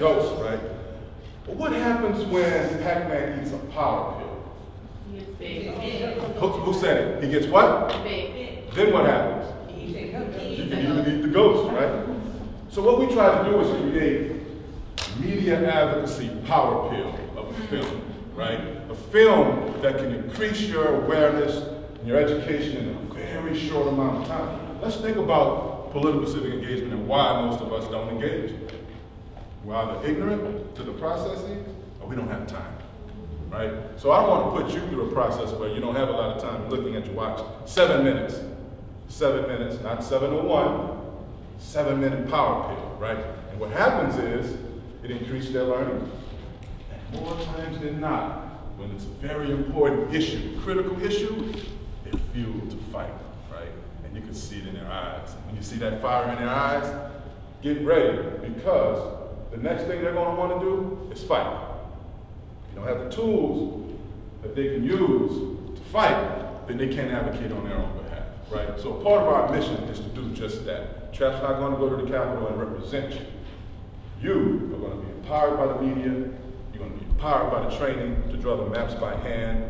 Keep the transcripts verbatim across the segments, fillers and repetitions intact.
dose, right? But what happens when Pac-Man eats a power pill? He gets big. Who, who said it? He gets what? Big. Then what happens? He eats a You can even eat the ghost, right? So what we try to do is create media advocacy power pill of a film, right? A film that can increase your awareness and your education in a very short amount of time. Let's think about political civic engagement and why most of us don't engage. We're either ignorant to the processes or we don't have time, right? So I don't want to put you through a process where you don't have a lot of time looking at your watch. Seven minutes, seven minutes, not seven oh one, seven minute power pill, right? And what happens is it increased their learning. And more times than not, when it's a very important issue, critical issue, they're fueled to fight, right? And you can see it in their eyes. When you see that fire in their eyes, get ready, because the next thing they're going to want to do is fight. If you don't have the tools that they can use to fight, then they can't advocate on their own behalf, right? So part of our mission is to do just that. Trap's not going to go to the Capitol and represent you. You are going to be empowered by the media, you're going to be empowered by the training to draw the maps by hand,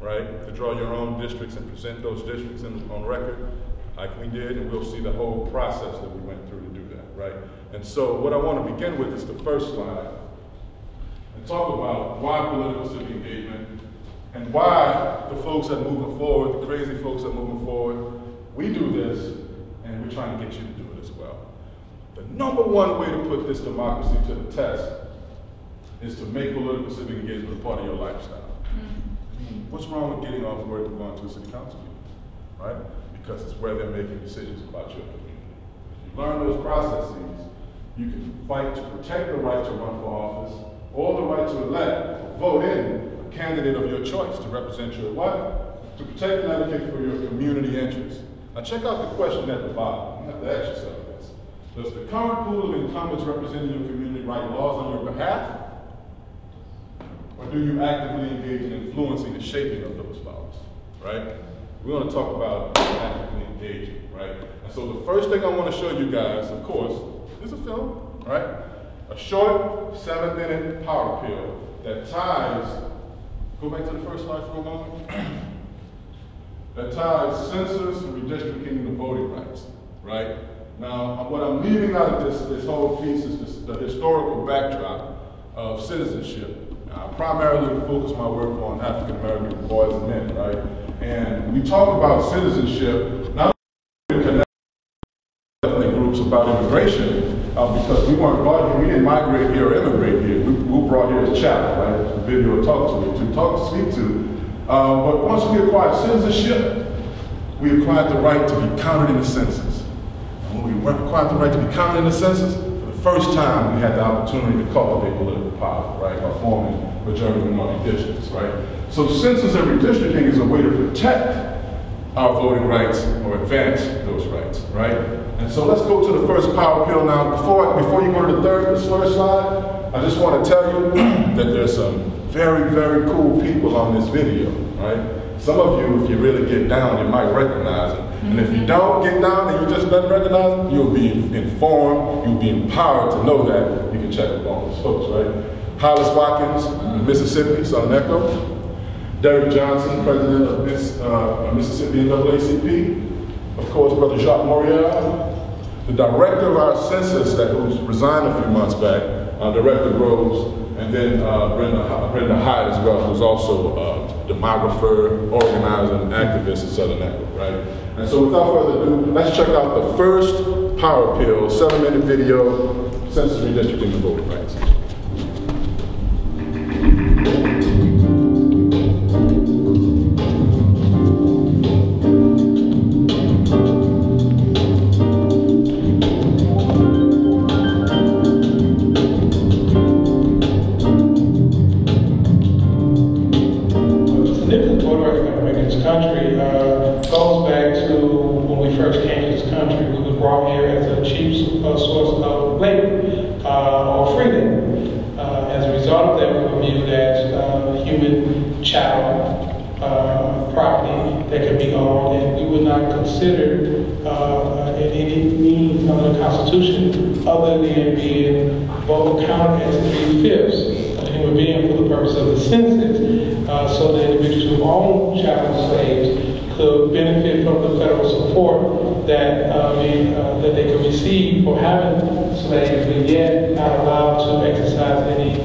right? To draw your own districts and present those districts in, on record, like we did, and we'll see the whole process that we went through to do that, right? And so what I want to begin with is the first slide, and talk about why political civic engagement, and why the folks that are moving forward, the crazy folks that are moving forward, we do this, and we're trying to get you to do it as well. The number one way to put this democracy to the test is to make political civic engagement a part of your lifestyle. Mm-hmm. What's wrong with getting off work and going to a city council meeting, right? Because it's where they're making decisions about your community. If you learn those processes, you can fight to protect the right to run for office, or the right to elect, vote in a candidate of your choice to represent your what? To protect and advocate for your community interests. Now check out the question at the bottom. You have to ask yourself. Does the current pool of incumbents representing your community write laws on your behalf? Or do you actively engage in influencing the shaping of those laws, right? We're going to talk about actively engaging, right? And so the first thing I want to show you guys, of course, is a film, right? A short, seven-minute power pill that ties, go back to the first slide for a moment, that ties census and redistricting to voting rights, right? Now, what I'm leaving out of this, this whole piece is this, the historical backdrop of citizenship. I primarily focus my work on African-American boys and men, right? And we talk about citizenship, not only connect with ethnic groups about immigration, uh, because we weren't brought here, we didn't migrate here or immigrate here. We, we were brought here to chat, right? To video and talk to, to talk to speak to. Uh, but once we acquired citizenship, we acquired the right to be counted in the census. We acquired the right to be counted in the census. For the first time, we had the opportunity to cultivate political power, right, by forming majority minority districts, right? So census and redistricting is a way to protect our voting rights or advance those rights, right? And so let's go to the first power pill now. Before, before you go to the third, the third slide, I just want to tell you that there's some very, very cool people on this video, right? Some of you, if you really get down, you might recognize them. And if you don't get down and you just don't recognize it, you'll be informed, you'll be empowered to know that. You can check up on those folks, right? Hollis Watkins, Mississippi, Southern Echo. Derrick Johnson, president of Miss, uh, Mississippi N double A C P. Of course, Brother Jacques Morial. The director of our census that who's resigned a few months back, uh, Director Rose, and then uh, Brenda, Brenda Hyde as well, who's also a demographer, organizer, and activist in Southern Echo, right? And so without further ado, let's check out the first power pill, seven minute video, census redistricting and voting rights. Constitution, other than being vote count as three-fifths of a human being for the purpose of the census, uh, so that individuals who own child slaves could benefit from the federal support that uh, they, uh, that they could receive for having slaves, but yet not allowed to exercise any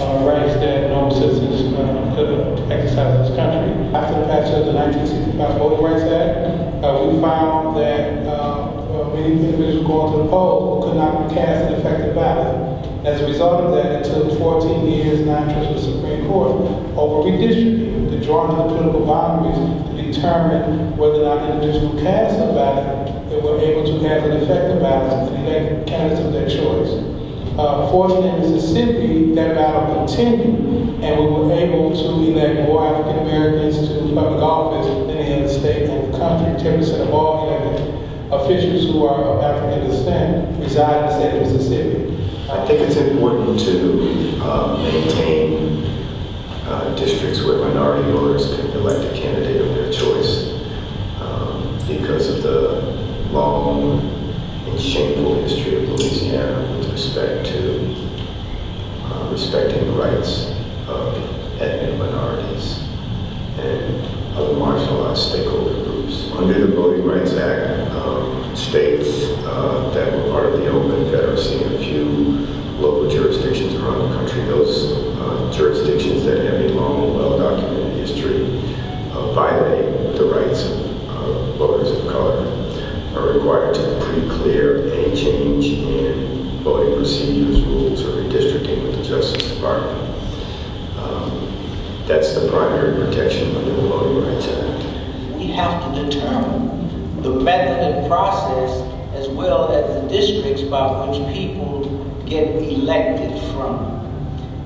uh, rights that normal citizens uh, could exercise in this country. After the passage of the nineteen sixty-five Voting Rights Act, uh, we found that uh, many individuals going to the polls could not cast an effective ballot. As a result of that, it took fourteen years and nine trips to the Supreme Court over redistricting, the drawing of the political boundaries to determine whether or not individuals cast a ballot and were able to cast an effective ballot and elect candidates of their choice. Uh, fortunately, in Mississippi, that battle continued, and we were able to elect more African Americans to public office than any other state in the country. ten percent of all elected officials who are of African descent reside in the state of Mississippi. I think it's important to uh, maintain uh, districts where minority voters can elect a candidate of their choice um, because of the long and shameful history of Louisiana with respect to uh, respecting the rights of ethnic minorities and other marginalized stakeholder groups. Under the Voting Rights Act, um, states uh, that were part of the old Confederacy and a few local jurisdictions around the country, those uh, jurisdictions that have a long, well-documented history uh, violate the rights of uh, voters of color, are required to pre-clear any change in voting procedures, rules, or redistricting with the Justice Department. Um, That's the primary protection under the Voting Rights Act. We have to determine the method and process as well as the districts by which people get elected from.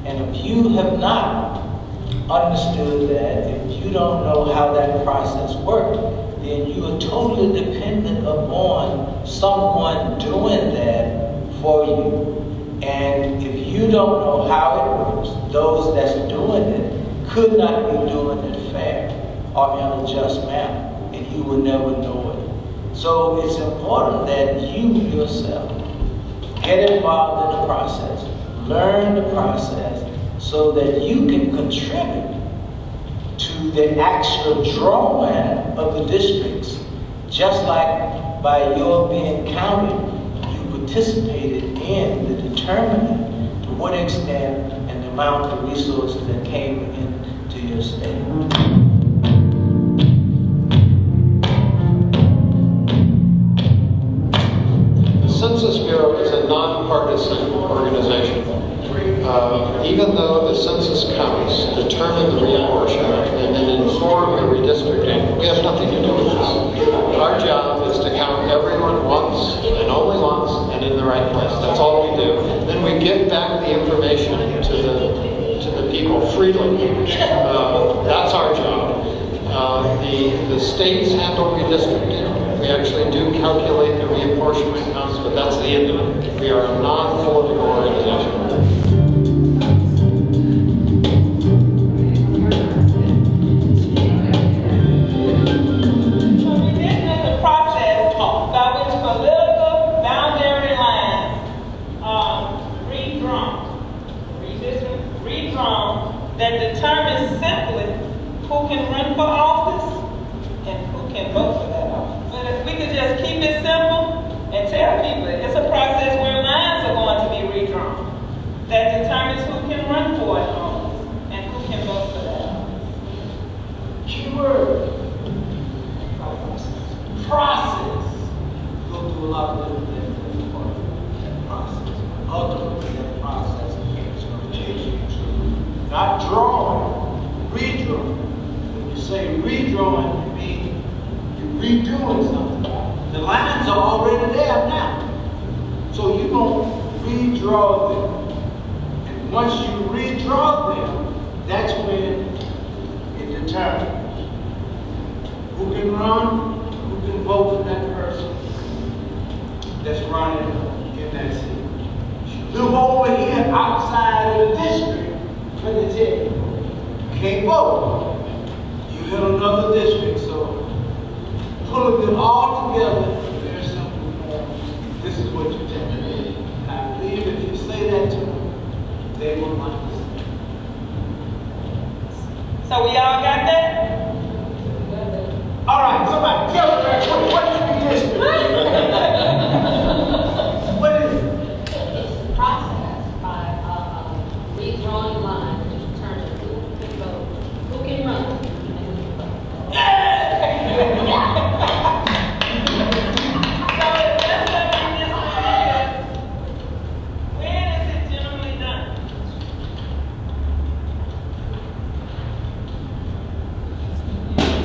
And if you have not understood that, if you don't know how that process works, then you are totally dependent upon someone doing that for you. And if you don't know how it works, those that's doing it could not be doing it fair or in a just manner, and you would never know it. So it's important that you yourself get involved in the process, learn the process, so that you can contribute to the actual drawing of the districts. Just like by your being counted, you participated in the determining to what extent and the amount of resources that came in your state. The Census Bureau is a nonpartisan organization. Uh, even though the census counts determine the reapportion and then inform the redistricting, we have nothing to do with this. Our job is to count everyone once and only once and in the right place. That's all we do. Then we give back the information to the to the people freely. Uh, that's our job. Uh, the, the states handle redistricting. We actually do calculate the reapportionment counts, but that's the end of it. We are a non-political organization. Can run for office and who can vote for that office. But if we could just keep it simple and tell people it's a process where lines are going to be redrawn that determines who can run for an office and who can vote for that office. Key word: process. Process. Go through a lot of different things for that process. Ultimately, that process is going to take you to not drawing, redrawing. Say redrawing means you're redoing something. The lines are already there now. So you're going to redraw them. And once you redraw them, that's when it determines who can run, who can vote for that person that's running in that city. You live over here outside of the district, but it's it. You can't vote in another district, so pulling them all together, very simple. This is what you take. I believe if you say that to me, they will not listen to it. So we all got that? All right, somebody tell me what, what is condition? What is it? Process by uh, redrawing lines to determine who can vote, who can run, and who can vote. Yeah! Yeah. So if that's what we just said, when is it generally done?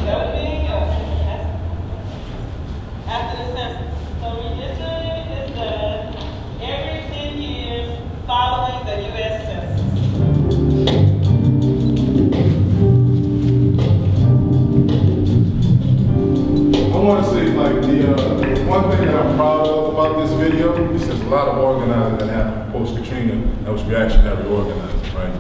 That would be after the census. So redistricting is done every ten years following the U S census. I want to say, like, the uh, one thing that I'm proud of about this video is there's a lot of organizing that happened post-Katrina that was reactionary organizing, right?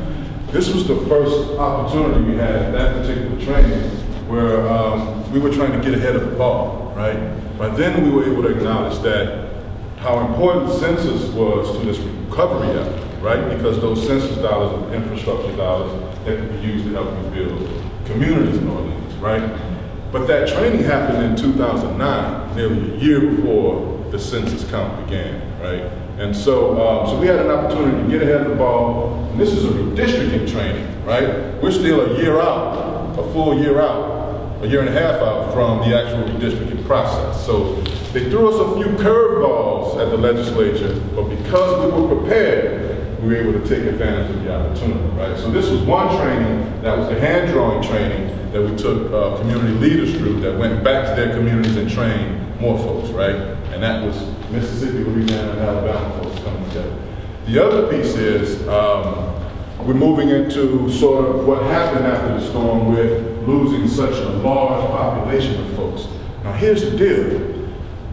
This was the first opportunity we had at that particular training where um, we were trying to get ahead of the ball, right? But then we were able to acknowledge that how important census was to this recovery effort, right? Because those census dollars and infrastructure dollars that could be used to help you build communities and all things, right? But that training happened in two thousand nine, nearly a year before the census count began, right? And so, um, so we had an opportunity to get ahead of the ball. And this is a redistricting training, right? We're still a year out, a full year out. a year and a half out from the actual redistricting process. So they threw us a few curveballs at the legislature, but because we were prepared, we were able to take advantage of the opportunity, right? So this was one training that was the hand-drawing training that we took uh, community leaders through that went back to their communities and trained more folks, right? And that was Mississippi, Louisiana, and Alabama folks coming together. The other piece is um, we're moving into sort of what happened after the storm with losing such a large population of folks. Now here's the deal.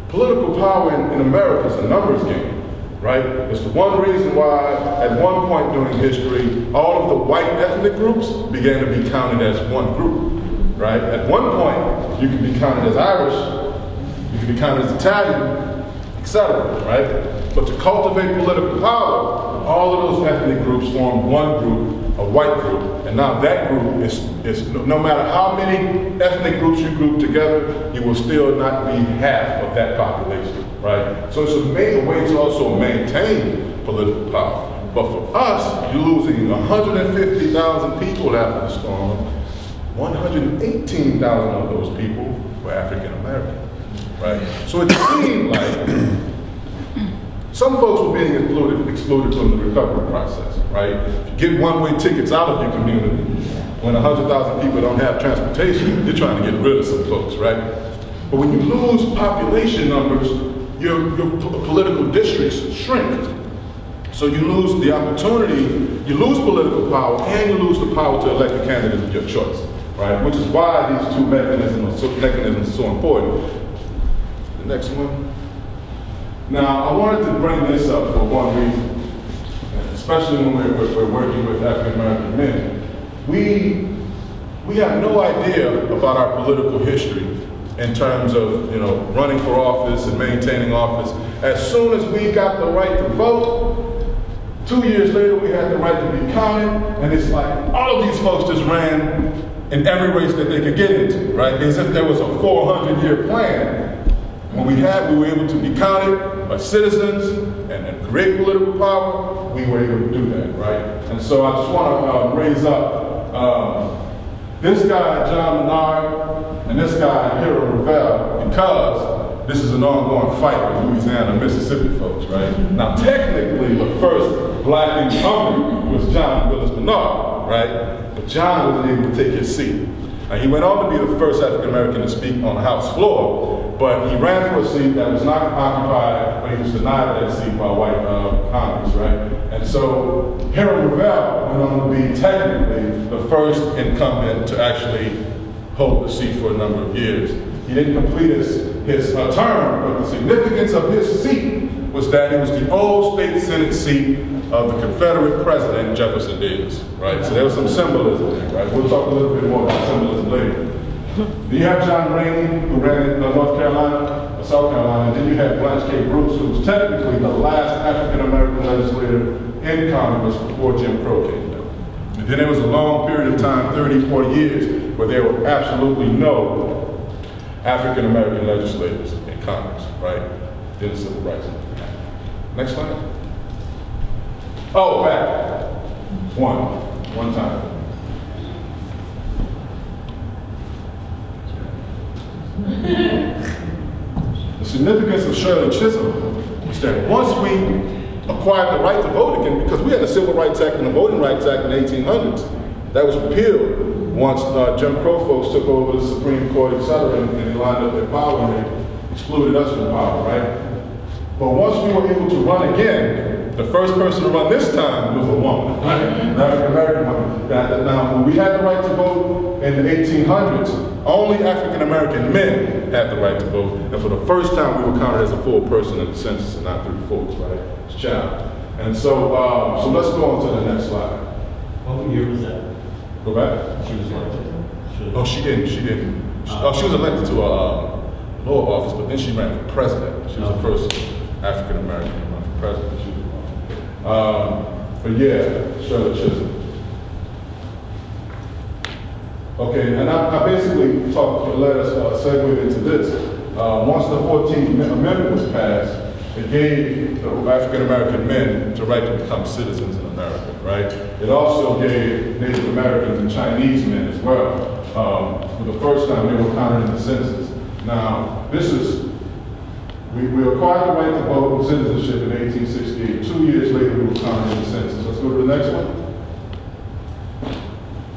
Political power in, in America is a numbers game, right? It's the one reason why at one point during history, all of the white ethnic groups began to be counted as one group, right? At one point, you could be counted as Irish, you could be counted as Italian, et cetera, right? But to cultivate political power, all of those ethnic groups formed one group, a white group. And now that group is, is no matter how many ethnic groups you group together, you will still not be half of that population, right? So it's a major way to also maintain political power. But for us, you're losing one hundred fifty thousand people after the storm. one hundred eighteen thousand of those people were African American, right? So it seemed like some folks were being excluded, excluded from the recovery process, right? If you get one-way tickets out of your community, when one hundred thousand people don't have transportation, you're trying to get rid of some folks, right? But when you lose population numbers, your, your political districts shrink. So you lose the opportunity, you lose political power, and you lose the power to elect a candidate of your choice, right? Which is why these two mechanisms, mechanisms are so important. The next one. Now, I wanted to bring this up for one reason, especially when we're, we're, we're working with African American men. We, we have no idea about our political history in terms of, you know, running for office and maintaining office. As soon as we got the right to vote, two years later we had the right to be counted, and it's like all of these folks just ran in every race that they could get into, right? As if there was a four hundred year plan. When we had, we were able to be counted by citizens and, and create political power, we were able to do that, right? And so I just want to uh, raise up um, this guy, John Menard, and this guy, Hiram Revels, because this is an ongoing fight with Louisiana and Mississippi folks, right? Now, technically, the first black incumbent was John Willis Menard, right? But John wasn't able to take his seat. Now, he went on to be the first African American to speak on the House floor, but he ran for a seat that was not occupied, but he was denied that seat by white uh, Congress, right? And so Hiram Revels went on to be technically the first incumbent to actually hold the seat for a number of years. He didn't complete his, his uh, term, but the significance of his seat was that it was the old state Senate seat of the Confederate President Jefferson Davis, right? So there was some symbolism there, right? We'll talk a little bit more about symbolism later. You have John Rainey, who ran in North Carolina, or South Carolina, and then you have Blanche K. Bruce, who was technically the last African-American legislator in Congress before Jim Crow came down. And then there was a long period of time, thirty, forty years, where there were absolutely no African American legislators in Congress, right? Then the Civil Rights Act. Next slide. Oh, back. One. One time. The significance of Shirley Chisholm was that once we acquired the right to vote again, because we had the Civil Rights Act and the Voting Rights Act in the eighteen hundreds, that was repealed once uh, Jim Crow folks took over the Supreme Court, et cetera, and, and they lined up their power and they excluded us from power, right? But once we were able to run again, the first person to run this time was a woman, right? An African-American woman. Now, when we had the right to vote in the eighteen hundreds, only African-American men had the right to vote, and for the first time we were counted as a full person in the census and not through folks, right? It's child. And so, uh, so let's go on to the next slide. What year was that? Go back. She was elected. Oh, she didn't, she didn't. She, oh, she was elected to a uh, law office, but then she ran for president. She was the first African-American to run for president. She was um, but yeah, Shirley Chisholm. Okay, and I, I basically talked, let us uh, segue into this. Uh, once the fourteenth Amendment was passed, it gave African-American men the right to become citizens in America, right? It also gave Native Americans and Chinese men as well. Um, for the first time, they were counted in the census. Now, this is, we, we acquired the right to vote and citizenship in eighteen sixty-eight. Two years later, we were counted in the census. Let's go to the next one.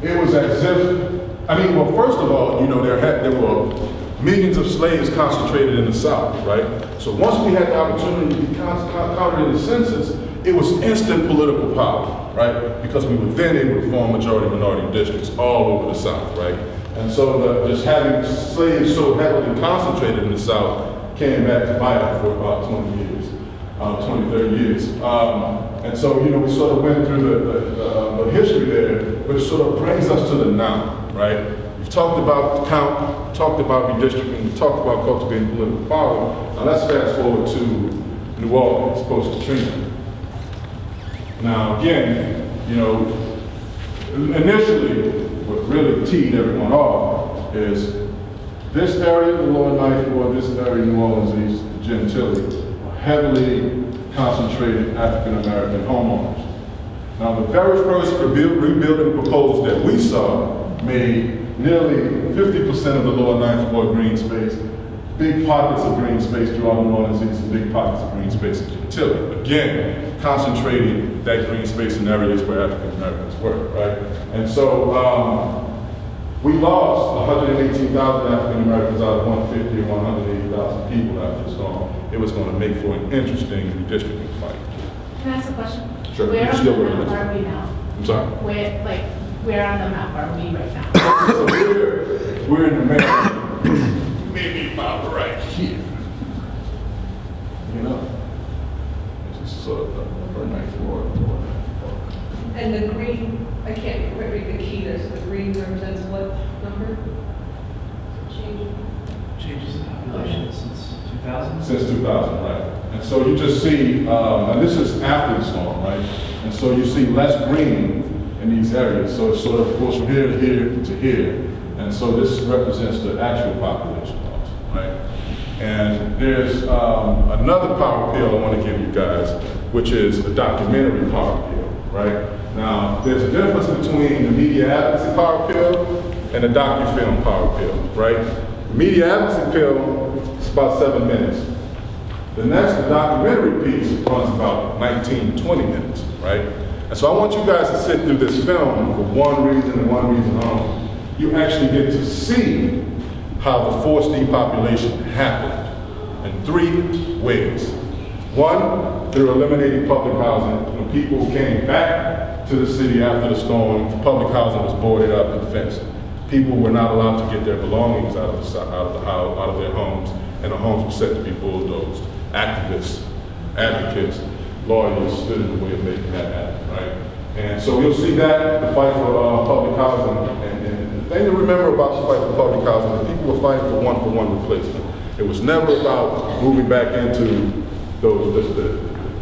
It was as if, I mean, well, first of all, you know, there had there were millions of slaves concentrated in the South, right? So once we had the opportunity to be counted in the census, it was instant political power, right? Because we were then able to form majority minority districts all over the South, right? And so the, just having slaves so heavily concentrated in the South came back to bite us for about twenty years, uh, twenty, thirty years. Um, and so, you know, we sort of went through the, the, the, the history there, which sort of brings us to the now, right? We've talked about the count, talked about redistricting, we've talked about cultivating political power. Now let's fast forward to New Orleans post-Katrina. Now again, you know, initially what really teed everyone off is this area of the lower ninth ward, this area of New Orleans East, the Gentilly, are heavily concentrated African-American homeowners. Now the very first rebuilding proposal that we saw made nearly fifty percent of the lower ninth ward green space, big pockets of green space throughout New Orleans East and big pockets of green space in Gentilly. Again, concentrating that green space in areas where African Americans were, right? And so um, we lost one hundred eighteen thousand African Americans out of one hundred fifty or one hundred eighty thousand people after the storm. It was going to make for an interesting redistricting fight. Can I ask a question? Sure. Where on the map are we now? I'm sorry? Where, like, where on the map are we right now? So we're, we're in the map, maybe about right here. You know? It's just sort of the ninth floor. And the green, I can't read the key there, so the green represents what number? Changes. Changes in population since two thousand? Since two thousand, right. And so you just see, um, and this is after the storm, right? And so you see less green in these areas. So it sort of goes from here to here to here. And so this represents the actual population loss, right? And there's um, another power pill I want to give you guys, which is a documentary power pill, right? Now, there's a difference between the media advocacy power pill and the docufilm power pill, right? The media advocacy pill is about seven minutes. The next documentary piece runs about nineteen, twenty minutes, right? And so I want you guys to sit through this film for one reason and one reason only. You actually get to see how the forced depopulation happened in three ways. One, through eliminating public housing. When people came back to the city after the storm, public housing was boarded up and fenced. People were not allowed to get their belongings out of the, out of the house, out of their homes, and the homes were set to be bulldozed. Activists, advocates, lawyers stood in the way of making that happen, right? And so you'll see that, the fight for uh, public housing. And, and the thing to remember about the fight for public housing, that people were fighting for one-for-one replacement. It was never about moving back into those the, the,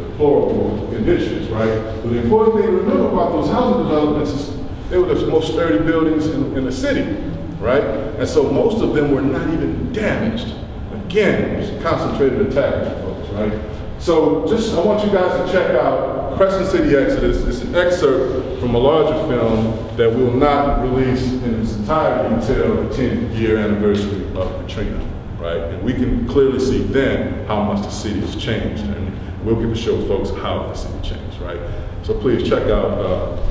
the deplorable conditions, right? But the important thing to remember about those housing developments is they were the most sturdy buildings in, in the city, right? And so most of them were not even damaged. Again, it was a concentrated attack on folks, right? So just, I want you guys to check out Crescent City Exodus. It's an excerpt from a larger film that will not release in its entirety until the tenth year anniversary of Katrina, right? And we can clearly see then how much the city has changed, and we'll get to show folks how the city changed, right? So please check out uh,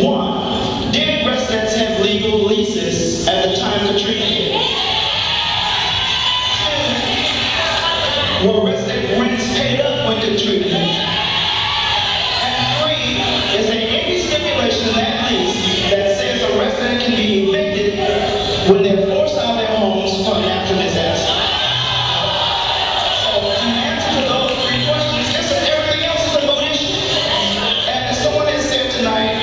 One, did residents have legal leases at the time of Katrina? were arrested when stayed up with the treatment. And three is that any stipulation that lease that says a resident can be evicted when they're forced out of their homes from after disaster. So to answer to those three questions, it's a, everything else is a motion. And as someone has said tonight,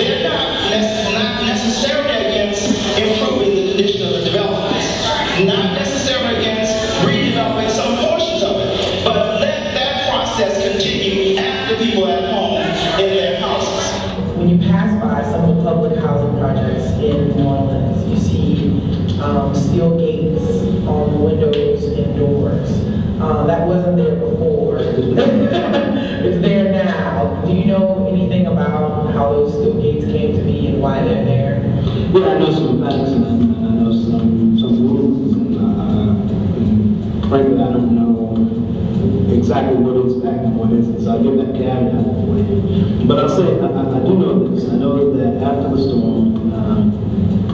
they're not, nec not necessarily against improving the condition of the developments. Not necessarily against redeveloping some portions of it, but let that process continue after people at home in their houses. When you pass by some of the public housing projects in New Orleans, you see um, steel gates on the windows and doors. Uh, that wasn't there before. It's there now. Do you know anything about how those steel gates came to be and why they're there? Well, I know some facts and I know some some rules. Frankly, I don't know exactly what is fact and what isn't, so I give that caveat for you. But I'll say, I, I, I do know this. I know that after the storm, um,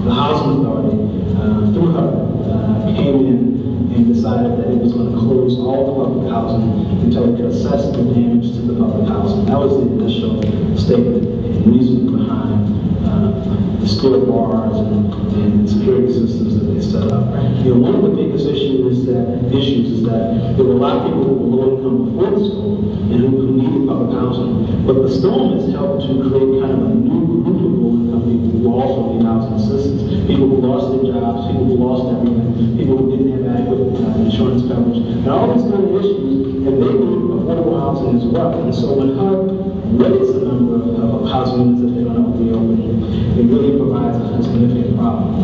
the housing authority, uh, through her, uh, came in and decided that it was going to close all the public housing until it could assess the damage to the public housing. That was the initial statement and reason behind uh, the store bars and, and security systems that they set up. You know, one of the biggest issues is that issues is that there were a lot of people who were low income before the storm and who, who needed public housing. But the storm has helped to create kind of a new group of low income people who also need housing assistance. People who lost their jobs, people who lost everything, people who didn't have adequate uh, insurance coverage, and all these kind of issues, and they need affordable housing as well. And so when H U D rates the number of, of housing units that they're going to be opening, it really provides a significant problem.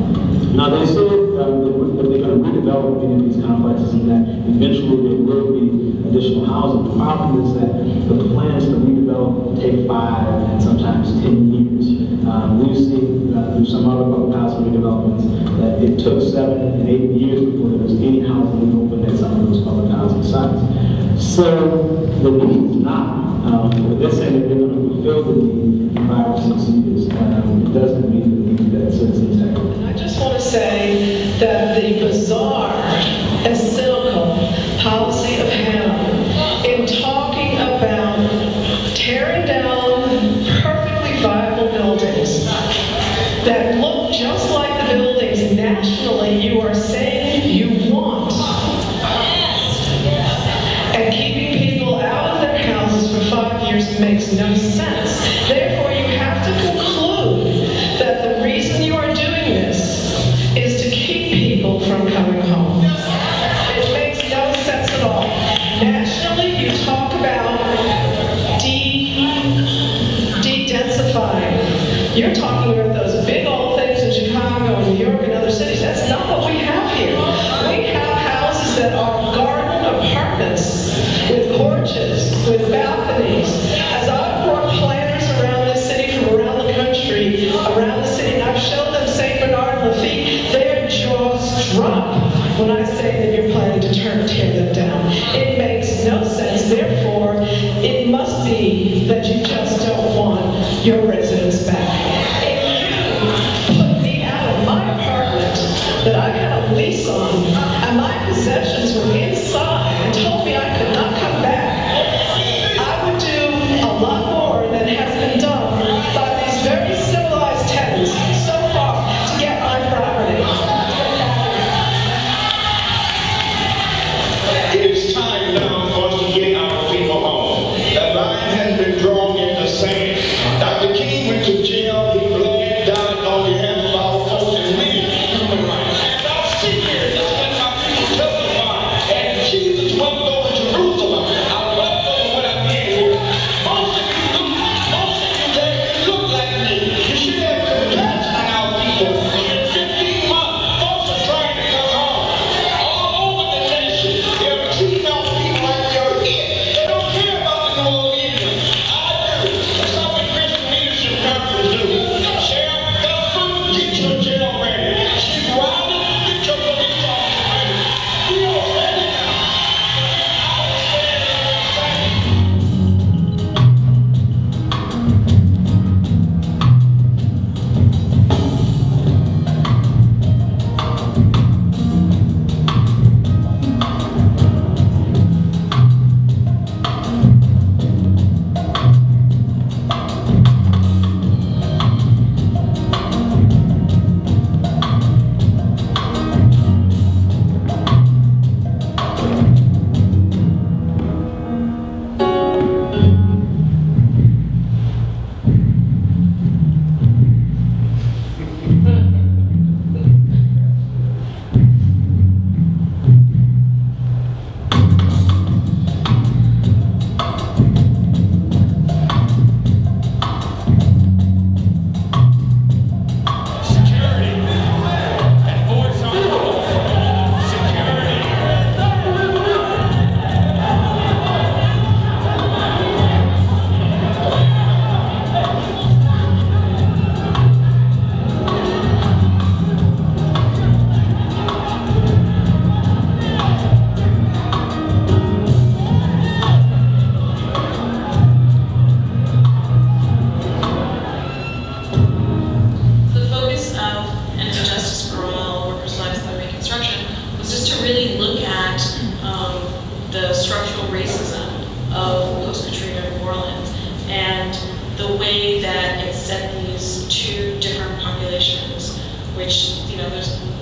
Now they say that they're going to redevelop many of these complexes and that eventually there will be additional housing. The problem is that the plans to redevelop take five and sometimes ten years. Um, we've seen uh, through some other public housing redevelopments that it took seven and eight years before there was any housing open at some of those public housing sites. So the need is not, um, they're saying that they're going to fulfill the need in five or six years. Um, it doesn't mean the need that citizens have. I just want to say that the bizarre and cynical policy of Hannah in talking about tearing down perfectly viable buildings that look just like the buildings nationally you are saying you want, and keeping people out of their houses for five years makes no sense. Therefore, you have to conclude that the reason you are doing this is to keep people from coming home. It makes no sense at all. Nationally, you talk about de-densifying. You're talking about those big old things in Chicago and New York and other cities. That's not what we have here. We have houses that are garden apartments with porches, with balconies. As I've brought planners around this city from around the country, around the city, and I've shown them Saint Bernard and Lafitte, drop when I say that you're planning to turn tear them down. It makes no sense. Therefore, it must be that you just don't want your residents back. If you put me out of my apartment that I had a lease on and my possessions were inside and told me I could not come back, I would do a lot more than has been done by these very civilized tenants so far to get my property.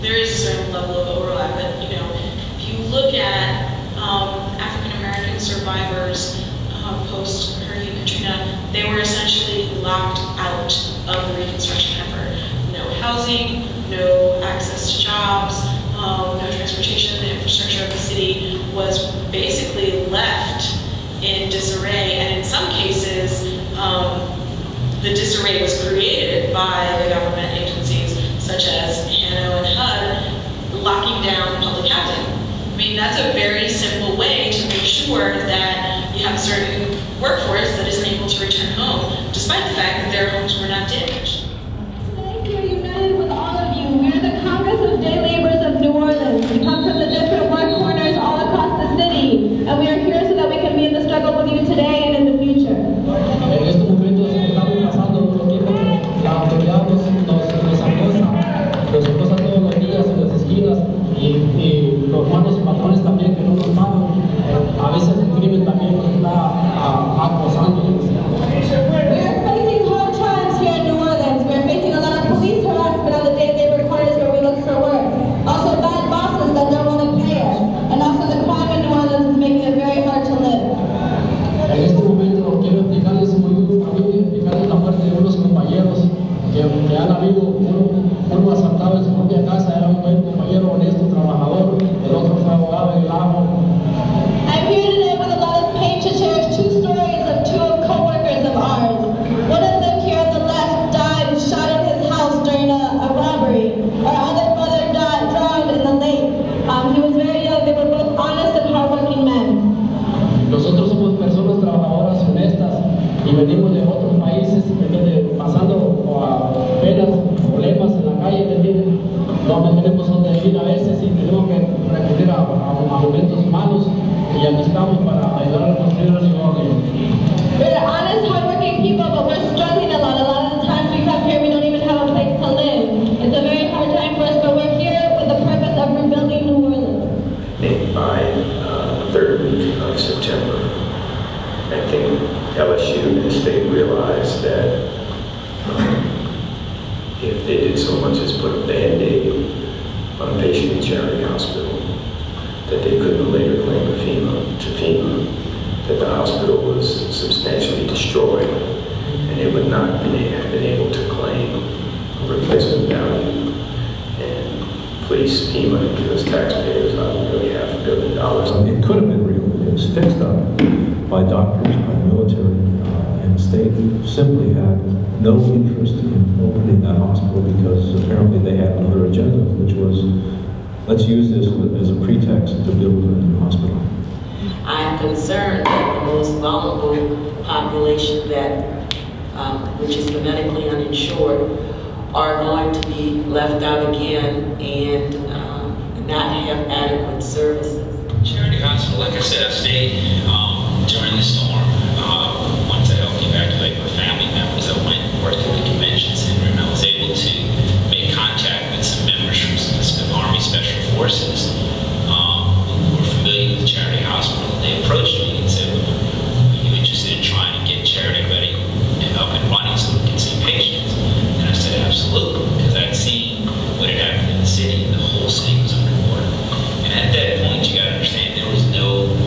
there is a certain level of overlap, but you know, if you look at um, African-American survivors uh, post Hurricane Katrina, they were essentially locked out of the reconstruction effort. No housing, no access to jobs, um, no transportation. The infrastructure of the city was basically left in disarray, and in some cases, um, the disarray was created by the government agencies such as H A N O and H U D locking down public housing. I mean, that's a very simple way to make sure that you have a certain workforce that isn't able to return home, despite the fact that their homes were not damaged. Thank you. United with all of you. We're the Congress of Day Laborers of New Orleans. We come from the different one corners all across the city, and we are here so that we can be in the struggle with you today and in the future.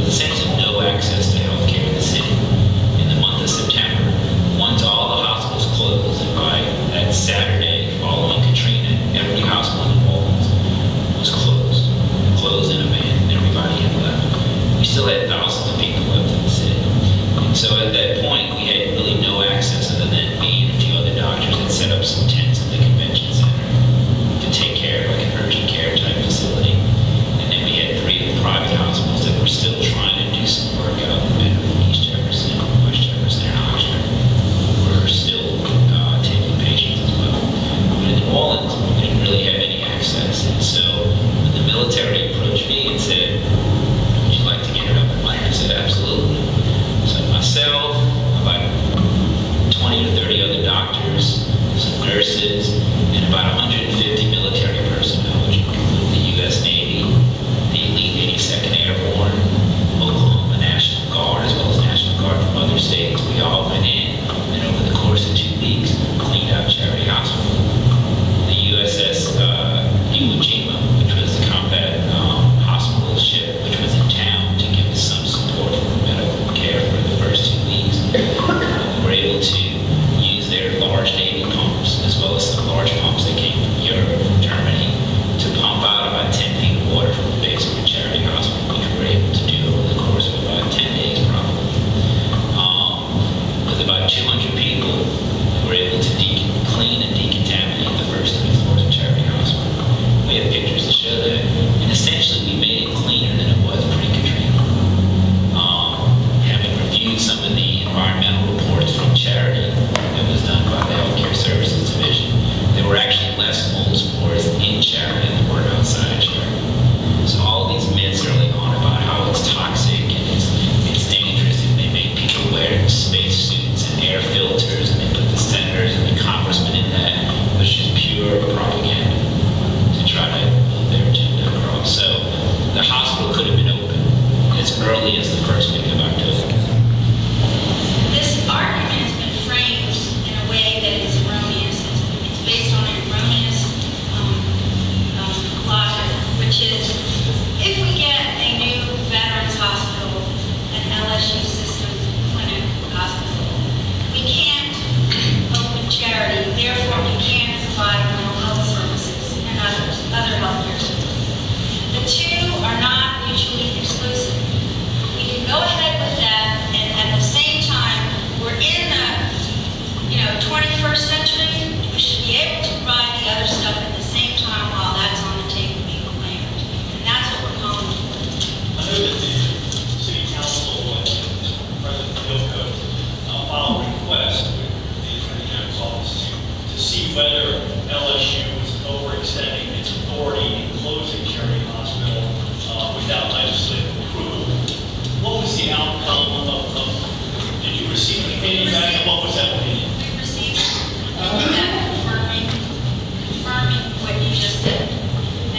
Sense of no access to health care in the city. early as the first week of October. This argument has been framed in a way that is erroneous. It's based on an erroneous um, um, logic, which is if we get a new veterans hospital, an L S U system clinic hospital, we can't open charity, therefore we can't provide mental health services and others, other health care services. The two are not mutually exclusive. We can go ahead with that, and at the same time, we're in the you know twenty-first century. We should be able to provide the other stuff at the same time while that's on the table being planned. And that's what we're calling for. I know that the City Council and President Bilko uh, filed a request with the Attorney General's office to, to see whether L S U was overextending its authority in closing Charity Hospital uh, without legislative approval. What was the outcome of, of did you receive an opinion back, and what was that opinion? We received an opinion back confirming, confirming what you just said.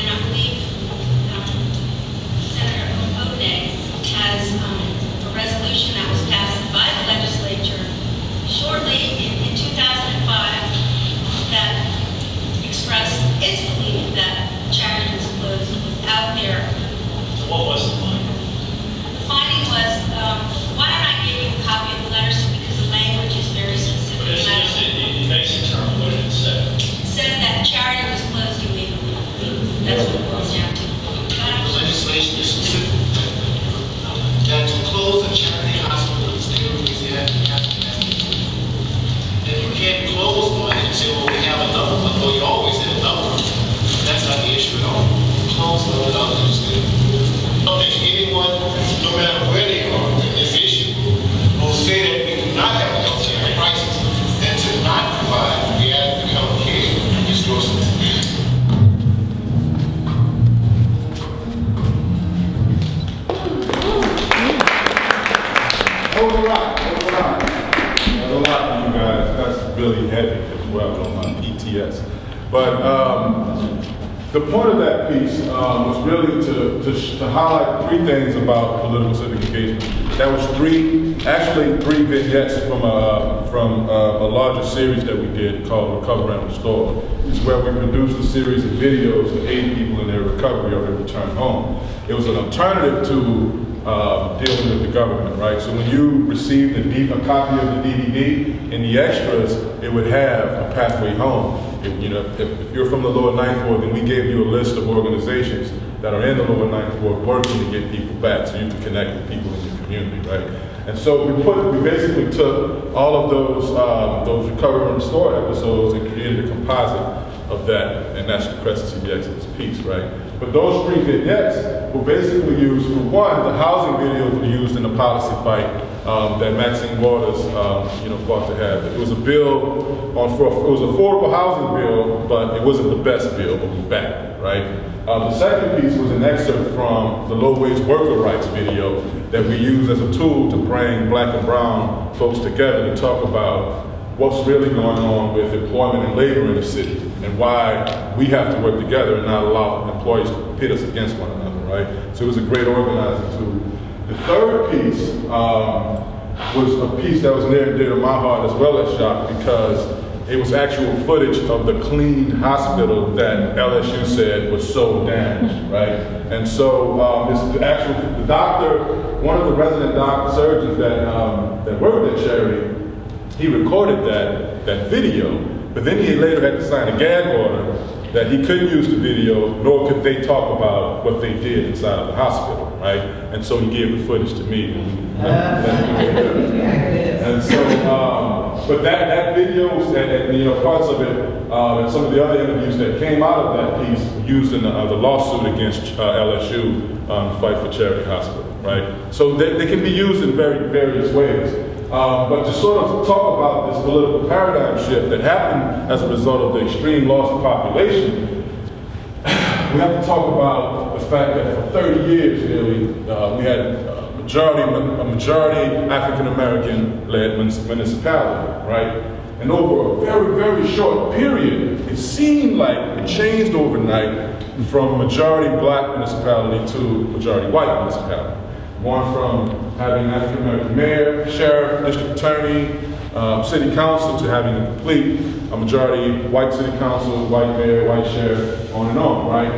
And I believe um, Senator Willa Lewis has um, a resolution that was passed by the legislature shortly in, in two thousand five that expressed its belief that charity was closed without their approval. What was the finding? The finding was, um, why don't I give you a copy of the letters, because the language is very specific. But it's just, it makes it term what it said. It said that charity was closed illegally. That's what it boils down to. The legislation is specific that to close a charity hospital in the state of Louisiana, you have to have an approval. And you can't close one until we have another one. Well, you always have another one. That's not the issue at all. Close one another is good. I don't think anyone, no matter where they are in this issue, will say that we do not have a health care crisis, and to not provide the adequate health care is grossly unfair. Really heavy as well on my P T S. But um, the point of that piece um, was really to, to, to highlight three things about political civic engagement. That was three, actually three vignettes from a, from a, a larger series that we did called Recover and Restore. It's where we produced a series of videos to aid people in their recovery or their return home. It was an alternative to Uh, dealing with the government, right? So when you received a, D- a copy of the D V D, in the extras, it would have a pathway home. If, you know, if, if you're from the Lower Ninth Ward, then we gave you a list of organizations that are in the Lower Ninth Ward working to get people back, so you can connect with people in your community, right? And so we put, we basically took all of those um, those recovery and restore episodes and created a composite of that, and that's the Crescent City Exodus piece, right? But those three vignettes were basically used for one, the housing videos were used in the policy fight um, that Maxine Waters, um, you know, fought to have. It was a bill on for it was an affordable housing bill, but it wasn't the best bill, but we backed it, right? Um, the second piece was an excerpt from the low-wage worker rights video that we used as a tool to bring black and brown folks together to talk about what's really going on with employment and labor in the city, and why we have to work together and not allow employees to pit us against one another, right? So it was a great organizing tool. The third piece um, was a piece that was near and dear to my heart as well as Jacques, because it was actual footage of the cleaned hospital that L S U said was so damaged, right? And so um, it's the actual, the doctor, one of the resident doctor surgeons that, um, that worked at Charity, he recorded that, that video, but then he later had to sign a gag order that he couldn't use the video, nor could they talk about what they did inside of the hospital, right? And so he gave the footage to me. Uh, and so, um, but that, that video, and, and you know, parts of it, um, and some of the other interviews that came out of that piece used in the, uh, the lawsuit against uh, L S U, um, Fight for Charity Hospital, right? So they, they can be used in very various ways. Um, but to sort of talk about this political paradigm shift that happened as a result of the extreme loss of population, we have to talk about the fact that for thirty years really, uh, we had a majority, a majority African-American-led municipality, right? And over a very, very short period, it seemed like it changed overnight from majority black municipality to majority white municipality. going from having an African American mayor, sheriff, district attorney, uh, city council, to having a complete a majority white city council, white mayor, white sheriff, on and on, right?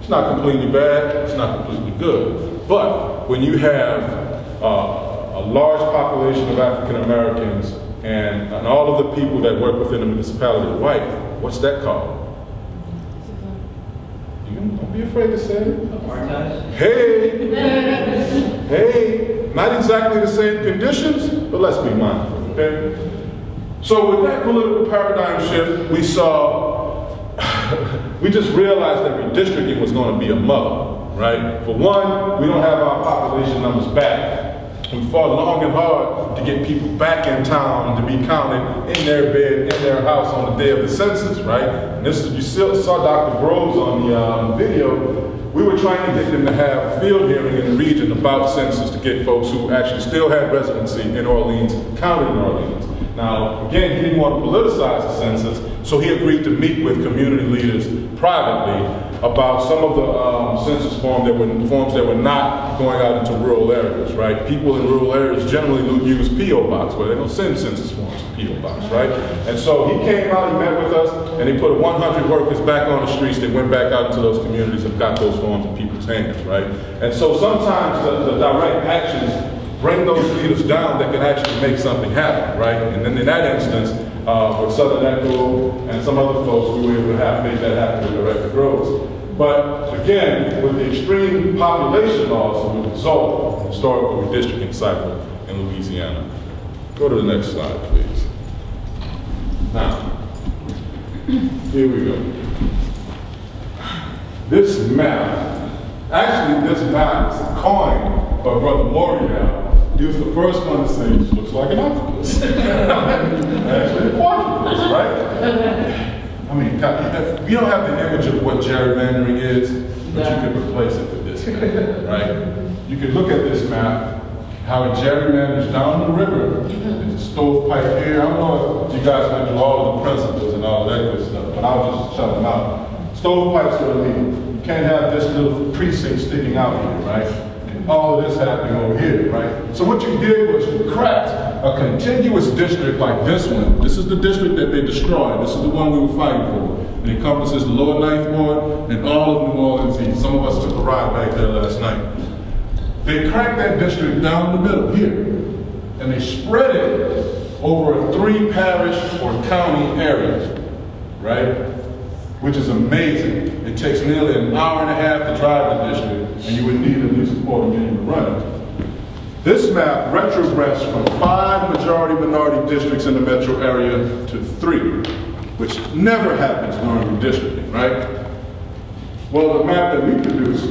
It's not completely bad, it's not completely good. But when you have uh, a large population of African Americans and, and all of the people that work within the municipality are white, what's that called? Don't be afraid to say it. Hey, hey, not exactly the same conditions, but let's be mindful, okay? So with that political paradigm shift, we saw, we just realized that redistricting was going to be a mother, right? For one, we don't have our population numbers back. We fought long and hard to get people back in town to be counted in their bed, in their house on the day of the census, right? And this is, you still saw Doctor Groves on the um, video. We were trying to get them to have a field hearing in the region about census to get folks who actually still had residency in Orleans counted in Orleans. Now, again, he didn't want to politicize the census, so he agreed to meet with community leaders privately about some of the um, census form that were, forms that were not going out into rural areas, right? People in rural areas generally use P O Box, where they don't send census forms to P O Box, right? And so he came out and met with us, and he put one hundred workers back on the streets. They went back out into those communities and got those forms in people's hands, right? And so sometimes the, the direct actions bring those leaders down that can actually make something happen, right? And then in that instance, uh, with Southern Echo and some other folks, we were able to have made that happen with Director Groves. But again, with the extreme population laws, we result in the historical redistricting cycle in Louisiana. Go to the next slide, please. Now, here we go. This map, actually this map is a coin by Brother Morial. He was the first one to say, this looks like an octopus. Actually, an octopus, right? I mean, we don't have the image of what gerrymandering is, but you can replace it with this map, right? You can look at this map, how it gerrymanders down the river. There's a stovepipe here. I don't know if you guys went through all of the principles and all that good stuff, but I'll just shut them out. Stovepipes are illegal. You can't have this little precinct sticking out here, right? All of this happening over here, right? So what you did was you cracked a contiguous district like this one. This is the district that they destroyed. This is the one we were fighting for. It encompasses the Lower Ninth Ward and all of New Orleans East. Some of us took a ride back there last night. They cracked that district down the middle here, and they spread it over a three-parish or county area, right? Which is amazing. It takes nearly an hour and a half to drive the district, and you would need at least a quarter million to run it. This map retrogressed from five majority-minority districts in the metro area to three, which never happens during redistricting, right? Well, the map that we produced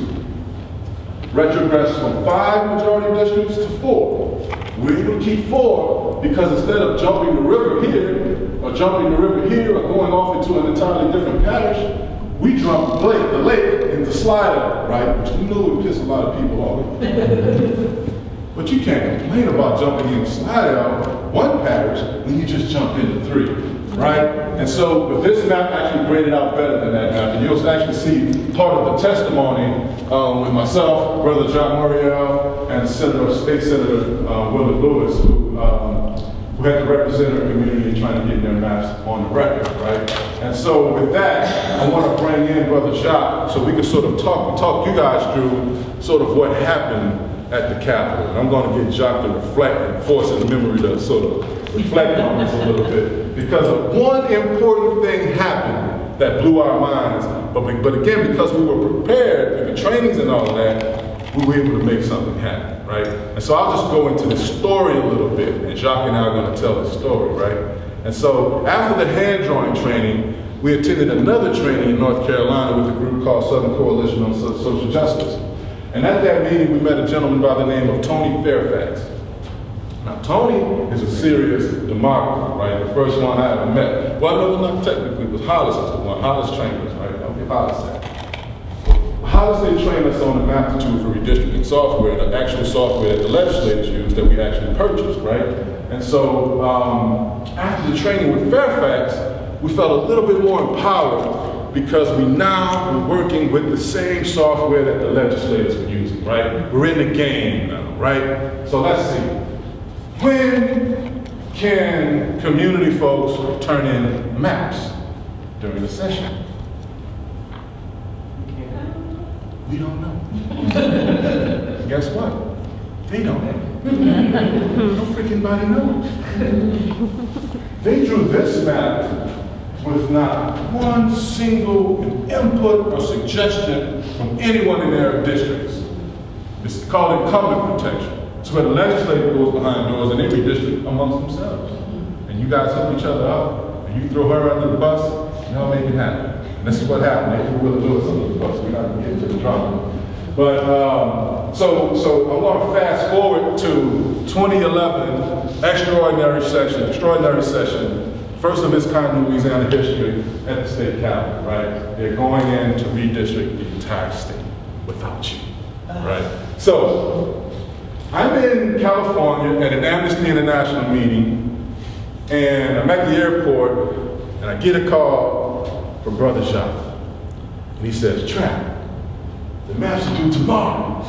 retrogressed from five majority districts to four. We're going to keep four because instead of jumping the river here, or jumping the river here, or going off into an entirely different parish, we jumped the lake, the lake into Slido, right? Which we knew would piss a lot of people off. But you can't complain about jumping into Slido, one parish, when you just jump into three, right? And so, but this map actually graded out better than that map, and you'll actually see part of the testimony um, with myself, Brother Jacques Morial, and Senator, State Senator uh, Willa Lewis, who, um, who had to represent her community trying to get their maps on the record, right? And so with that, I want to bring in Brother Jacques so we can sort of talk talk you guys through sort of what happened at the Capitol. And I'm going to get Jacques to reflect and force his memory to sort of reflect on this a little bit. Because of one important thing happened that blew our minds, but, we, but again, because we were prepared with the trainings and all of that, we were able to make something happen, right? And so I'll just go into the story a little bit, and Jacques and I are going to tell the story, right? And so after the hand-drawing training, we attended another training in North Carolina with a group called Southern Coalition on Social Justice. And at that meeting, we met a gentleman by the name of Tony Fairfax. Now, Tony is a serious demographer, right? The first one I ever met. Well, no, not technically, it was Hollis was the one. Hollis trained us, right? Okay, Hollis said. Hollis, they trained us on the Magnitude for Redistricting software, the actual software that the legislators used that we actually purchased, right? And so um, after the training with Fairfax, we felt a little bit more empowered because we now are working with the same software that the legislators were using, right? We're in the game now, right? So let's see. When can community folks turn in maps during the session? We don't know. Guess what? They don't know. No freaking body knows. They drew this map with not one single input or suggestion from anyone in their districts. It's called incumbent protection. It's where the legislature goes behind doors and they redistrict amongst themselves. And you guys help each other out, and you throw her under the bus, and y'all make it happen. And this is what happened. They threw Willa Lewis under the bus. We're not going to get into the drama. But um, so, so I want to fast forward to twenty eleven, extraordinary session, extraordinary session. First of its kind in Louisiana history at the state capitol, right? They're going in to redistrict the entire state without you, right? So, I'm in California at an Amnesty International meeting, and I'm at the airport, and I get a call from Brother Jacques. And he says, Trap, the maps are due tomorrow.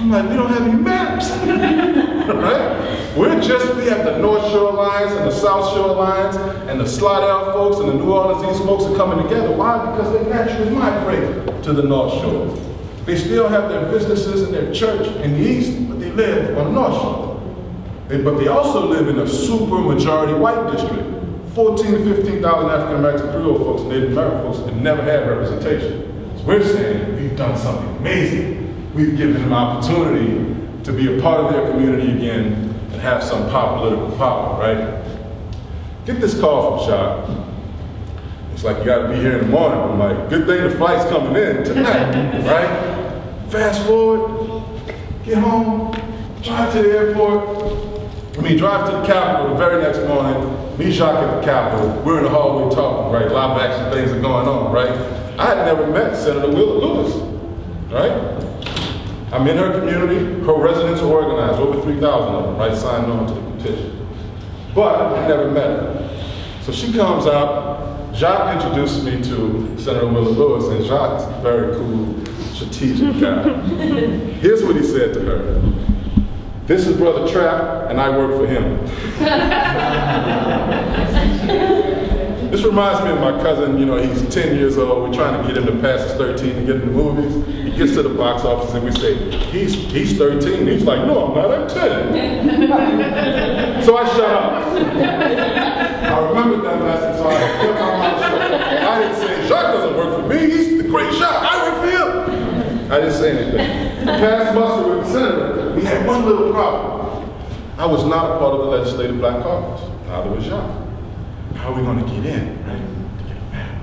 I'm like, we don't have any maps, right? We're just, we have the North Shore Alliance and the South Shore Alliance and the Slidell folks and the New Orleans East folks are coming together. Why? Because they naturally migrate to the North Shore. They still have their businesses and their church in the East, but they live on the North Shore. They, but they also live in a super majority white district. fourteen to fifteen thousand African-American Creole folks, Native American folks that never had representation. So we're saying we've done something amazing. We've given them opportunity to be a part of their community again and have some pop political power, right? Get this call from Jacques. It's like, you gotta be here in the morning. I'm like, good thing the flight's coming in tonight, right? Fast forward, get home, drive to the airport. I mean, drive to the Capitol the very next morning. Me, Jacques at the Capitol. We're in the hallway talking, right? Live action things are going on, right? I had never met Senator Willa Lewis, right? I'm in her community, her residents are organized, over three thousand of them, right, signed on to the petition. But I never met her. So she comes out, Jacques introduced me to Senator Willa Lewis, and Jacques is a very cool, strategic guy. Here's what he said to her. This is Brother Trapp, and I work for him. This reminds me of my cousin, you know, he's ten years old, we're trying to get him to pass his thirteen and get into movies. He gets to the box office and we say, he's, he's thirteen. He's like, no, I'm not, I'm ten. So I shut up. I remembered that lesson, so I put my mouth shut. I didn't say, Jacques doesn't work for me. He's the great Jacques. I work for him. I didn't say anything. Past muster with the senator, we had one little problem. I was not a part of the Legislative Black Caucus. Neither was Jacques. How are we going to get in, right? To get a map.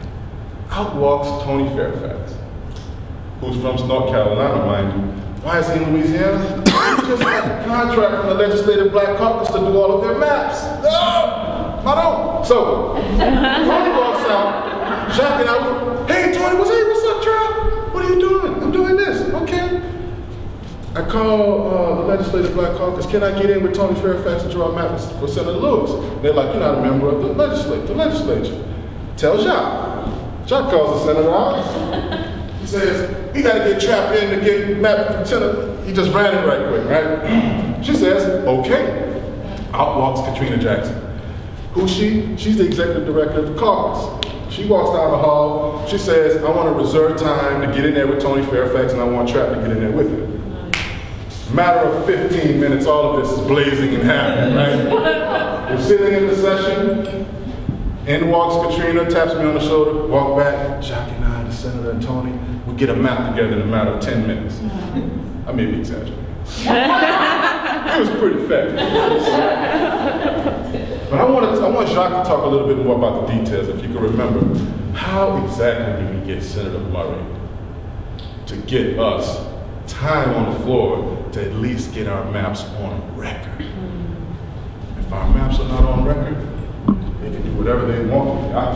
Out walks Tony Fairfax, who's from North Carolina, mind you. Why is he in Louisiana? He just got a contract from the Legislative Black Caucus to do all of their maps. No! Not on. So, Tony walks out, Jacques and I went, hey Tony, what's, hey, what's up, Trap? What are you doing? I'm doing this. Okay. I call uh, the Legislative Black Caucus, can I get in with Tony Fairfax to draw maps for Senator Lewis? And they're like, you're not a member of the legislature. The legislature. Tell Jacques. Jacques calls the senator out. He says, we gotta get Trapped in to get map Katrina. He just ran it right quick, right? She says, okay. Out walks Katrina Jackson. Who's she? She's the executive director of the caucus. She walks down the hall. She says, I want to reserve time to get in there with Tony Fairfax and I want Trapped to get in there with him. Matter of fifteen minutes, all of this is blazing and happening, right? We're sitting in the session. In walks Katrina, taps me on the shoulder, walk back. Jacques and I, the senator and Tony, get a map together in a matter of ten minutes. I may be exaggerating. It was pretty effective. But I want, to, I want Jacques to talk a little bit more about the details, if you can remember. How exactly did we get Senator Murray to get us time on the floor to at least get our maps on record? If our maps are not on record, they can do whatever they want. Not,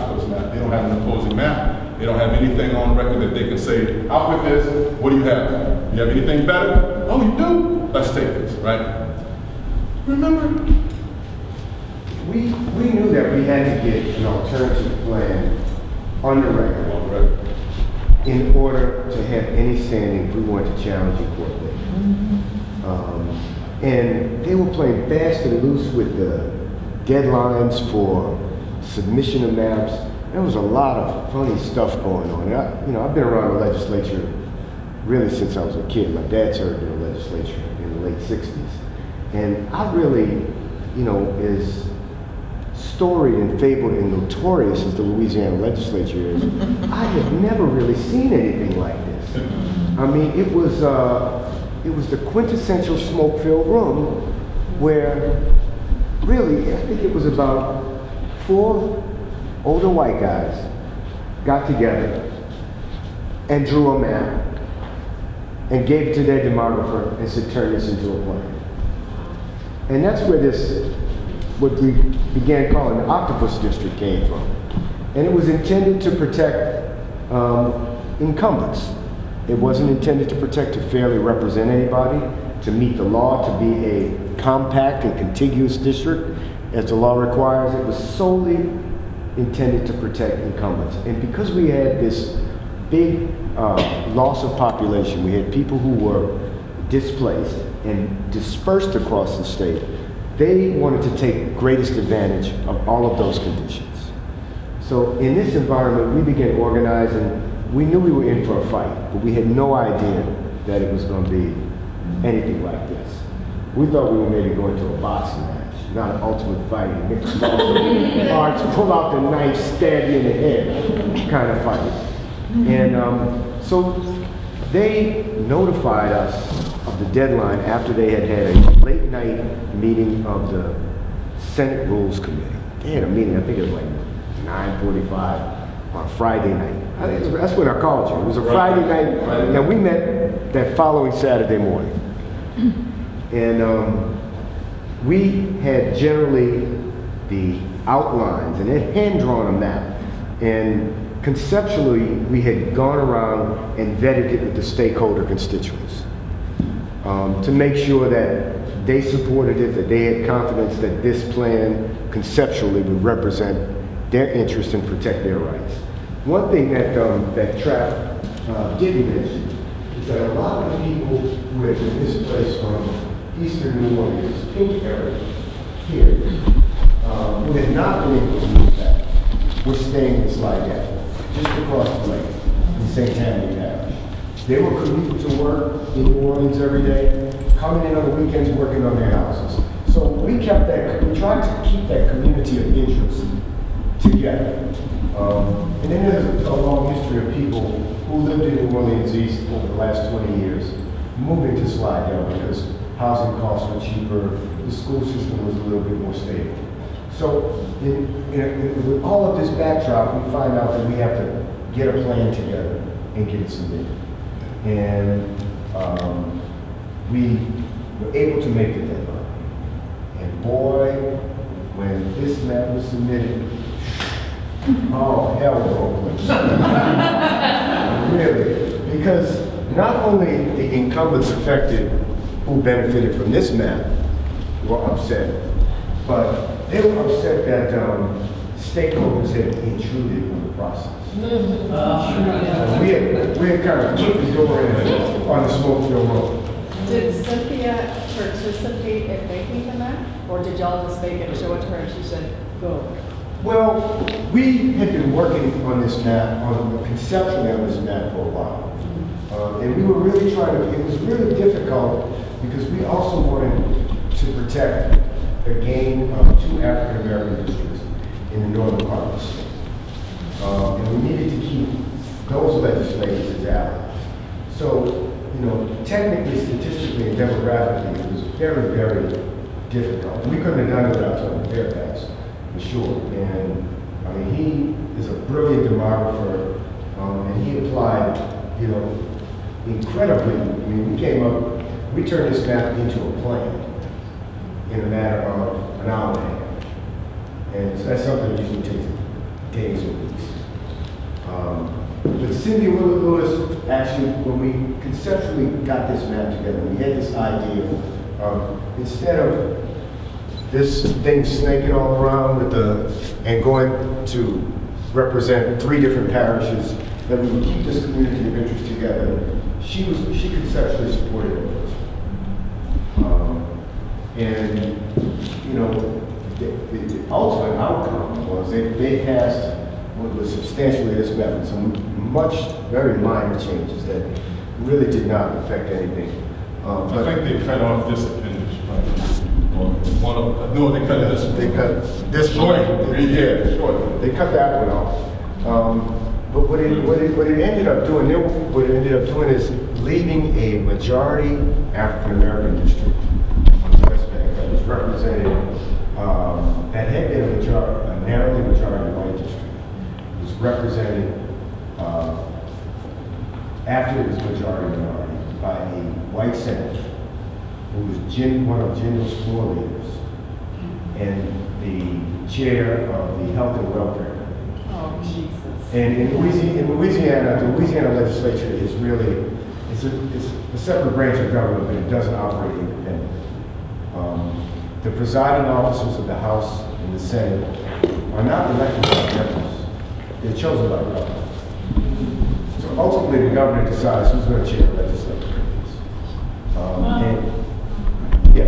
they don't have an opposing map. They don't have anything on record that they can say, out with this, what do you have? You have anything better? Oh, you do? Let's take this, right? Remember, we we knew that we had to get an alternative plan on the record, on the record in order to have any standing if we wanted to challenge in court later. Mm-hmm. um, and they were playing fast and loose with the deadlines for submission of maps. There was a lot of funny stuff going on. And I, you know, I've been around the legislature really since I was a kid. My dad served in the legislature in the late sixties. And I really, you know, is storied and fabled and notorious as the Louisiana legislature is. I have never really seen anything like this. I mean, it was, uh, it was the quintessential smoke-filled room where really, I think it was about four older white guys got together and drew a map and gave it to their demographer and said, turn this into a plan. And that's where this, what we began calling the Octopus District came from. And it was intended to protect um, incumbents. It wasn't intended to protect, to fairly represent anybody, to meet the law, to be a compact and contiguous district as the law requires. It was solely intended to protect incumbents. And because we had this big uh, loss of population, we had people who were displaced and dispersed across the state, they wanted to take greatest advantage of all of those conditions. So in this environment, we began organizing. We knew we were in for a fight, but we had no idea that it was going to be anything like this. We thought we were maybe going to a boxing match, not an ultimate fight, a mixed arts, pull out the knife, stab you in the head kind of fight. And um, so they notified us of the deadline after they had had a late night meeting of the Senate Rules Committee. They had a meeting, I think it was like nine forty-five on Friday night. I think that's what I called you. It was a Friday night, and we met that following Saturday morning. And um, we had generally the outlines, and they hand-drawn a map. And conceptually, we had gone around and vetted it with the stakeholder constituents. Um, to make sure that they supported it, that they had confidence that this plan conceptually would represent their interests and protect their rights. One thing that um, that Trapp uh, didn't mention is that a lot of people who had been displaced from Eastern New Orleans, pink area here, um, who had not been able to move back, were staying in Slide Avenue, just across the lake in Saint Anthony Parish. They were commuting to work in New Orleans every day, coming in on the weekends, working on their houses. So we kept that, we tried to keep that community of interest together. Um, and then there's a long history of people who lived in New Orleans East over the last twenty years, moving to Slide Down because housing costs were cheaper, the school system was a little bit more stable. So in, in, in, with all of this backdrop, we find out that we have to get a plan together and get it submitted. And um, we were able to make the deadline. And boy, when this map was submitted, oh, hell was open. Really, because not only the incumbents affected who benefited from this map were upset, but they were upset that um, stakeholders had intruded on the process. Mm-hmm. uh, so we, had, we had kind of put the door in on the smoke-filled road. Did Cynthia participate in making the map, or did y'all just make it, show it to her, and she said, go? Well, we had been working on this map, on conceptually on this map for a while. Mm-hmm. uh, and we were really trying to, it was really difficult because we also wanted to protect the gain of two African-American districts in the northern part of the state. Um, and we needed to keep those legislators as allies. So, you know, technically, statistically, and demographically, it was very, very difficult. We couldn't have done it without Tony Fairfax, for sure. And I mean, he is a brilliant demographer, um, and he applied, you know, incredibly. I mean, we came up, we turned this map into a plan in a matter of an hour and a half. And so that's something that usually takes days or weeks. Um, but Cindy Willa Lewis, actually, when we conceptually got this map together, we had this idea of, um, instead of this thing snaking all around with the, and going to represent three different parishes, that we would keep this community of interest together. She was, she conceptually supported it. Um, and, you know, the, the, the ultimate outcome was they, they passed what was substantially this method, some much, very minor changes that really did not affect anything. Um, I think they cut off this appendage, right? One of, no, they cut this. They cut this short. Yeah, short. They cut that one off. Um, But what it, what, it, what it ended up doing, what it ended up doing is leaving a majority African-American district on the West Bank that was represented, um, that had been a majority, a narrowly majority white district. It was represented, uh, after it was majority minority, by a white senator who was Jim, one of Jindal's floor leaders and the chair of the Health and Welfare. Oh, geez. And in Louisiana, in Louisiana, the Louisiana legislature is really, it's a, it's a separate branch of government, but it doesn't operate independently. Um, the presiding officers of the House and the Senate are not elected by members. They're chosen by the governor. So ultimately the governor decides who's going to chair the legislative committees. Um, and, yeah,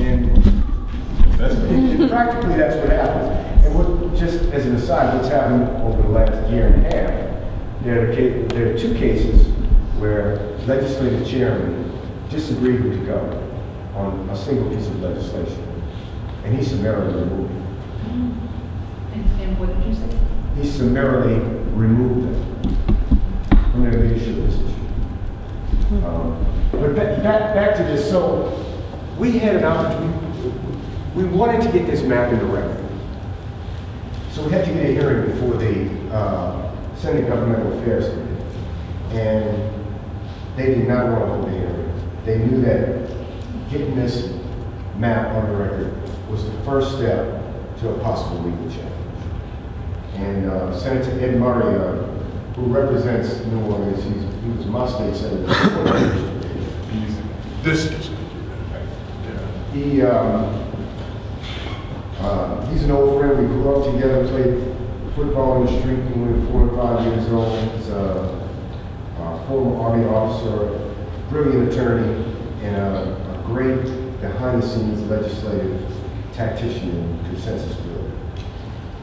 and that's, and practically that's what happens. What, just as an aside, what's happened over the last year and a half, there are, there are two cases where legislative chairmen disagreed with the governor on a single piece of legislation, and he summarily removed them. And, and what did you say? He summarily removed them from their leadership position. Mm-hmm. um, but back, back, back to this, so we had an opportunity, we wanted to get this map in the record. So we had to get a hearing before the uh, Senate Governmental Affairs Committee, and they did not want to hold the hearing. They knew that getting this map on the record was the first step to a possible legal challenge. And uh, Senator Ed Murray, uh, who represents New Orleans, he's, he was my state senator. He's this. He. Um, Uh, he's an old friend. We grew up together, played football in the street when we were four or five years old. He's a, a former Army officer, brilliant attorney, and a, a great behind-the-scenes legislative tactician and consensus builder.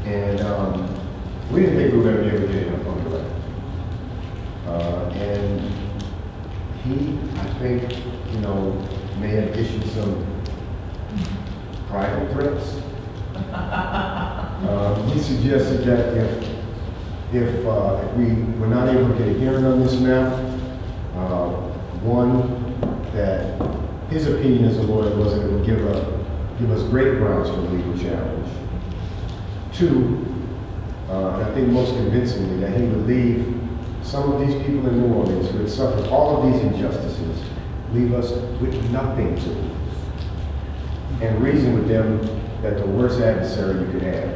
And um, we didn't think we were going to be able to get him on the record. Uh, and he, I think, you know, may have issued some private threats. Uh, he suggested that if if, uh, if we were not able to get a hearing on this map, uh, one, that his opinion as a lawyer was that it would give, a, give us great grounds for a legal challenge. Two, uh, and I think most convincingly, that he would leave some of these people in New Orleans who had suffered all of these injustices, leave us with nothing to lose, and reason with them that the worst adversary you could have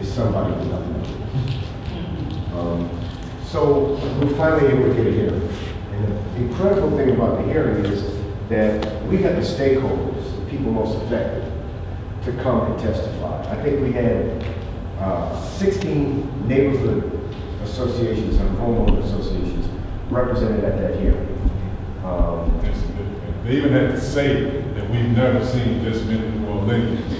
is somebody with nothing to lose. Um, so we finally able to get a hearing. And the incredible thing about the hearing is that we had the stakeholders, the people most affected, to come and testify. I think we had uh, sixteen neighborhood associations and homeowner associations represented at that hearing. Um, they even had to say that we've never seen this many New Orleanians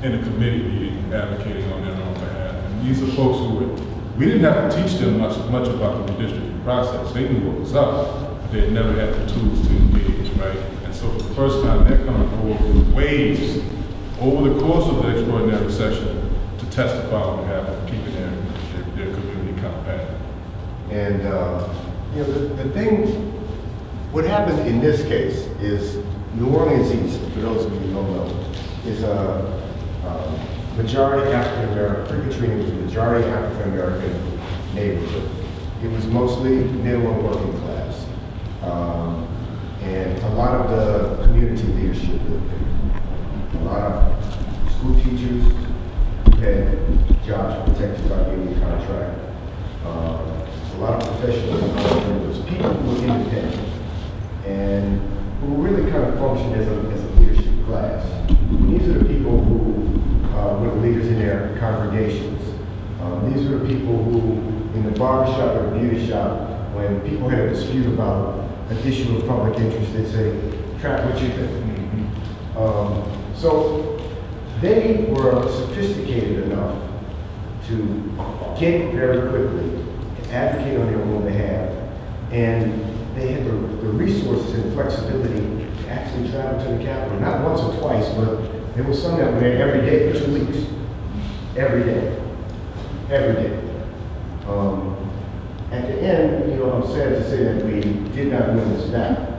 in a committee meeting advocating on their own behalf. And these are folks who were, we didn't have to teach them much much about the redistricting process. They knew what was up, but they had never had the tools to engage, right? And so for the first time, they're coming forward with waves over the course of the extraordinary session to testify on behalf of keeping their, their, their community compact. And uh, you know, the, the thing, what happened in this case is New Orleans East, for those of you who don't know, is a uh, Um, majority African American, pre-Katrina was a majority African American neighborhood. It was mostly middle and working class. Um, and a lot of the community leadership lived there. A lot of school teachers had jobs protected by union contract. Um, a lot of professionals and entrepreneurs, people who were independent and who really kind of functioned as a, as a leadership class. And these are the people who Um, these were the people who, in the barbershop or beauty shop, when people had a dispute about an issue of public interest, they'd say, "Trap, what you think?" Mm-hmm. um, so they were sophisticated enough to get very quickly, to advocate on their own behalf, and they had the, the resources and flexibility to actually travel to the Capitol, not once or twice, but there was some that were there every day for two weeks. Every day. Every day. Um, at the end, you know, I'm sad to say that we did not win this battle.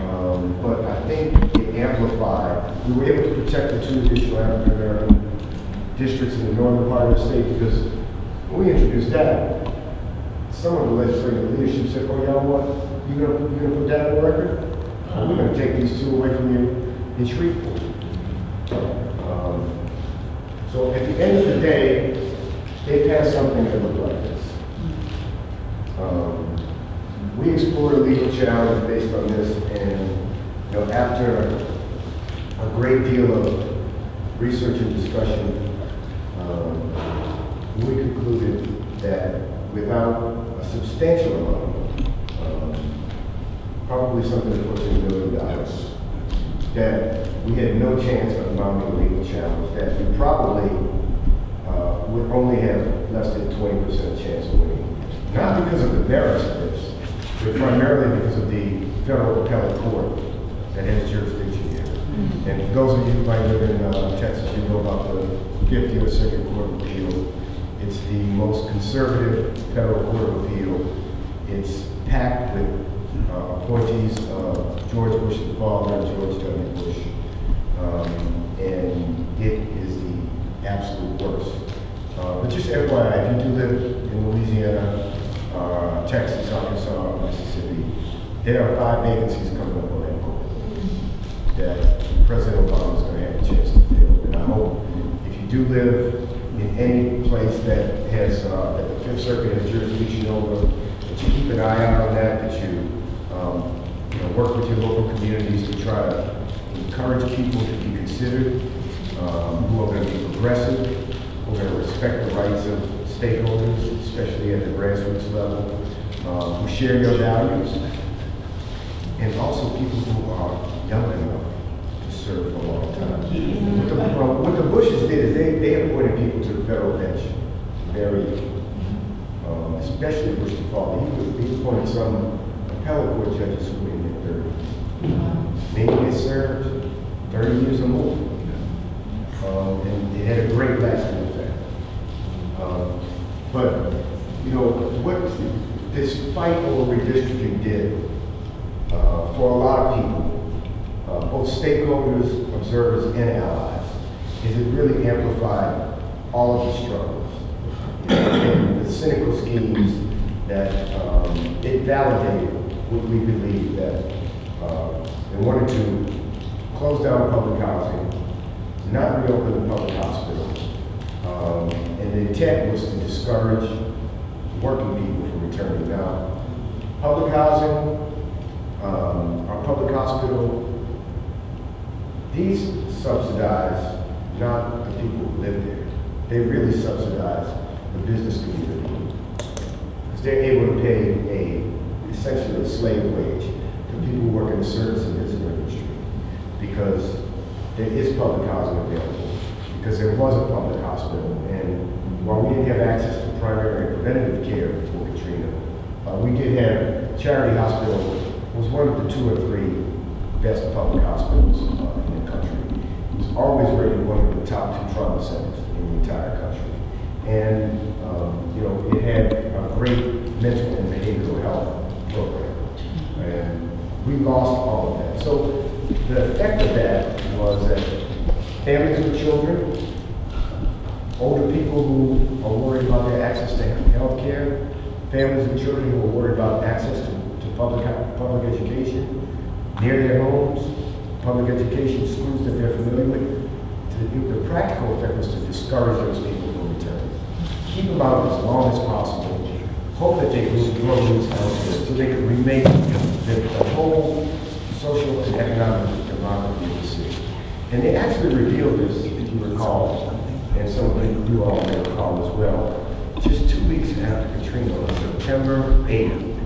Um, but I think it amplified. We were able to protect the two additional African American districts in the northern part of the state because when we introduced that, some of the legislative leadership said, "Oh, y'all what? You gonna you gonna put that on the record? Uh-huh. We're gonna take these two away from you in Shreveport." Um, so at the end of the day, they passed something that looked like this. Um, we explored a legal challenge based on this, and you know, after a, a great deal of research and discussion, um, we concluded that without a substantial amount, um, probably something approaching a million dollars, that we had no chance of mounting a legal challenge, that we probably uh, would only have less than twenty percent chance of winning. Not because of the merits of this, but primarily because of the federal appellate court that has jurisdiction here. Mm-hmm. And for those of you who might live in uh, Texas, you know about the fifth U S Circuit Court of Appeal. It's the most conservative federal court of appeal. It's packed with uh, appointees of George Bush's father, George W. Bush, um, and it is the absolute worst. Uh, but just F Y I, if you do live in Louisiana, uh, Texas, Arkansas, Mississippi, there are five vacancies coming up on that court that President Obama is going to have a chance to fill. And I hope if you do live in any place that has uh, that the Fifth Circuit has jurisdiction over, that you keep an eye out on that, that you, um, you know, work with your local communities to try to encourage people to be considered, um, who are going to be progressive, who are going to respect the rights of stakeholders, especially at the grassroots level, uh, who share your values, and also people who are young enough served for a long time. What the, what the Bushes did is they, they appointed people to the federal bench very young, um, especially Bush the father. He, he appointed some appellate court judges who were in their thirties. Maybe they served thirty years or more. Um, and it had a great lasting effect. Um, but, you know, what this fight over redistricting did uh, for a lot of people, Uh, both stakeholders, observers, and allies, is it really amplified all of the struggles, and the cynical schemes that um, it validated what we believe that uh, they wanted to close down public housing, not reopen the public hospital, um, and the intent was to discourage working people from returning. Now, public housing, um, our public hospital, these subsidize not the people who live there. They really subsidize the business community. Because they're able to pay a, essentially a slave wage to people who work in the service and visitor industry. Because there is public housing available. Because there was a public hospital. And while we didn't have access to primary and preventative care before Katrina, uh, we did have Charity Hospital, was one of the two or three best public hospitals uh, in the country. It was always rated one of the top two trauma centers in the entire country. And um, you know, it had a great mental and behavioral health program. And we lost all of that. So the effect of that was that families with children, older people who are worried about their access to health care, families with children who are worried about access to, to public, public education, near their homes, public education, schools that they're familiar with. The, the practical effect was to discourage those people from returning. Keep them out as long as possible. Hope that they will grow these houses so they can remake the, the whole social and economic demography of the city. And they actually revealed this, if you recall, and some of you, you all may recall as well. Just two weeks after Katrina, on September eighth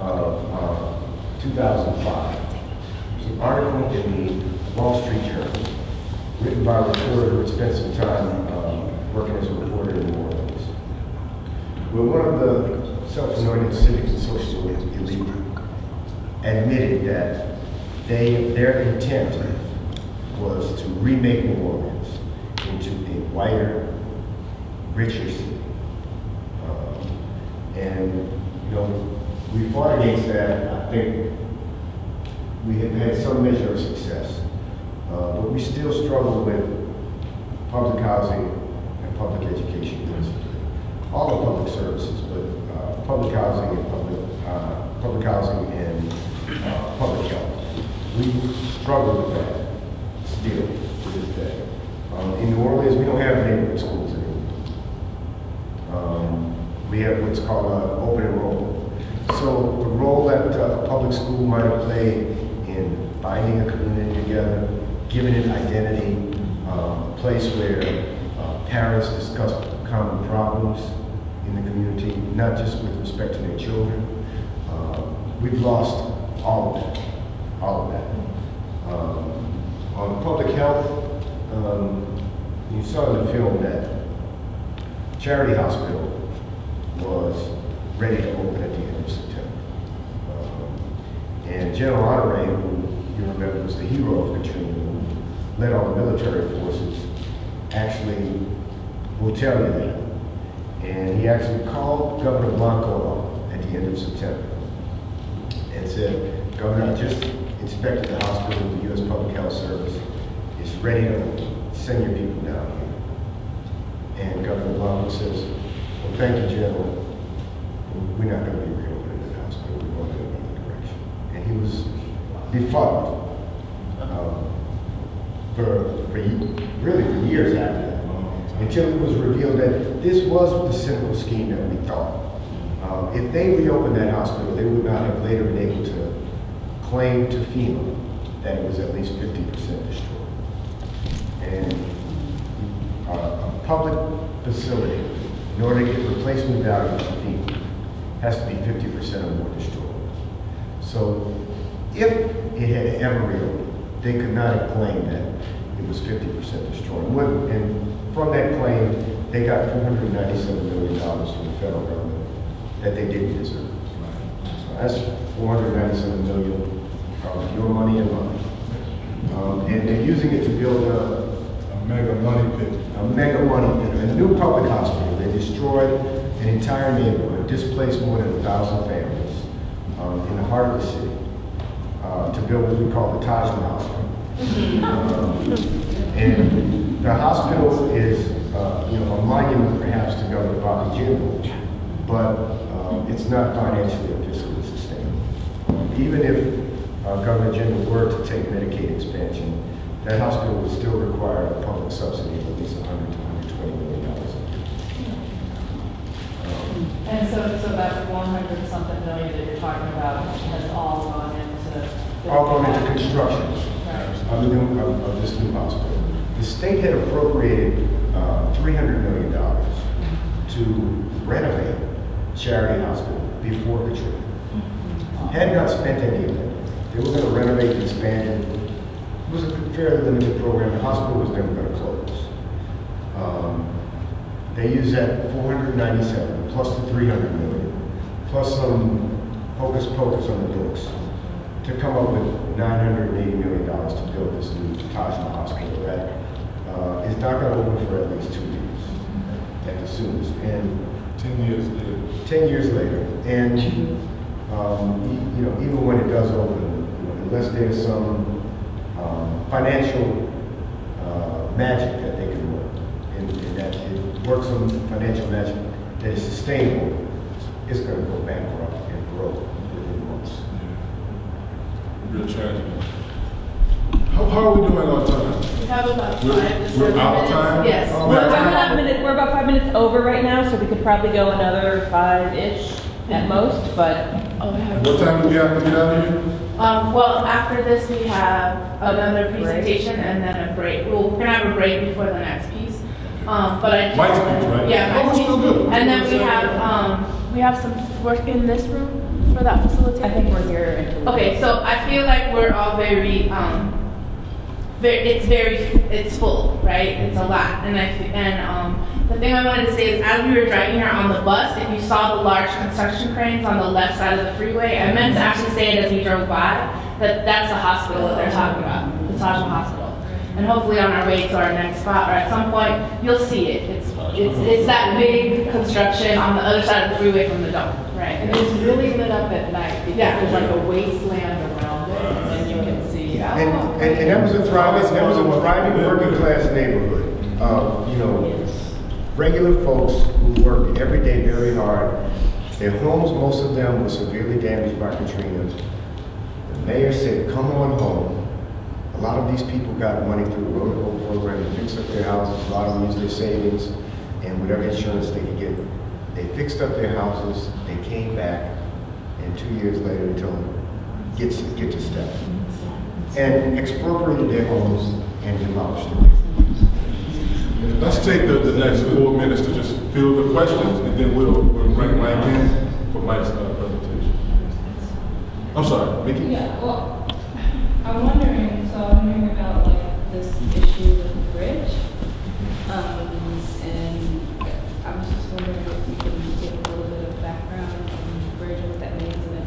of uh, two thousand five, there's an article in the Wall Street Journal written by a reporter who had spent some time um, working as a reporter in New Orleans, where one of the self-anointed civic and social elite admitted that they, their intent was to remake New Orleans into a whiter, richer city. Um, and, you know, we fought against that. I think we have had some measure of success, uh, but we still struggle with public housing and public education, principally. All the public services, but uh, public housing and public, uh, public housing and uh, public health. We struggle with that still to this day. Um, in New Orleans, we don't have neighborhood schools anymore. Um, we have what's called uh, open enrollment. So the role that uh, a public school might have played in binding a community together, giving it identity, um, a place where uh, parents discuss common problems in the community, not just with respect to their children. Um, we've lost all of that, all of that. Um, on public health, um, you saw in the film that Charity Hospital was ready to open at the end of September. Um, and General Honore, who you remember was the hero of Katrina, who led all the military forces, actually will tell you that. And he actually called Governor Blanco at the end of September and said, "Governor, I just inspected the hospital, the U S Public Health Service. It's ready to send your people down here." And Governor Blanco says, "Well, thank you, General. We're not going to be reopening the hospital. We're going in another direction." And he was befuddled um, for, for really for years after that, until it was revealed that this was the cynical scheme that we thought. Um, if they reopened that hospital, they would not have later been able to claim to FEMA that it was at least fifty percent destroyed. And uh, a public facility, in order to get replacement value from FEMA, has to be fifty percent or more destroyed. So if it had ever reopened, they could not have claimed that it was fifty percent destroyed. And from that claim, they got four hundred ninety-seven million dollars from the federal government that they didn't deserve. So that's four hundred ninety-seven million dollars of your money and mine. Um, and they're using it to build a, a mega money pit. A mega money pit, a new public hospital. They destroyed an entire neighborhood, displaced more than a thousand families um, in the heart of the city uh, to build what we call the Taj Mahal Hospital. um, and the hospital is uh, you know, a monument perhaps to Governor Bobby Jindal, but um, it's not financially or fiscally sustainable. Um, even if uh, Governor Jindal were to take Medicaid expansion, that hospital would still require a public subsidy of at least one hundred to one hundred twenty million dollars. And so, so that one hundred something million that you're talking about has all gone into the all gone into construction right. of, the new, of, of this new hospital. The state had appropriated uh, three hundred million dollars to renovate Charity Hospital before Katrina. Mm-hmm. Had not spent any of it. They were going to renovate and expand. It was a fairly limited program. The hospital was never going to close. Um, They used that four hundred ninety-seven plus the three hundred million, plus some hocus pocus on the books to come up with nine hundred eighty million dollars to build this new Taj Mahal Hospital that uh, is not going to open for at least two years at the soonest. And ten years later. Ten years later, and um, you know, even when it does open, you know, unless there's some um, financial uh, magic that they can work in, in that. Work some financial magic that is sustainable, it's going to go bankrupt and broke within months. Yeah. Real tragedy. How, how are we doing on time? We have about we're, five. We're out of time? Yes. Oh, we're, about five minutes, we're about five minutes over right now, so we could probably go another five-ish mm-hmm. at most, but... Oh, what time do we have to get out of here? Um, well, after this, we have another presentation break. and then a break. Well, we're going to have a break before the next piece. Um, but I White speech, right? Yeah. That was still good. And then we have um, we have some work in this room for that facility. I think we're here. Okay, so I feel like we're all very um, very it's very it's full, right? It's a lot, and I and um, the thing I wanted to say is as we were driving here on the bus, if you saw the large construction cranes on the left side of the freeway, I meant to actually say it as we drove by that that's the hospital that they're talking about, the Taj Mahal Hospital. And hopefully on our way to our next spot, or at some point, you'll see it. It's it's, it's that big construction on the other side of the freeway from the dump, right? And it's really lit up at night because yeah. there's like a wasteland around it, and you can see. Yeah. And, and and that was a thriving, that was a thriving working class neighborhood. Uh, you know, regular folks who worked every day very hard. Their homes, most of them, were severely damaged by Katrina. The mayor said, "Come on home." A lot of these people got money through the Road to Hope program to fix up their houses. A lot of them used their savings and whatever insurance they could get. They fixed up their houses, they came back, and two years later they told them, get, get to step. And expropriated their homes and demolished them. Let's take the, the next four minutes to just field the questions, and then we'll, we'll bring Mike in for Mike's uh, presentation. I'm sorry, Mickey? Yeah, well, I'm wondering. So I'm wondering about like this issue with the bridge, um, and I'm just wondering if you can give a little bit of background on the bridge, what that means, and if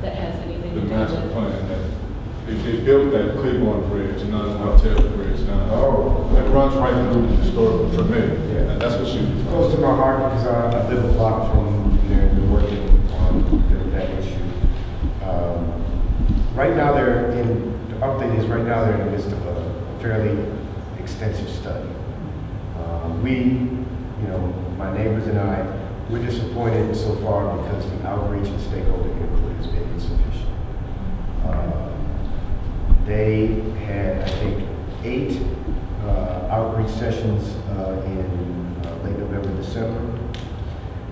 that has anything the to do with it. The master plan that they, they built that Cleveland Bridge, not an Altair Bridge. Now, oh, that runs right through the historical permit. Yeah, and that's what she was. Close to my heart because I, I live a block from there and been working on that issue. Um, right now, they're in. Update is right now they're in the midst of a fairly extensive study. Um, we, you know, my neighbors and I, we're disappointed so far because the outreach and stakeholder input has been insufficient. Um, they had, I think, eight uh, outreach sessions uh, in uh, late November, December,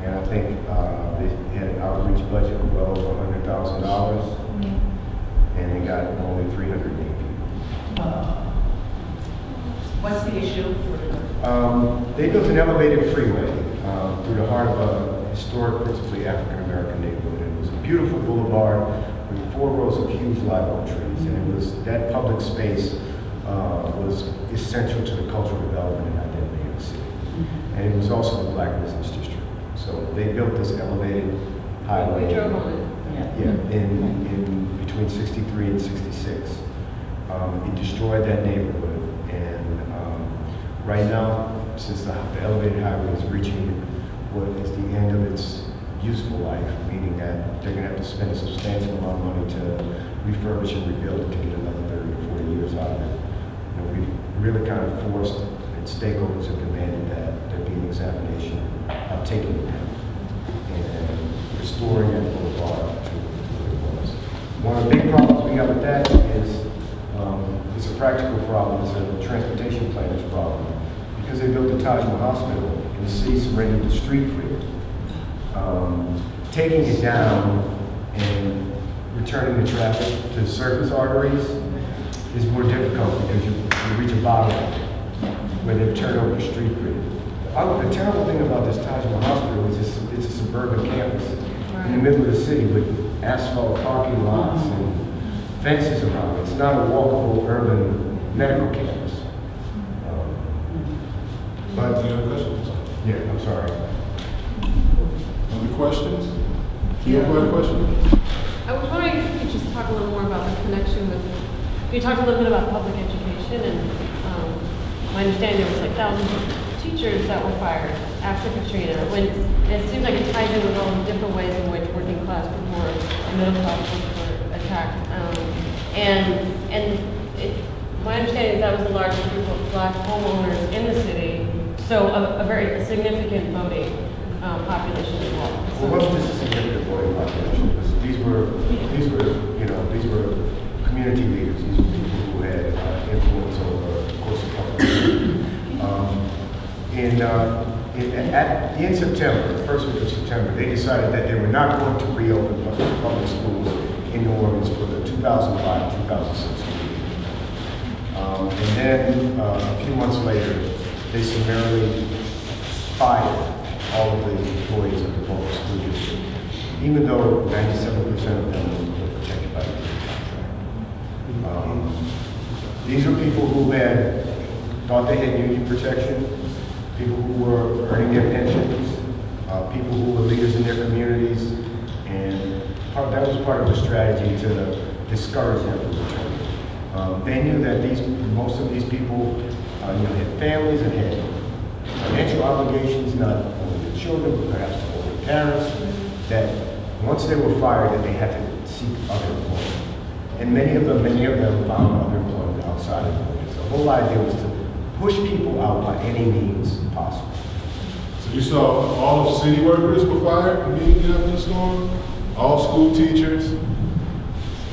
and I think uh, they had an outreach budget of well over one hundred thousand dollars. And they got only three hundred eight people. Uh, What's the issue? Um, they built an elevated freeway uh, through the heart of a historic, principally African-American neighborhood. And it was a beautiful boulevard with four rows of huge live trees. And it was that public space uh, was essential to the cultural development and identity of the city. Mm-hmm. And it was also the black business district. So they built this elevated highway. We drove on it. Yeah, yeah in, in between sixty-three and sixty-six. Um, it destroyed that neighborhood. And um, right now, since the, the elevated highway is reaching what is the end of its useful life, meaning that they're going to have to spend a substantial amount of money to refurbish and rebuild it to get another thirty or forty years out of it. You know, we've really kind of forced, and stakeholders have demanded that there be an examination of taking it down and restoring that boulevard. One of the big problems we have with that is um, it's a practical problem, it's a transportation planner's problem. Because they built the Taj Mahal Hospital and the city surrendered the street for it. Um, taking it down and returning the traffic to surface arteries is more difficult because you, you reach a bottleneck where they've turned over the street grid. The, the terrible thing about this Taj Mahal Hospital is it's, it's a suburban campus in the middle of the city with asphalt parking lots and fences around it. It's not a walkable urban medical campus. Um, but, any other questions? Yeah, I'm sorry. Other questions? Yeah. You have a question? I was wondering if you could just talk a little more about the connection with, you talked a little bit about public education, and um, my understanding was like thousands of teachers that were fired after Katrina, when it seems like it ties in with all the different ways in which working class people were, and middle class people were attacked. Um, and and it, my understanding is that was a large group of black homeowners in the city, so a, a very a significant voting um, population as well. So well, what was this significant voting population? Was these were these were you know these were community leaders. These were people who had uh, influence over the course of public. um, in uh, In, at, in September, the first week of September, they decided that they were not going to reopen public, public schools in New Orleans for the two thousand five two thousand six school year. Um, and then uh, a few months later, they summarily fired all of the employees of the public school district, even though ninety-seven percent of them were protected by the contract. Um, these are people who had thought they had union protection, people who were earning their pensions, uh, people who were leaders in their communities, and part, that was part of the strategy to discourage them from returning. Um, they knew that these most of these people uh, you know, had families and had financial obligations, not only to children, but perhaps to older parents, that once they were fired, that they had to seek other employment. And many of them, many of them found other employment outside of the workplace. The whole idea was to push people out by any means possible. So you saw all of city workers were fired immediately after the storm, all school teachers,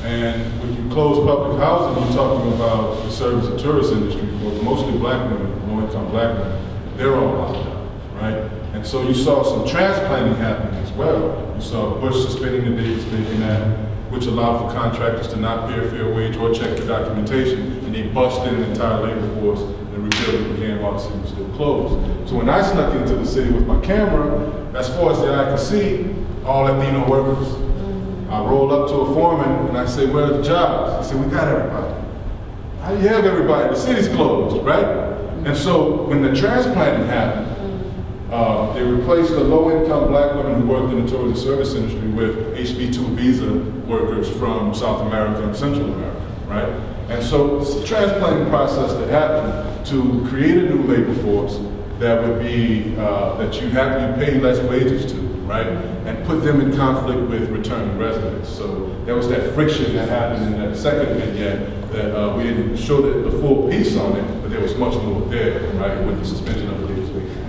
and when you close public housing, you're talking about the service and tourist industry, for mostly black women, low-income black women, they're all locked down, right? And so you saw some transplanting happening as well. You saw Bush suspending the Davis Bacon Act, which allowed for contractors to not pay a fair wage or check the documentation, and they busted an entire labor force and rebuilt began while the city was still closed. So when I snuck into the city with my camera, as far as the eye could see, all Latino workers. I roll up to a foreman and I say, where are the jobs? He said, we got everybody. How do you have everybody? The city's closed, right? And so when the transplanting happened, Uh, they replaced the low-income black women who worked in the tourism service industry with H B two visa workers from South America and Central America, right? And so it's a transplanting process that happened to create a new labor force that would be, uh, that you have to pay less wages to, right? And put them in conflict with returning residents. So there was that friction that happened in that second vignette that uh, we didn't show the, the full piece on it, but there was much more there, right, with the suspension of the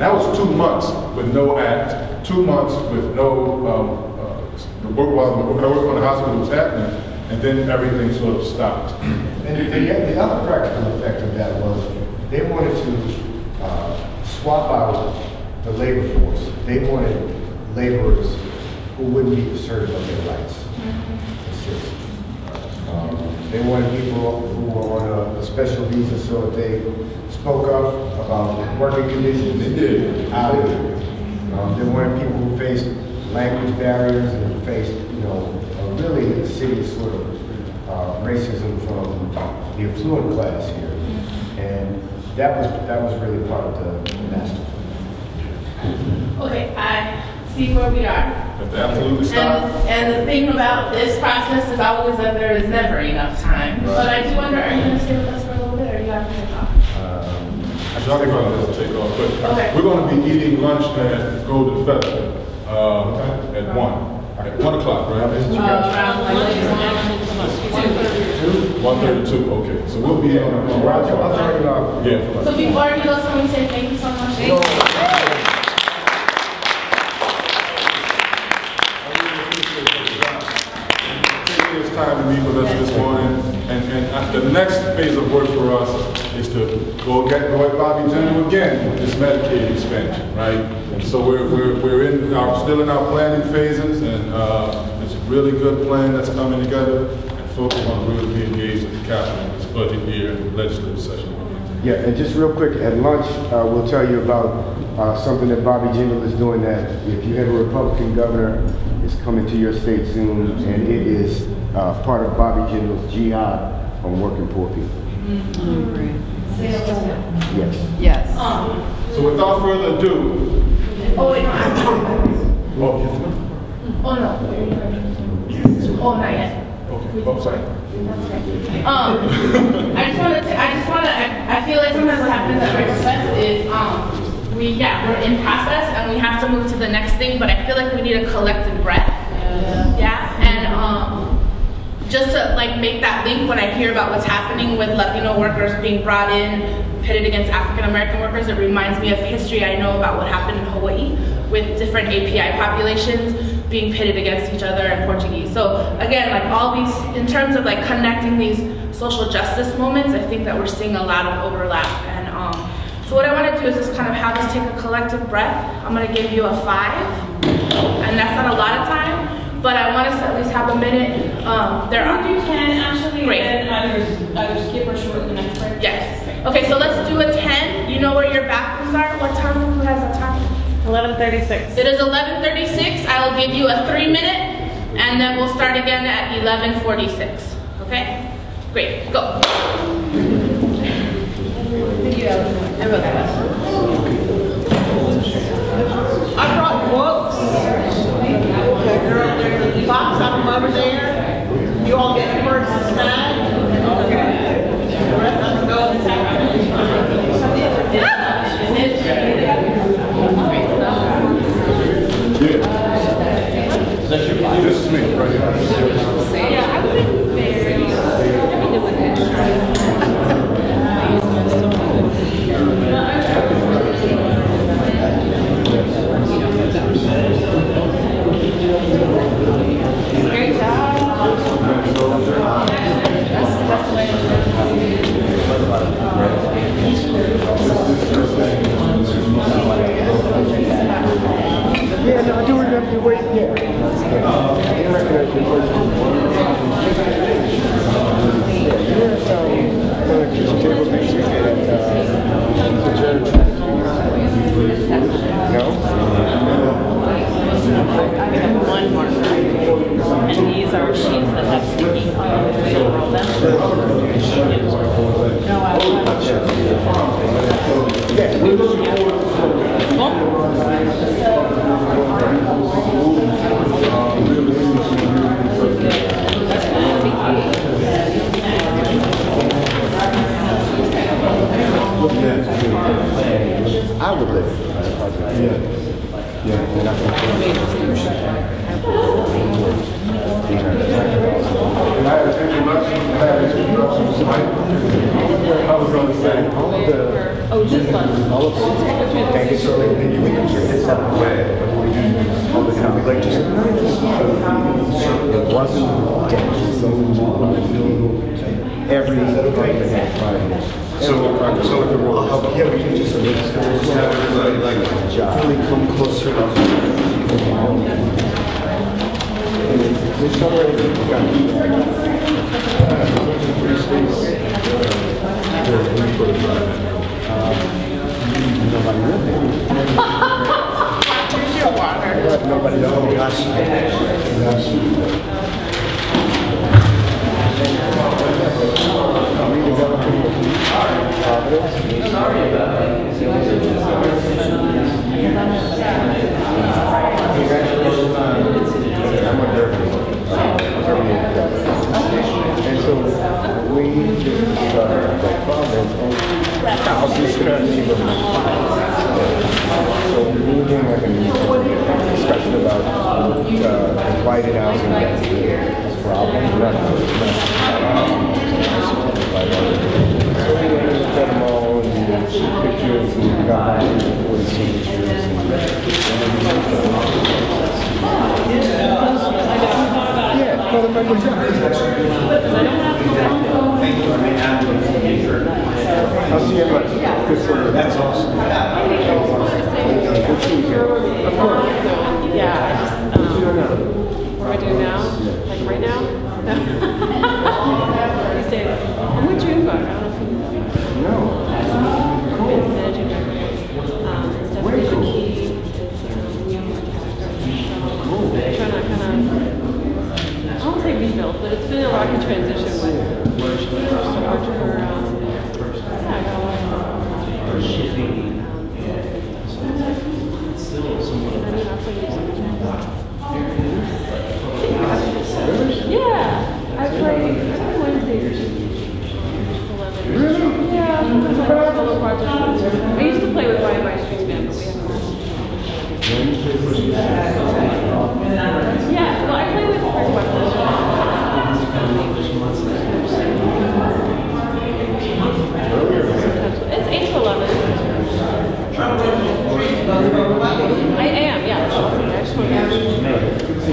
that was two months with no act, two months with no um, uh, the work while the work on the hospital was happening, and then everything sort of stopped. And the, the other practical effect of that was they wanted to uh, swap out the labor force. They wanted laborers who wouldn't be assertive of their rights. It's just, um, they wanted people who were on a, a special visa, so that they spoke up about working conditions. They did. I did. Um, they weren't people who faced language barriers and faced, you know, uh, really the city's sort of uh, racism from the affluent class here, and that was that was really part of the, the master plan. Okay, I see where we are. Absolutely stop. And, and the thing about this process is always that there is never enough time. Right. But I do wonder, are you going to stay with us for a little bit, or are you out here talking? Take off, take off, but okay. We're going to be eating lunch at Golden Feather uh, at right. one. At one o'clock, right? Uh, around one thirty-two. one thirty-two, okay. So we'll be at one o'clock. Yeah. For so before you go, someone say thank you so much. Thank you. I really appreciate this time to meet with us this morning, and and the next phase of work for us is to go get go at Bobby Jindal again with this Medicaid expansion, right? And so we're we're we're in our still in our planning phases, and uh, it's a really good plan that's coming together. And folks want to really be engaged with the Capitol this budget year and legislative session. Yeah, and just real quick at lunch, uh, we'll tell you about uh, something that Bobby Jindal is doing. That if you have a Republican governor, it's coming to your state soon, and it is uh, part of Bobby Jindal's G I on working poor people. Mm-hmm. Yes. Yes. Um, so without further ado. Oh wait. oh, oh no. Oh not yet. Okay. Oh sorry. Um, I just wanted to. I just wanna. I, I feel like sometimes what happens at request is um we yeah we're in process and we have to move to the next thing, but I feel like we need a collective breath. Yeah. Yeah. And um. just to like make that link when I hear about what's happening with Latino workers being brought in, pitted against African American workers, it reminds me of history I know about what happened in Hawaii with different A P I populations being pitted against each other and Portuguese. So again, like all these, in terms of like connecting these social justice moments, I think that we're seeing a lot of overlap. And um, so what I wanna do is just kind of have us take a collective breath. I'm gonna give you a five, and that's not a lot of time, but I want us to at least have a minute. Um, there are you can actually. Great. Either, either skip or shorten the next part. Yes. Okay, so let's do a ten. You know where your bathrooms are? What time? Who has a time? eleven thirty-six. It is eleven thirty-six. I will give you a three minute, and then we'll start again at eleven forty-six. Okay? Great. Go. Thank you, Ellen. I wrote that one. I brought books. That girl, there's a box of them over there. You all get the first snack. Okay. The rest of them go this afternoon. That's your body. This is me, right here. Yeah, I wouldn't very. Let me do with that. Great job. That's, that's the way yeah, no, I do remember you waiting there. No? I have one more. And these are sheets that have sticking on them. They'll roll them. No, I don't have to. Yeah, we will. I would live. Yeah. Yeah, and I think I was going to say, all of the... Oh, just one. Thank you, Shirley. And you can turn this out of the way. All the time. Like, just... It wasn't... Every... Every... So our Senator Willa, how can we just make this have everybody like really come closer to us? There's already got nobody else. Sorry about that. Congratulations on I'm a dirty one. And so we just uh like problems on so we doing like a discussion about uh White House and problems. So we went to Guatemala and took pictures and got forty signatures and yeah, well, the Michael I'll see you everybody. That's awesome. Of course. Yeah, I just, um, what do I do now? Like right now? You say, I'm with you, but I don't know. No. Um, cool. It's magic. Um, it's definitely the key. Cool. I'm trying to kind of, I won't say rebuild, but it's been a rocky transition with her. Um, yeah, I played Wednesday. Really? Yeah, I used to play with Ryan my string band, but we haven't. Yeah, well, I play with Chris Martin. It's eight to eleven. I am, yeah. I just want to.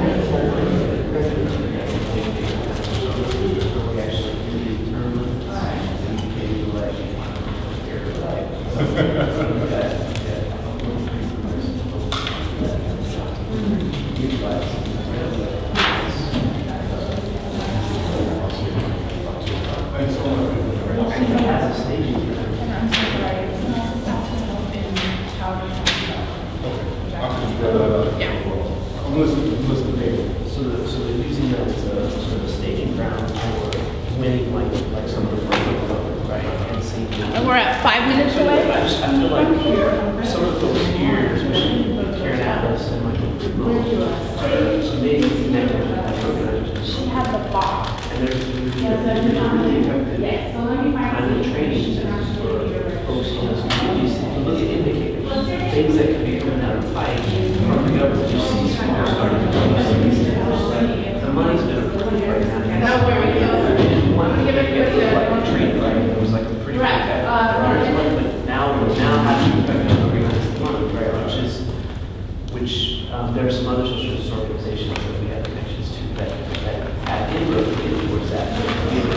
Yeah. just, I feel like some of those peers, Karen Atlas and Michael Rohd, some amazing connectors with that organization. She had the box. And there's really effective kind of trainings for folks in those communities to look at indicators, things that could be coming out of fight from the government. You see small startups, you see things. The money's been approved right now. Don't worry, don't worry. Give it like a It was like a pretty right. big uh, but now we're now having to organize the money, right? Which is, which um, there are some other social justice organizations that we have connections to that have inroads towards that. We have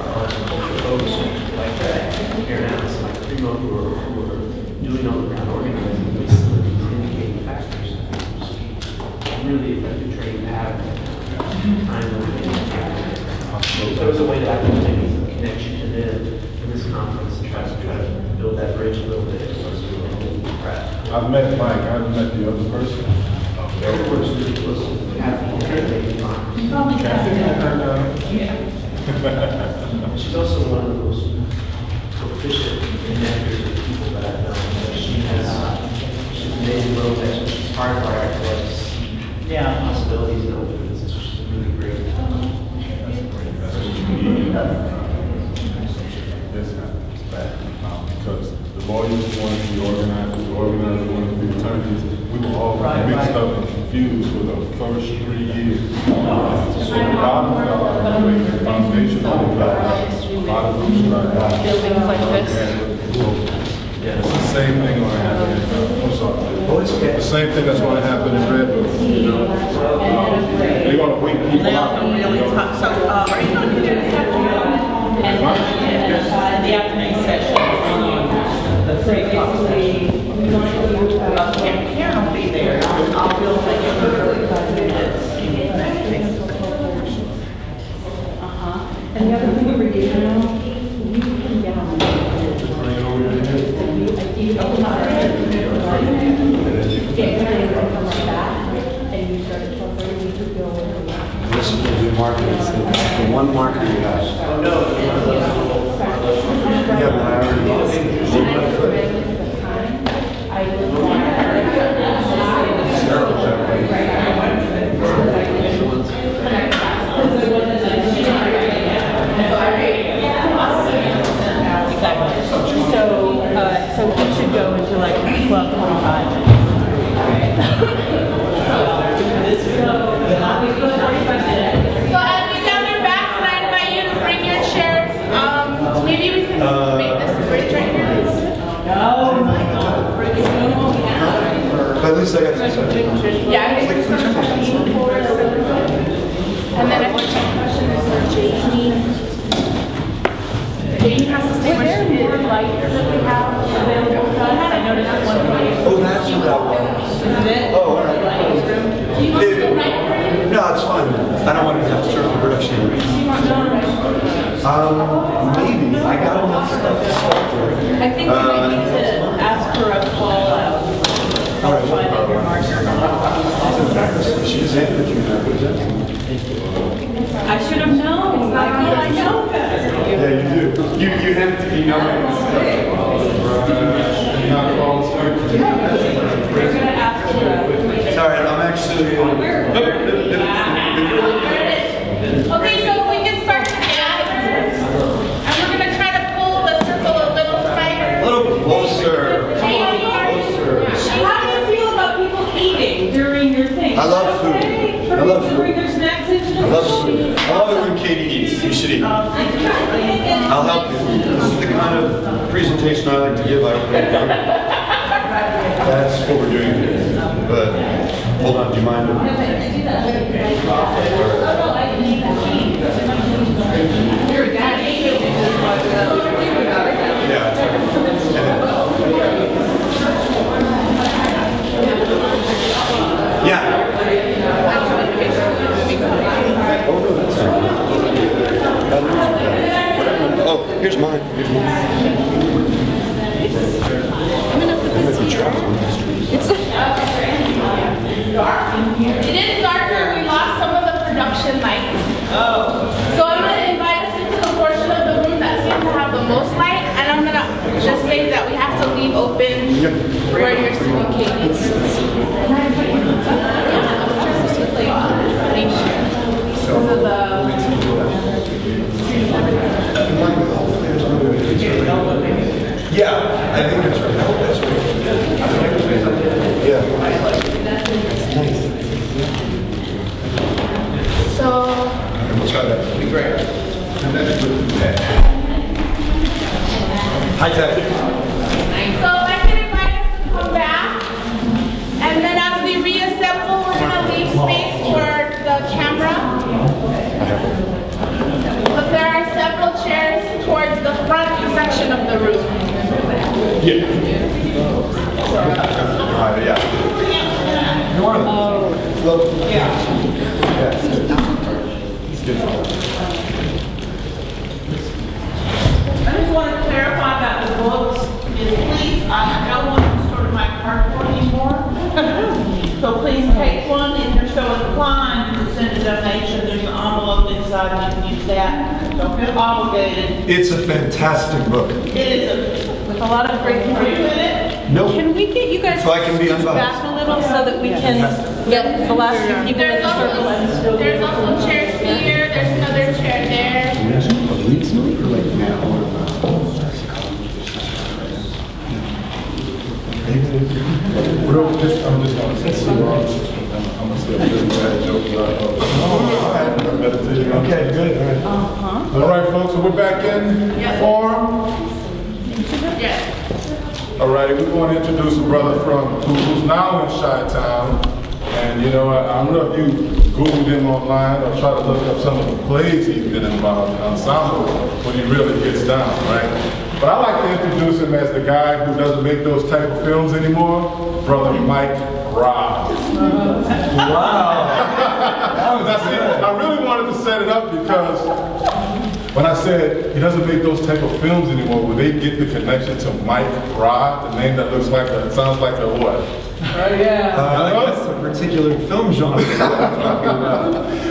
our cultural folks like that, Karen Atlas, like Primo, who are, who are doing all the ground organizing, but some of these indicating factors. Really effective training pattern. So there was a way to actually make some connection to them in this conference and try to, try to build that bridge a little bit. I've met Mike, I've met the other person. The other person was Kathy. Kathy? Yeah. She's also one of the most proficient connectors of people that I've known. She has, she's made a little bit, she's part of our accolades. Yeah. Possibilities and open. Because the lawyers wanted to be organizers, the organizers wanted to be attorneys. We were all right, mixed right. up and confused for the first three years. Uh, so the problems are the foundation of the black, a lot of things like that. Buildings like this. Yeah, it's the same thing going to happen. I'm sorry. The same thing that's going to happen in Redwood. You know, um, they're going to wake people up. Really tough. So, uh, are you going to do that? And then the afternoon session. So basically, we don't do about Karen. Karen will be there. I'll build like a really five minutes. Uh huh. And the other thing we do now, we can get on the You know, this is the marketing. The one marketing guy. Oh no. Yeah, but I already lost it. So Uh, so it should go into like twelve twenty-five. Right. So as we gather back, can I invite you to bring your chairs? Um, maybe we can uh, make this bridge right here. No, my God. At least I got some. Yeah, I think something for us. And then I think my question is for Jamie. Jamie has to say where more lights that we have available to us. I noticed one light. Oh, that's what that was. Isn't it? Oh, all right. Do you want to go right for it? No, it's fine. I don't want to have to turn the production. Do you want to go right for it? Um, maybe. I got all that stuff. I think we might need to ask for a fallout. All right. She's in the computer. I should have known. It's not all I know. Yeah, you do. You, you have to be knowing this stuff. Sorry, I'm actually... Okay, so we can start to gather. And we're going to try to pull the circle a little tighter. A little closer. Closer. How do you feel about people eating during your thing? I love food. I love food. I love food. I love it when Katie eats. You should eat. I'll help you. This is the kind of presentation I like to give. I That's what we're doing here. But hold on, do you mind? Yeah. Yeah. Oh, here's mine. Here's mine. I'm gonna put this here. It's dark in here. It is darker. We lost some of the production lights. Oh. So I'm gonna invite us into the portion of the room that seems to have the most light, and I'm gonna just say that we have to. where you're located. Yeah, I think that's right. Yeah. So we'll try that. It'll be great. And then it's with Ted. Hi, Ted. So I can invite us to come back, and then as we reassemble, we're gonna leave space for the camera. But there are several chairs towards the front section of the room. Yeah. Uh, yeah. You want to? Oh. Yeah. Yeah. It's good. I just want to clarify that the vote is please. I don't want to sort my cardboard anymore. So please take one if you're so inclined to send a donation. There's an envelope inside. You can use that. Don't feel obligated. It's a fantastic book. It is a. With a lot of great review in it. Nope. Can we get you guys so I can be back a little so that we yeah. can get the last few people in the circle? Also, there's also chairs here. There's another chair there. We're just, I'm just going to say I'm going to say a really bad joke. Okay, good. Uh-huh. All right, folks, so we're back in yes. form. Yes. All righty, we want to introduce a brother from who's now in Chi-Town, and you know, I, I don't know if you Googled him online or try to look up some of the plays he's been involved in, ensemble, when he really gets down, right? But I like to introduce him as the guy who doesn't make those type of films anymore, brother Mike Rohd. Uh, wow. That's it. I really wanted to set it up because when I said he doesn't make those type of films anymore, would they get the connection to Mike Rohd, the name that looks like a, sounds like a what? Oh yeah. Uh, I like that's a particular film genre.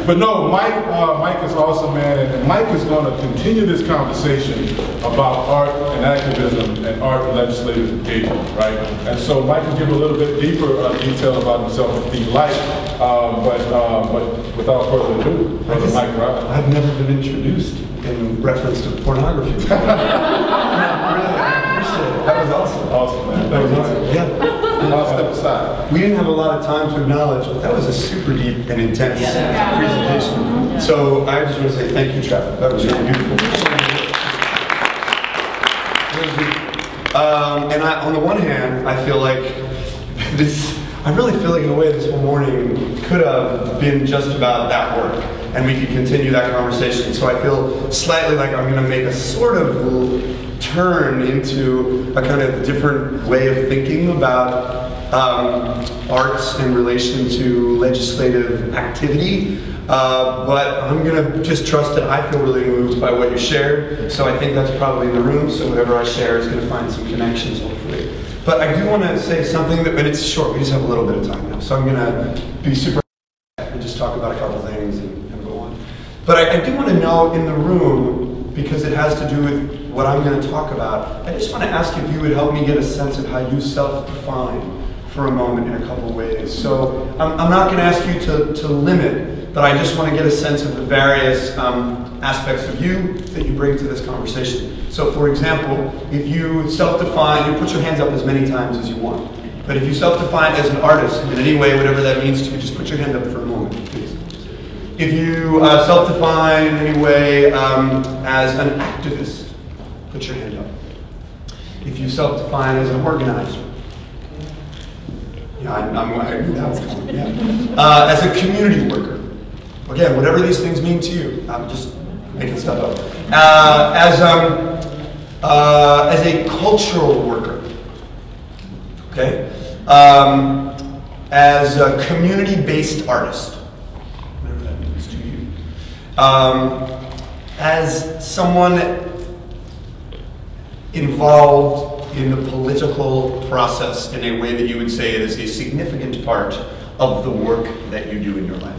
But no, Mike, uh, Mike is awesome, man, and Mike is going to continue this conversation about art and activism and art and legislative engagement, right? And so Mike can give a little bit deeper uh, detail about himself if he'd like, um, but, um, but without further ado, brother Mike Rohd. I've never been introduced in reference to pornography. No, really, I appreciate it. That was awesome. Awesome, man. That was awesome. Yeah. I'll step aside. We didn't have a lot of time to acknowledge, but that was a super deep and intense yeah. presentation. Yeah. So I just want to say thank you, Trevor. That was really beautiful. Um, and I, on the one hand, I feel like this, I really feel like in a way this whole morning could have been just about that work, and we could continue that conversation. So I feel slightly like I'm gonna make a sort of turn into a kind of different way of thinking about um, arts in relation to legislative activity. Uh, but I'm gonna just trust that I feel really moved by what you shared. So I think that's probably in the room, so whatever I share is gonna find some connections, hopefully. But I do wanna say something that, but it's short, we just have a little bit of time now. So I'm gonna be super and just talk about a couple things. And, But I, I do want to know in the room, because it has to do with what I'm going to talk about, I just want to ask if you would help me get a sense of how you self-define for a moment in a couple of ways. So I'm, I'm not going to ask you to, to limit, but I just want to get a sense of the various um, aspects of you that you bring to this conversation. So for example, if you self-define, you put your hands up as many times as you want. But if you self-define as an artist in any way, whatever that means to you, just put your hand up for a moment, please. If you uh, self-define in any way um, as an activist, put your hand up. If you self-define as an organizer, yeah, I'm, I'm, I knew that was coming. Yeah. Uh, as a community worker, again, whatever these things mean to you, I'm just making stuff up. Uh, as um, uh, as a cultural worker, okay, um, as a community-based artist. Um, as someone involved in the political process in a way that you would say it is a significant part of the work that you do in your life.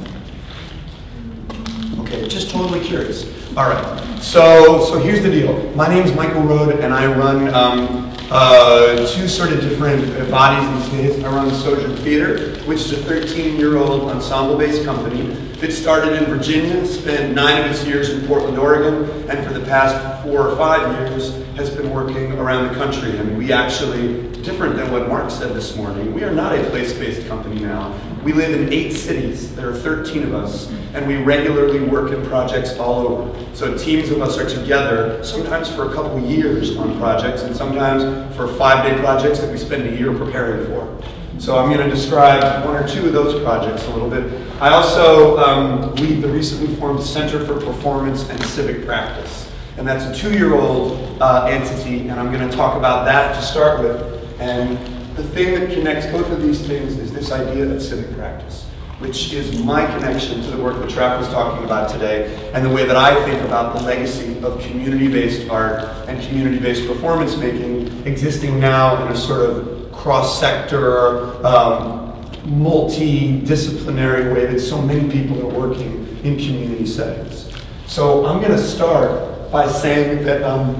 Okay, just totally curious. All right, so so here's the deal. My name is Michael Rohd, and I run um, uh, two sort of different bodies these days. I run the Sojourn Theatre, which is a thirteen-year-old ensemble-based company that started in Virginia, spent nine of its years in Portland, Oregon, and for the past four or five years has been working around the country. I mean, we actually, different than what Mark said this morning, we are not a place-based company now. We live in eight cities, there are thirteen of us, and we regularly work in projects all over. So teams of us are together, sometimes for a couple years on projects, and sometimes for five-day projects that we spend a year preparing for. So I'm going to describe one or two of those projects a little bit. I also um, lead the recently formed Center for Performance and Civic Practice. And that's a two-year-old uh, entity, and I'm going to talk about that to start with. And the thing that connects both of these things is this idea of civic practice, which is my connection to the work that Trapp was talking about today, and the way that I think about the legacy of community-based art and community-based performance making existing now in a sort of cross-sector, um, multidisciplinary way that so many people are working in community settings. So I'm going to start by saying that um,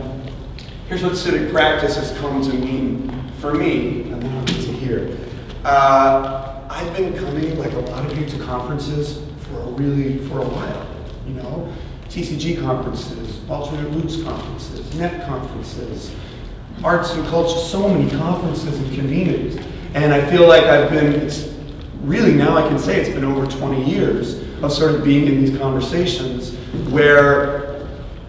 here's what civic practice has come to mean for me, and then I'll get to here. Uh, I've been coming, like a lot of you, to conferences for a really for a while. You know, T C G conferences, alternate roots conferences, net conferences, arts and culture, so many conferences and convenings. And I feel like I've been, it's really now I can say it's been over twenty years of sort of being in these conversations where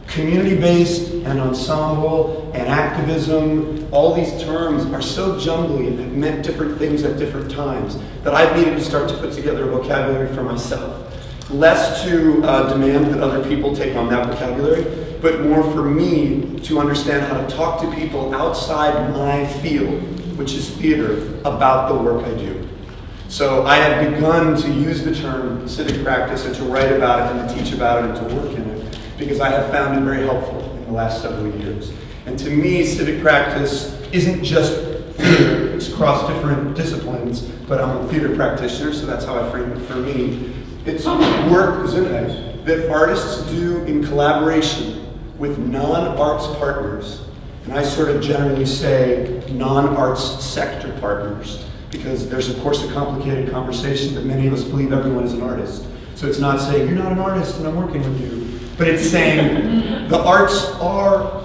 community-based and ensemble and activism, all these terms are so jumbly and have meant different things at different times that I've needed to start to put together a vocabulary for myself. Less to uh, demand that other people take on that vocabulary, but more for me to understand how to talk to people outside my field, which is theater, about the work I do. So I have begun to use the term civic practice and to write about it and to teach about it and to work in it, because I have found it very helpful in the last several years. And to me, civic practice isn't just theater, it's across different disciplines, but I'm a theater practitioner, so that's how I frame it for me. It's work, isn't it, that artists do in collaboration with non-arts partners, and I sort of generally say non-arts sector partners, because there's of course a complicated conversation that many of us believe everyone is an artist. So it's not saying, you're not an artist and I'm working with you, but it's saying the arts are,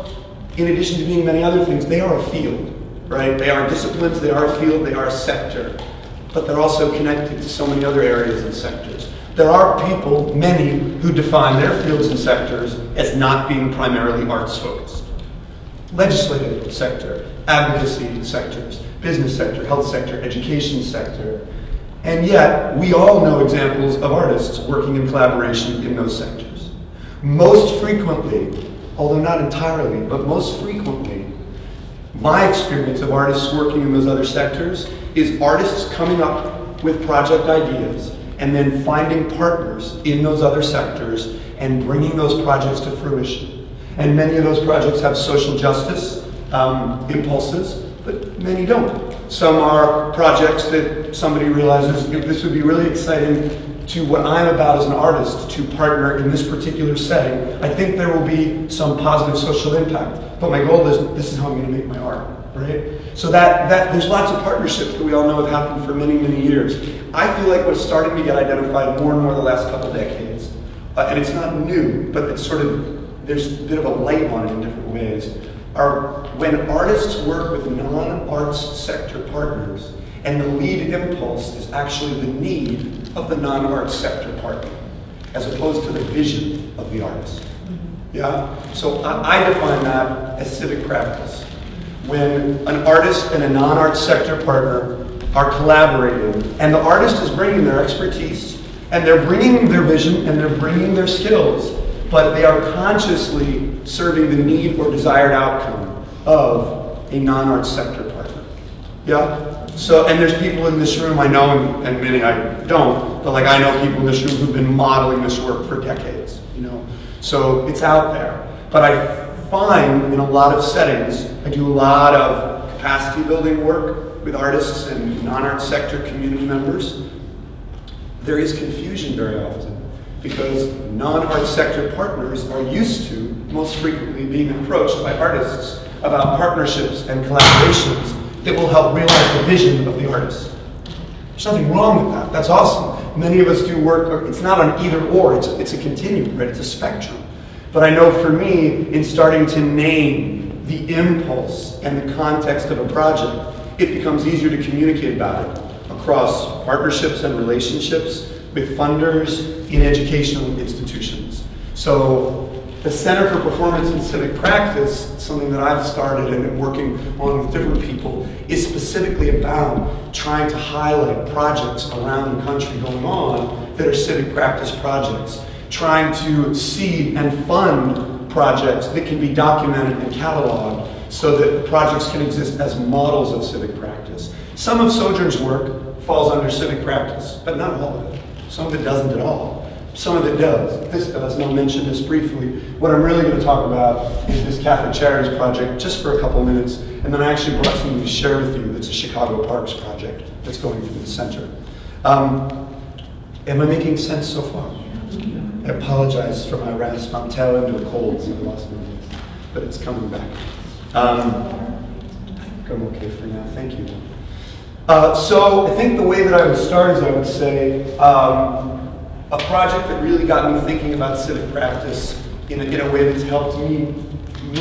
in addition to being many other things, they are a field, right? They are disciplines, they are a field, they are a sector, but they're also connected to so many other areas and sectors. There are people, many, who define their fields and sectors as not being primarily arts-focused. Legislative sector, advocacy sectors, business sector, health sector, education sector. And yet, we all know examples of artists working in collaboration in those sectors. Most frequently, although not entirely, but most frequently, my experience of artists working in those other sectors is artists coming up with project ideas and then finding partners in those other sectors and bringing those projects to fruition. And many of those projects have social justice um, impulses, but many don't. Some are projects that somebody realizes, this would be really exciting to what I'm about as an artist, to partner in this particular setting. I think there will be some positive social impact, but my goal is, this is how I'm gonna make my art. Right? So that, that, there's lots of partnerships that we all know have happened for many, many years. I feel like what's starting to get identified more and more the last couple decades, uh, and it's not new, but it's sort of, there's a bit of a light on it in different ways, are when artists work with non-arts sector partners, and the lead impulse is actually the need of the non-arts sector partner, as opposed to the vision of the artist. Yeah? So I, I define that as civic practice. When an artist and a non-art sector partner are collaborating, and the artist is bringing their expertise, and they're bringing their vision, and they're bringing their skills, but they are consciously serving the need or desired outcome of a non-art sector partner. Yeah? So, and there's people in this room, I know, and many I don't, but like I know people in this room who've been modeling this work for decades, you know? So it's out there. But I find in a lot of settings, I do a lot of capacity building work with artists and non-art sector community members. There is confusion very often because non-art sector partners are used to most frequently being approached by artists about partnerships and collaborations that will help realize the vision of the artist. There's nothing wrong with that. That's awesome. Many of us do work, it's not an either or, it's a, it's a continuum, right? It's a spectrum. But I know for me, in starting to name the impulse and the context of a project, it becomes easier to communicate about it across partnerships and relationships with funders in educational institutions. So the Center for Performance and Civic Practice, something that I've started and been working on with different people, is specifically about trying to highlight projects around the country going on that are civic practice projects, trying to seed and fund projects that can be documented and cataloged so that projects can exist as models of civic practice. Some of Sojourn's work falls under civic practice, but not all of it. Some of it doesn't at all. Some of it does. This does, and I'll mention this briefly. What I'm really going to talk about is this Catholic Charities project, just for a couple minutes, and then I actually brought something to share with you that's a Chicago Parks project that's going through the center. Um, am I making sense so far? I apologize for my rasp. I'm tail into a cold, so I lost my voice, but it's coming back. Um, I think I'm okay for now, thank you. Uh, so I think the way that I would start is I would say um, a project that really got me thinking about civic practice in a, in a way that's helped me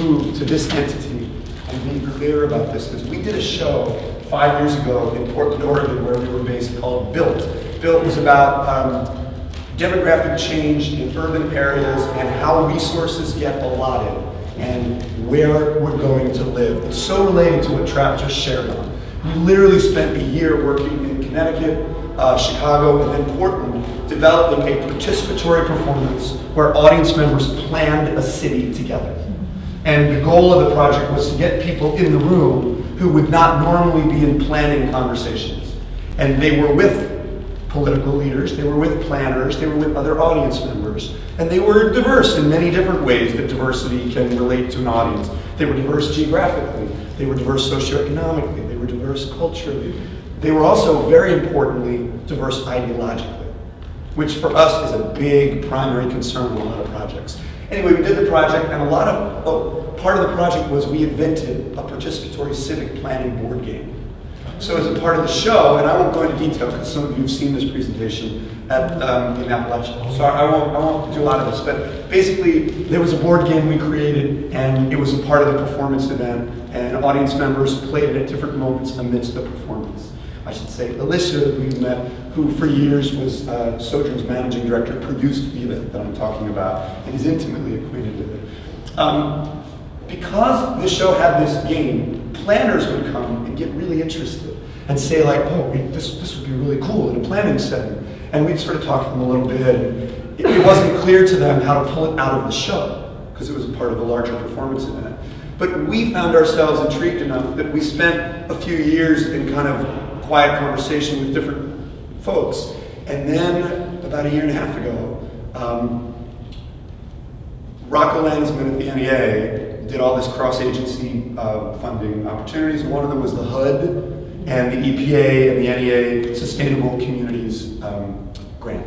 move to this entity and be clear about this is we did a show five years ago in Portland, Oregon, where we were based called Built. Built was about um, demographic change in urban areas and how resources get allotted and where we're going to live. It's so related to what Trap just shared on. We literally spent a year working in Connecticut, uh, Chicago, and then Portland, developing a participatory performance where audience members planned a city together. And the goal of the project was to get people in the room who would not normally be in planning conversations. And they were with political leaders, they were with planners, they were with other audience members, and they were diverse in many different ways that diversity can relate to an audience. They were diverse geographically, they were diverse socioeconomically, they were diverse culturally. They were also, very importantly, diverse ideologically, which for us is a big primary concern in a lot of projects. Anyway, we did the project, and a lot of, oh, part of the project was we invented a participatory civic planning board game. So as a part of the show, and I won't go into detail because some of you have seen this presentation at, um, in Appalachia, so I won't, I won't do a lot of this, but basically there was a board game we created and it was a part of the performance event and audience members played it at different moments amidst the performance. I should say Alyssa, who we met, who for years was uh, Sojourn's managing director, produced the event that I'm talking about and is intimately acquainted with it. Um, because the show had this game, planners would come and get really interested and say like, oh, this, this would be really cool in a planning setting. And we'd sort of talk to them a little bit. And it, it wasn't clear to them how to pull it out of the show because it was a part of a larger performance event. But we found ourselves intrigued enough that we spent a few years in kind of quiet conversation with different folks. And then about a year and a half ago, um, Rocco Landsman at the N E A did all this cross-agency uh, funding opportunities. One of them was the H U D and the E P A and the N E A Sustainable Communities um, grant.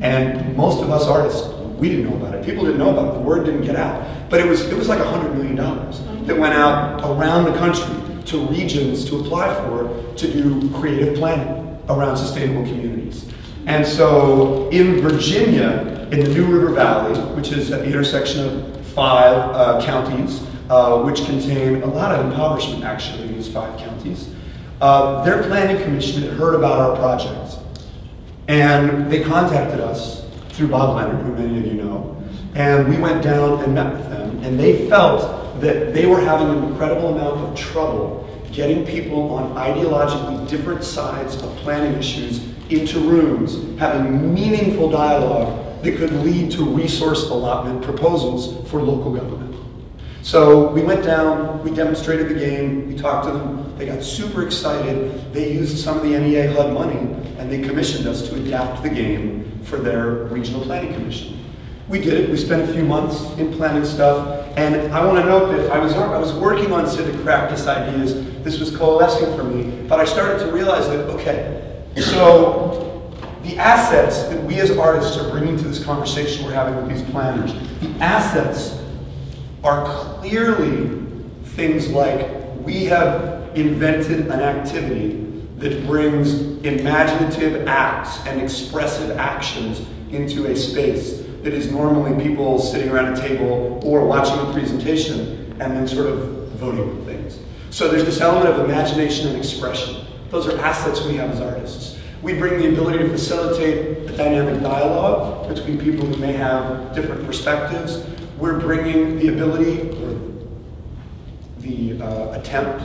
And most of us artists, we didn't know about it. People didn't know about it. The word didn't get out. But it was, it was like one hundred million dollars that went out around the country to regions to apply for to do creative planning around sustainable communities. And so in Virginia, in the New River Valley, which is at the intersection of five uh, counties, uh, which contain a lot of impoverishment actually in these five counties. Uh, their planning commission had heard about our project. And they contacted us through Bob Leonard, who many of you know, and we went down and met with them, and they felt that they were having an incredible amount of trouble getting people on ideologically different sides of planning issues into rooms, having meaningful dialogue that could lead to resource allotment proposals for local government. So we went down, we demonstrated the game, we talked to them, they got super excited, they used some of the N E A H U D money, and they commissioned us to adapt the game for their regional planning commission. We did it, we spent a few months in planning stuff, and I want to note that I was, I was working on civic practice ideas, this was coalescing for me, but I started to realize that, okay, so the assets that we as artists are bringing to this conversation we're having with these planners, the assets are clearly things like, we have invented an activity that brings imaginative acts and expressive actions into a space that is normally people sitting around a table or watching a presentation and then sort of voting on things. So there's this element of imagination and expression. Those are assets we have as artists. We bring the ability to facilitate a dynamic dialogue between people who may have different perspectives. We're bringing the ability, or the uh, attempt,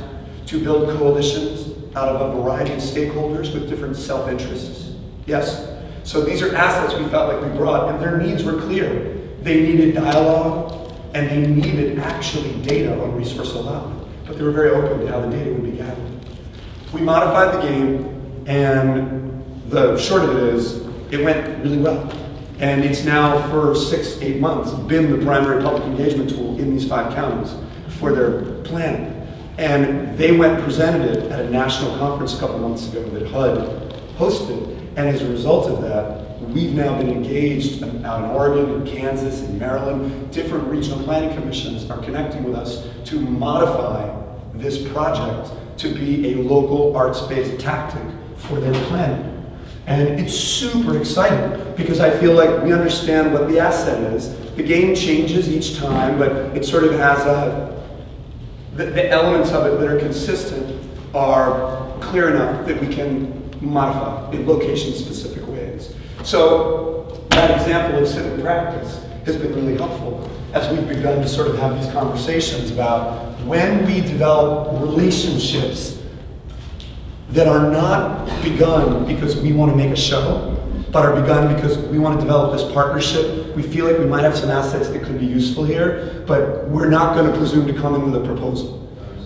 to build coalitions out of a variety of stakeholders with different self-interests. Yes? So these are assets we felt like we brought, and their needs were clear. They needed dialogue, and they needed actually data on resource allotment, but they were very open to how the data would be gathered. We modified the game, and the short of it is, it went really well. And it's now, for six, eight months, been the primary public engagement tool in these five counties for their planning. And they went presented it at a national conference a couple months ago that H U D hosted, and as a result of that, we've now been engaged out in Oregon, in Kansas, in Maryland. Different regional planning commissions are connecting with us to modify this project to be a local arts-based tactic for their planning. And it's super exciting because I feel like we understand what the asset is. The game changes each time, but it sort of has a, the, the elements of it that are consistent are clear enough that we can modify in location-specific ways. So that example of civic practice has been really helpful as we've begun to sort of have these conversations about when we develop relationships that are not begun because we want to make a show, but are begun because we want to develop this partnership. We feel like we might have some assets that could be useful here, but we're not going to presume to come in with a proposal.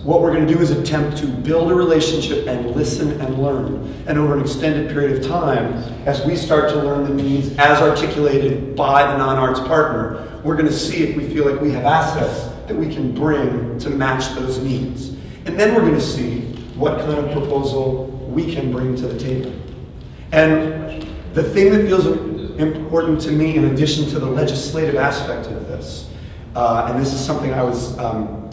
What we're going to do is attempt to build a relationship and listen and learn. And over an extended period of time, as we start to learn the needs as articulated by the non-arts partner, we're going to see if we feel like we have assets that we can bring to match those needs. And then we're going to see what kind of proposal we can bring to the table. And the thing that feels important to me, in addition to the legislative aspect of this, uh, and this is something I was um,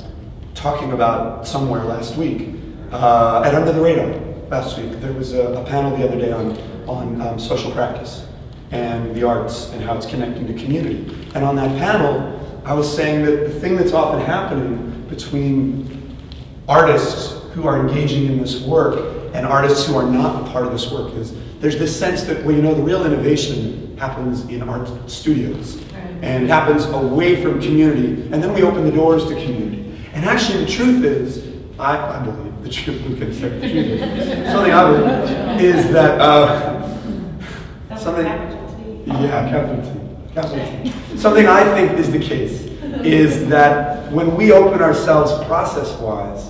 talking about somewhere last week, uh, at Under the Radar last week. There was a, a panel the other day on, on um, social practice and the arts and how it's connecting to community. And on that panel, I was saying that the thing that's often happening between artists who are engaging in this work and artists who are not part of this work is there's this sense that, well, you know, the real innovation happens in art studios and it happens away from community, and then we open the doors to community. And actually, the truth is, I, I believe, the truth, we can say the truth, something I believe, is that, uh, something, yeah, capital T, capital T. Something I think is the case, is that when we open ourselves process-wise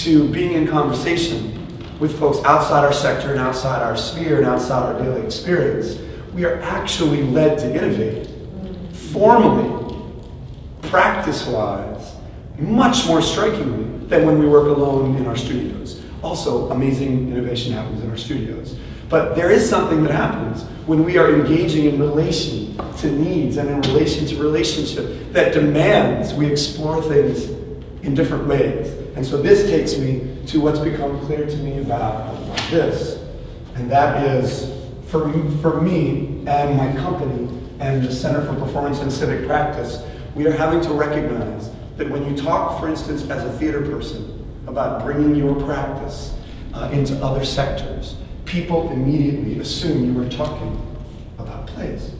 to being in conversation with folks outside our sector and outside our sphere and outside our daily experience, we are actually led to innovate, formally, practice-wise, much more strikingly than when we work alone in our studios. Also, amazing innovation happens in our studios. But there is something that happens when we are engaging in relation to needs and in relation to relationship that demands we explore things in different ways. And so this takes me to what's become clear to me about this. And that is, for, for me and my company and the Center for Performance and Civic Practice, we are having to recognize that when you talk, for instance, as a theater person, about bringing your practice uh, into other sectors, people immediately assume you are talking about plays.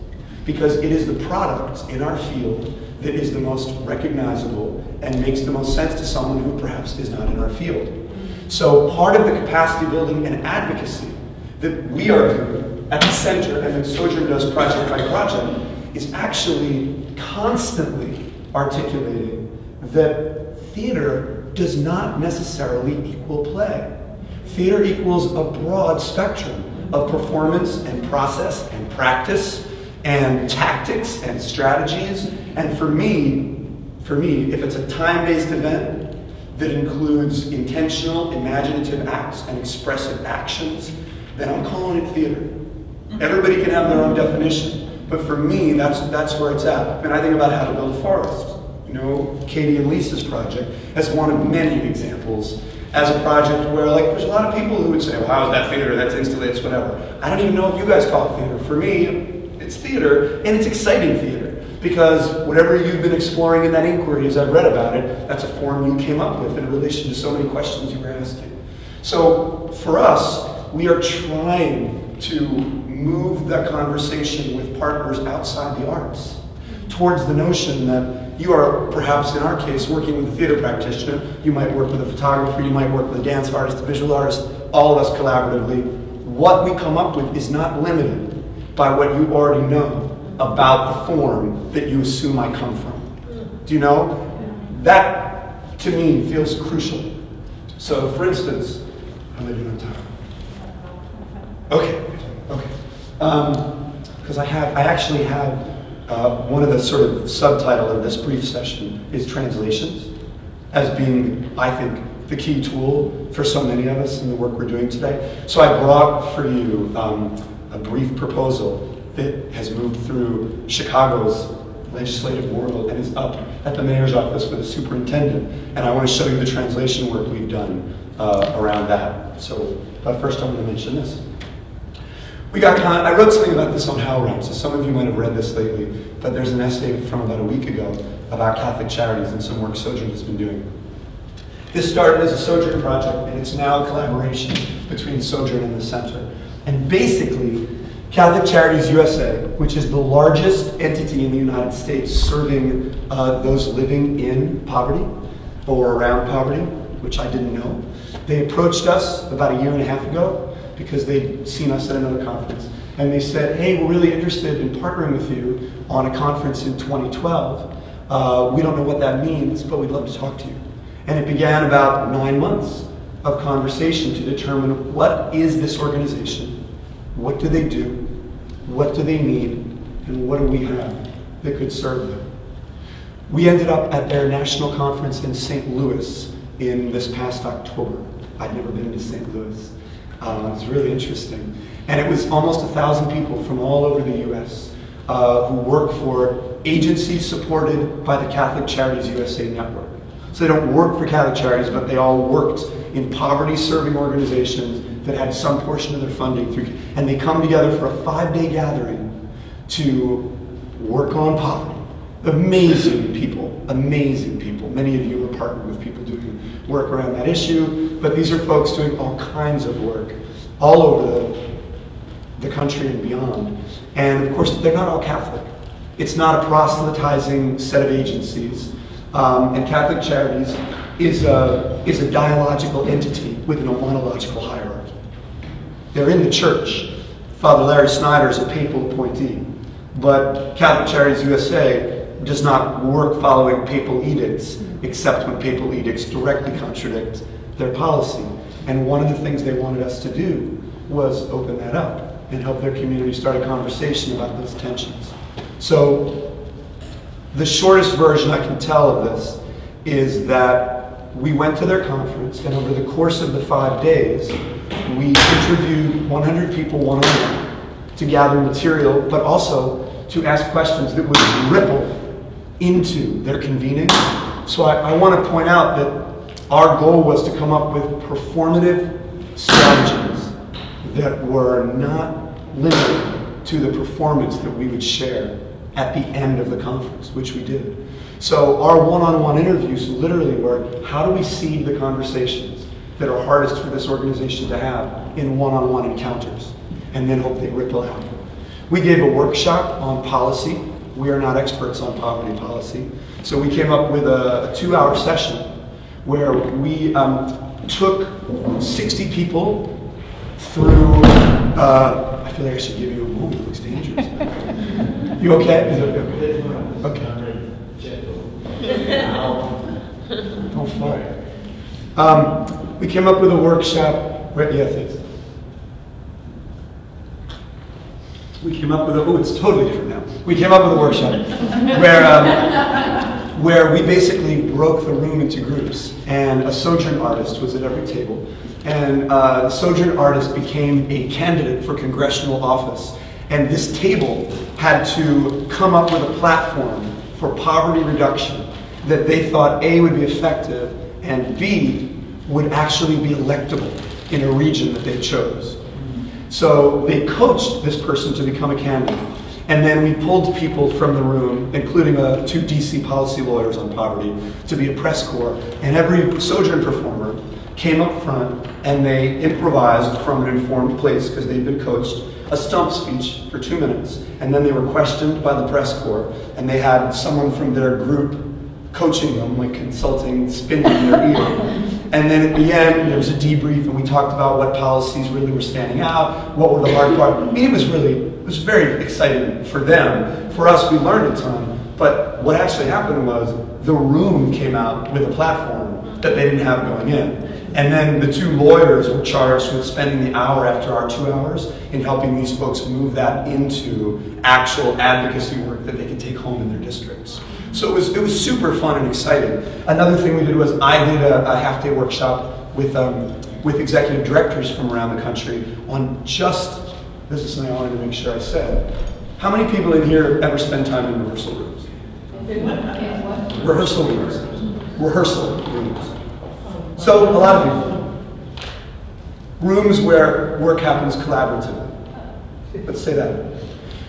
Because it is the product in our field that is the most recognizable and makes the most sense to someone who perhaps is not in our field. So part of the capacity building and advocacy that we are doing at the center, and that Sojourn does project by project, is actually constantly articulating that theater does not necessarily equal play. Theater equals a broad spectrum of performance and process and practice and tactics and strategies. And for me, for me, if it's a time-based event that includes intentional, imaginative acts and expressive actions, then I'm calling it theater. Everybody can have their own definition, but for me, that's, that's where it's at. And I think about how to build a forest. you know, Katie and Lisa's project. That's one of many examples as a project where, like, there's a lot of people who would say, well, how's that theater, that's instantly, that's whatever. I don't even know if you guys call it theater. For me, it's theater, and it's exciting theater. Because whatever you've been exploring in that inquiry, as I've read about it, that's a form you came up with in relation to so many questions you were asking. So for us, we are trying to move that conversation with partners outside the arts towards the notion that you are, perhaps in our case, working with a theater practitioner, you might work with a photographer, you might work with a dance artist, a visual artist, all of us collaboratively. What we come up with is not limited by what you already know about the form that you assume I come from. Do you know? That, to me, feels crucial. So, for instance, I'm leaving on time. Okay, okay. Because um, I have, I actually have uh, one of the sort of subtitle of this brief session is translations as being, I think, the key tool for so many of us in the work we're doing today. So I brought for you um, a brief proposal that has moved through Chicago's legislative world and is up at the mayor's office with the superintendent. And I want to show you the translation work we've done uh, around that. So, but first I'm going to mention this. We got, I wrote something about this on HowlRound, so some of you might have read this lately, but there's an essay from about a week ago about Catholic Charities and some work Sojourn has been doing. This started as a Sojourn project, and it's now a collaboration between Sojourn and the center. And basically, Catholic Charities U S A, which is the largest entity in the United States serving uh, those living in poverty or around poverty, which I didn't know. They approached us about a year and a half ago because they'd seen us at another conference. And they said, hey, we're really interested in partnering with you on a conference in twenty twelve. Uh, we don't know what that means, but we'd love to talk to you. And it began about nine months of conversation to determine what is this organization, what do they do, what do they need, and what do we have that could serve them? We ended up at their national conference in Saint Louis in this past October. I'd never been to Saint Louis. Uh, it was really interesting. And it was almost a thousand people from all over the U S uh, who work for agencies supported by the Catholic Charities U S A network. So they don't work for Catholic Charities, but they all worked in poverty-serving organizations that had some portion of their funding through, and they come together for a five-day gathering to work on poverty. Amazing people, amazing people. Many of you are partnered with people doing work around that issue, but these are folks doing all kinds of work all over the, the country and beyond. And of course, they're not all Catholic. It's not a proselytizing set of agencies, um, and Catholic Charities is a, is a dialogical entity with an ontological hierarchy. They're in the church. Father Larry Snyder is a papal appointee, but Catholic Charities U S A does not work following papal edicts, except when papal edicts directly contradict their policy. And one of the things they wanted us to do was open that up and help their community start a conversation about those tensions. So the shortest version I can tell of this is that we went to their conference, and over the course of the five days, we interviewed one hundred people one-on-one to gather material, but also to ask questions that would ripple into their convening. So I, I want to point out that our goal was to come up with performative strategies that were not limited to the performance that we would share at the end of the conference, which we did. So our one-on-one interviews literally were, how do we seed the conversations that are hardest for this organization to have in one-on-one encounters, and then hope they ripple out. We gave a workshop on policy. We are not experts on poverty policy. So we came up with a, a two-hour session where we um, took sixty people through, uh, I feel like I should give you a moment, it looks dangerous. You okay? Is it okay? Okay. Don't fly. Um, We came up with a workshop where, yeah, thanks. We came up with a, oh, it's totally different now. We came up with a workshop where, um, where we basically broke the room into groups, and a Sojourn artist was at every table. And uh, the Sojourn artist became a candidate for congressional office. And this table had to come up with a platform for poverty reduction that they thought A, would be effective, and B, would actually be electable in a region that they chose. So they coached this person to become a candidate. And then we pulled people from the room, including uh, two D C policy lawyers on poverty, to be a press corps. And every Sojourn performer came up front and they improvised from an informed place, because they'd been coached, a stump speech for two minutes. And then they were questioned by the press corps, and they had someone from their group coaching them, like consulting, spinning their ear. And then at the end, there was a debrief, and we talked about what policies really were standing out, what were the hard parts. I mean, it was really, it was very exciting for them. For us, we learned a ton. But what actually happened was the room came out with a platform that they didn't have going in. And then the two lawyers were charged with spending the hour after our two hours in helping these folks move that into actual advocacy work that they could take home in their districts. So it was, it was super fun and exciting. Another thing we did was I did a, a half-day workshop with, um, with executive directors from around the country on just, this is something I wanted to make sure I said. How many people in here ever spend time in rehearsal rooms? Rehearsal rooms. Rehearsal rooms. So a lot of people. Rooms where work happens collaboratively. Let's say that.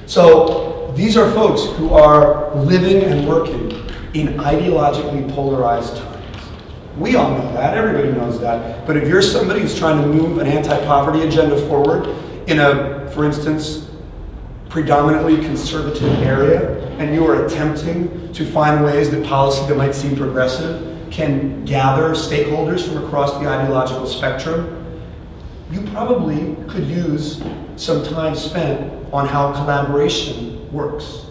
So these are folks who are living and working in ideologically polarized times. We all know that, everybody knows that. But if you're somebody who's trying to move an anti-poverty agenda forward in a, for instance, predominantly conservative area, and you are attempting to find ways that policy that might seem progressive can gather stakeholders from across the ideological spectrum, you probably could use some time spent on how collaboration works.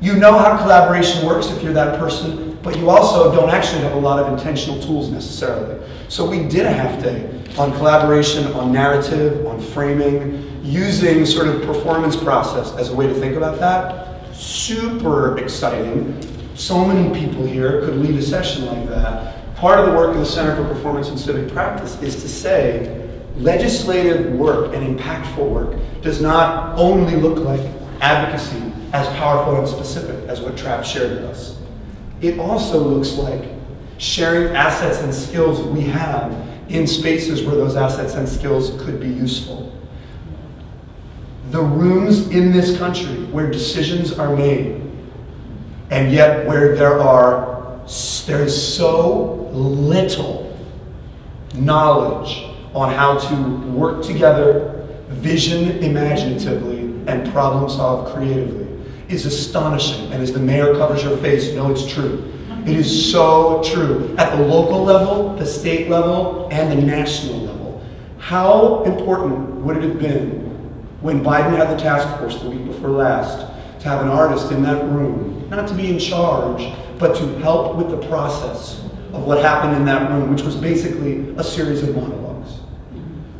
You know how collaboration works if you're that person, but you also don't actually have a lot of intentional tools necessarily. So we did a half day on collaboration, on narrative, on framing, using sort of performance process as a way to think about that. Super exciting. So many people here could lead a session like that. Part of the work of the Center for Performance and Civic Practice is to say, legislative work and impactful work does not only look like advocacy as powerful and specific as what Trapp shared with us. It also looks like sharing assets and skills we have in spaces where those assets and skills could be useful. The rooms in this country where decisions are made, and yet where there are, there is so little knowledge on how to work together, vision imaginatively, and problem solve creatively is astonishing. And as the mayor covers your face, no, it's true. It is so true at the local level, the state level, and the national level. How important would it have been when Biden had the task force the week before last to have an artist in that room, not to be in charge, but to help with the process of what happened in that room, which was basically a series of monologues.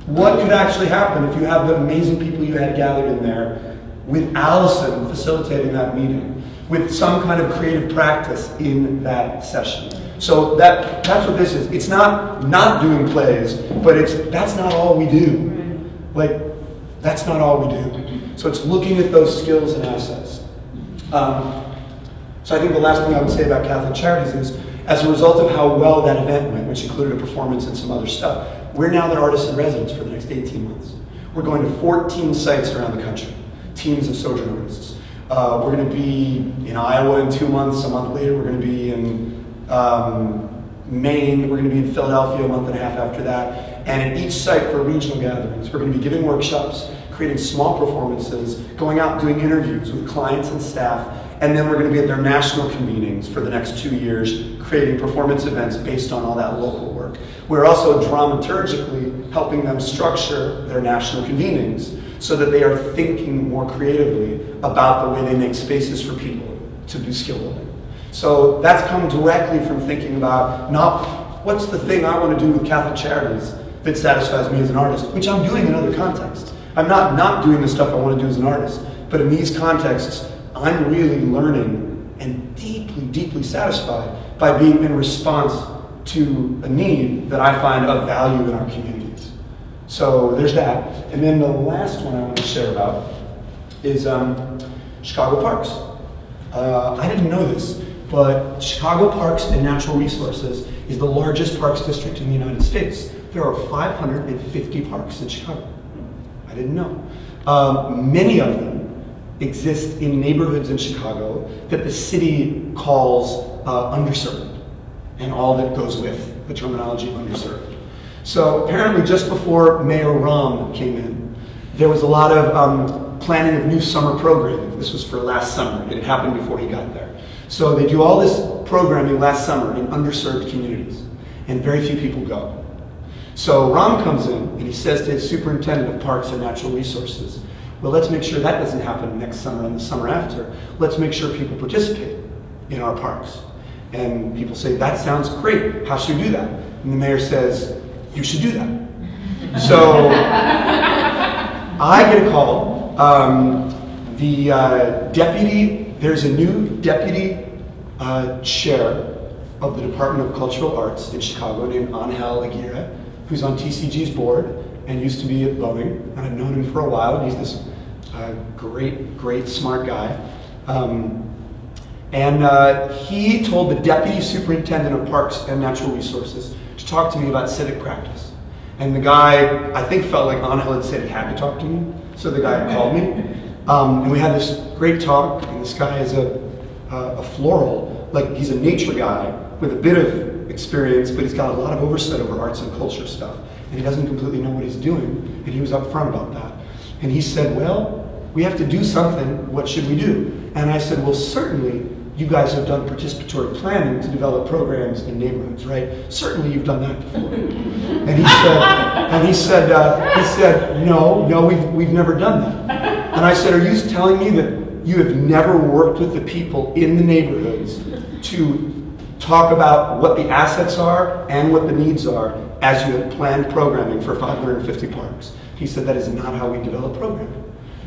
What could actually happen if you have the amazing people you had gathered in there with Allison facilitating that meeting, with some kind of creative practice in that session? So that, that's what this is. It's not not doing plays, but it's that's not all we do. Like, that's not all we do. So it's looking at those skills and assets. Um, so I think the last thing I would say about Catholic Charities is, as a result of how well that event went, which included a performance and some other stuff, we're now their artists in residence for the next eighteen months. We're going to fourteen sites around the country, teams of Sojourn artists. Uh, we're going to be in Iowa in two months, a month later. We're going to be in um, Maine. We're going to be in Philadelphia a month and a half after that. And at each site for regional gatherings, we're going to be giving workshops, creating small performances, going out doing interviews with clients and staff. And then we're going to be at their national convenings for the next two years, creating performance events based on all that local work. We're also dramaturgically helping them structure their national convenings so that they are thinking more creatively about the way they make spaces for people to do skill building. So that's come directly from thinking about not what's the thing I want to do with Catholic Charities that satisfies me as an artist, which I'm doing in other contexts. I'm not not doing the stuff I want to do as an artist, but in these contexts, I'm really learning and deeply, deeply satisfied by being in response to a need that I find of value in our communities. So there's that. And then the last one I want to share about is um, Chicago parks. Uh, I didn't know this, but Chicago Parks and Natural Resources is the largest parks district in the United States. There are five hundred fifty parks in Chicago. I didn't know. Um, many of them exist in neighborhoods in Chicago that the city calls uh, underserved, and all that goes with the terminology underserved. So apparently just before Mayor Rahm came in, there was a lot of um, planning of new summer programming. This was for last summer. It happened before he got there. So they do all this programming last summer in underserved communities, and very few people go. So Rahm comes in and he says to his superintendent of parks and natural resources, well, let's make sure that doesn't happen next summer and the summer after. Let's make sure people participate in our parks. And people say, that sounds great. How should we do that? And the mayor says, you should do that. So I get a call. Um, the uh, deputy, there's a new deputy uh, chair of the Department of Cultural Arts in Chicago named Angel Aguirre, who's on T C G's board and used to be at Boeing, and I've known him for a while. He's this uh, great, great, smart guy. Um, and uh, he told the Deputy Superintendent of Parks and Natural Resources to talk to me about civic practice. And the guy, I think, felt like Angel had said he had to talk to me, so the guy called me. Um, and we had this great talk, and this guy is a, a, a floral, like he's a nature guy with a bit of experience, but he's got a lot of oversight over arts and culture stuff, and he doesn't completely know what he's doing, and he was upfront about that. And he said, well, we have to do something, what should we do? And I said, well, certainly you guys have done participatory planning to develop programs in neighborhoods, right? Certainly you've done that before. And he said, and he said, uh, he said, no, no, we've, we've never done that. And I said, are you telling me that you have never worked with the people in the neighborhoods to talk about what the assets are and what the needs are as you have planned programming for five hundred fifty parks? He said, that is not how we develop programming.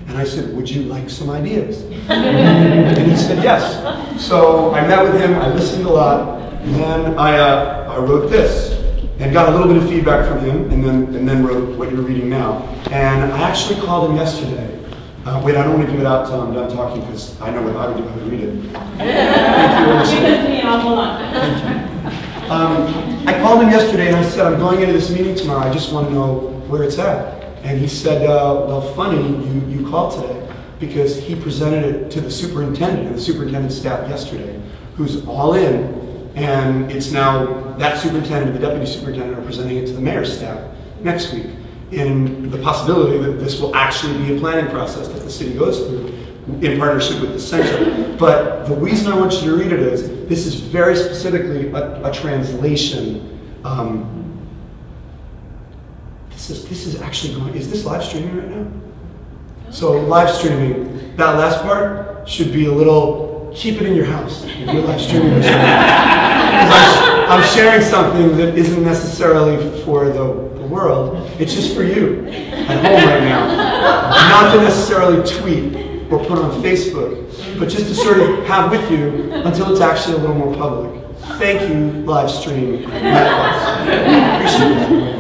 And I said, would you like some ideas? And he said, yes. So I met with him, I listened a lot, and then I, uh, I wrote this, and got a little bit of feedback from him, and then, and then wrote what you're reading now. And I actually called him yesterday. Uh, wait, I don't want to give it out until I'm done talking, because I know what I would do, I would read it. Thank you. um, I called him yesterday and I said, I'm going into this meeting tomorrow, I just want to know where it's at. And he said, uh, well, funny, you, you called today, because he presented it to the superintendent and the superintendent's staff yesterday, who's all in, and it's now that superintendent and the deputy superintendent are presenting it to the mayor's staff next week. In the possibility that this will actually be a planning process that the city goes through in partnership with the center. But the reason I want you to read it is, this is very specifically a, a translation. Um, this is this is actually going, is this live streaming right now? So live streaming, that last part should be a little, keep it in your house if you're live streaming or something. I'm, I'm sharing something that isn't necessarily for the world, it's just for you at home right now. Not to necessarily tweet or put on Facebook, but just to sort of have with you until it's actually a little more public. Thank you, live stream. Appreciate it.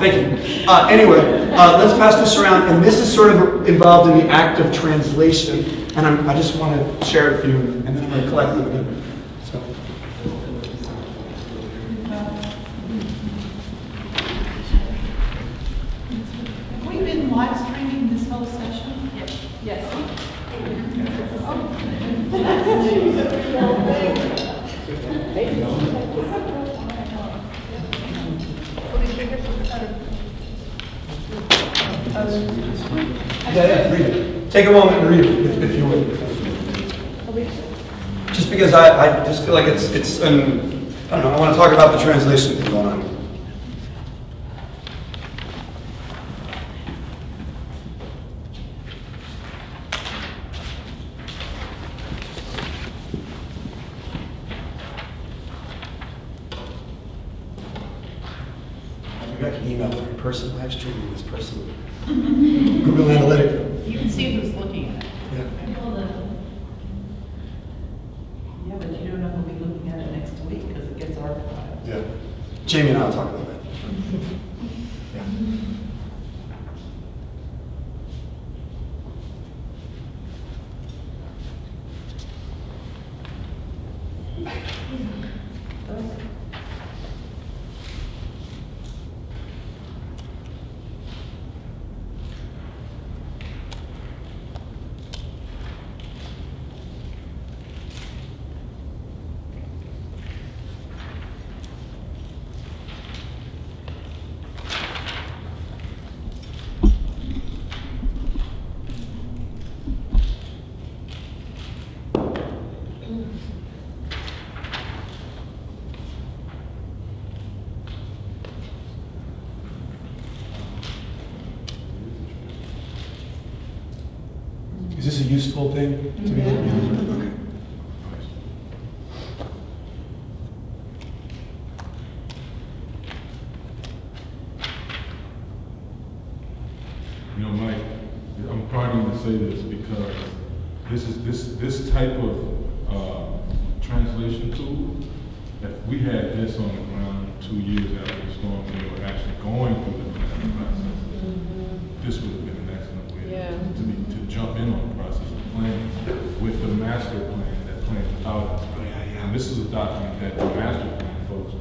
Thank you. Uh, anyway, uh, let's pass this around, and this is sort of involved in the act of translation, and I'm, I just want to share it with you, and then I'm going to collect them again. Live streaming this whole session? Yes. Yes. Yeah, yeah, read it. Take a moment and read it if, if you would. Just because I, I just feel like it's, it's um, I don't know, I want to talk about the translation thing going on. Person live streaming this person. Google Analytics. You can see who's looking at it. Yeah. Yeah, but you don't know who'll be looking at it next week because it gets archived. Yeah. Jamie and I will talk about that. Yeah. Is this a useful thing to me? Yeah. Okay. You know, Mike, I'm proud to say this because this is this this type of uh, translation tool. If we had this on the ground two years after the storm, we were actually going through the planning process. Mm-hmm. This would have been an excellent way yeah. to be. Jump in on the process of planning with the master plan that plans out. And this is a document that the master plan folks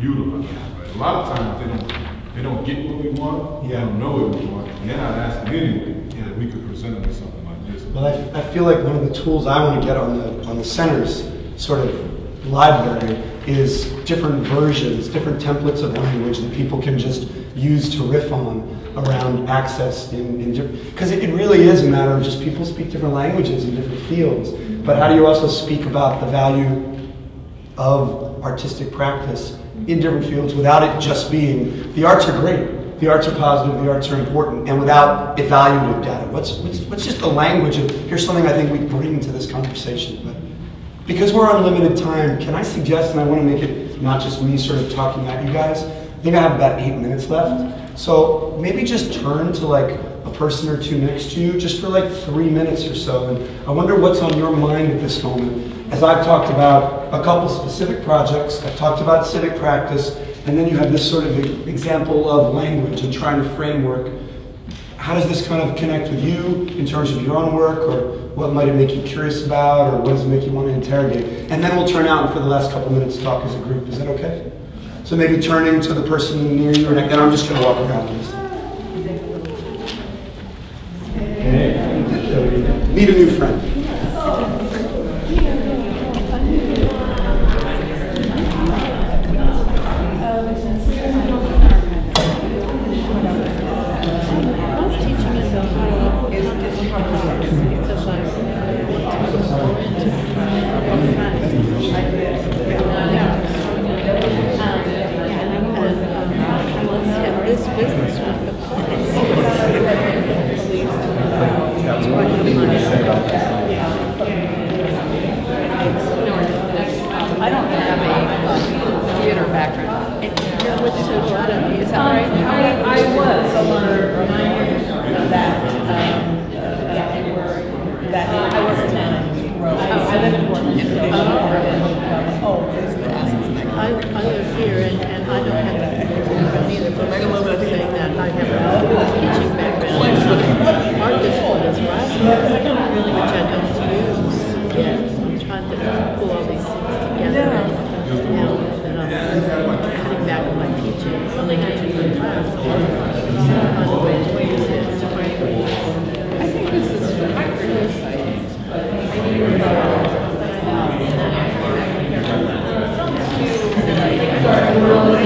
utilize. Right? A lot of times they don't they don't get what we want. Yeah. They don't know what we want. And they're not asking anyway. Yeah. We could present them with something like this. Well, I, I feel like one of the tools I want to get on the on the center's sort of library is different versions, different templates of language that people can just use to riff on around access in different, because it, it really is a matter of just people speak different languages in different fields, but how do you also speak about the value of artistic practice in different fields without it just being, the arts are great, the arts are positive, the arts are important, and without evaluative data. What's, what's, what's just the language of, here's something I think we bring to this conversation. But because we're on limited time, can I suggest, and I want to make it not just me sort of talking at you guys, I think I have about eight minutes left. So maybe just turn to like a person or two next to you just for like three minutes or so. And I wonder what's on your mind at this moment. As I've talked about a couple specific projects, I've talked about civic practice, and then you have this sort of example of language and trying to framework. How does this kind of connect with you in terms of your own work, or what might it make you curious about, or what does it make you want to interrogate? And then we'll turn out for the last couple minutes talk as a group. Is that okay? So maybe turning to the person near you, and I'm just going to walk around this. Hey. Meet a new friend. But I love it.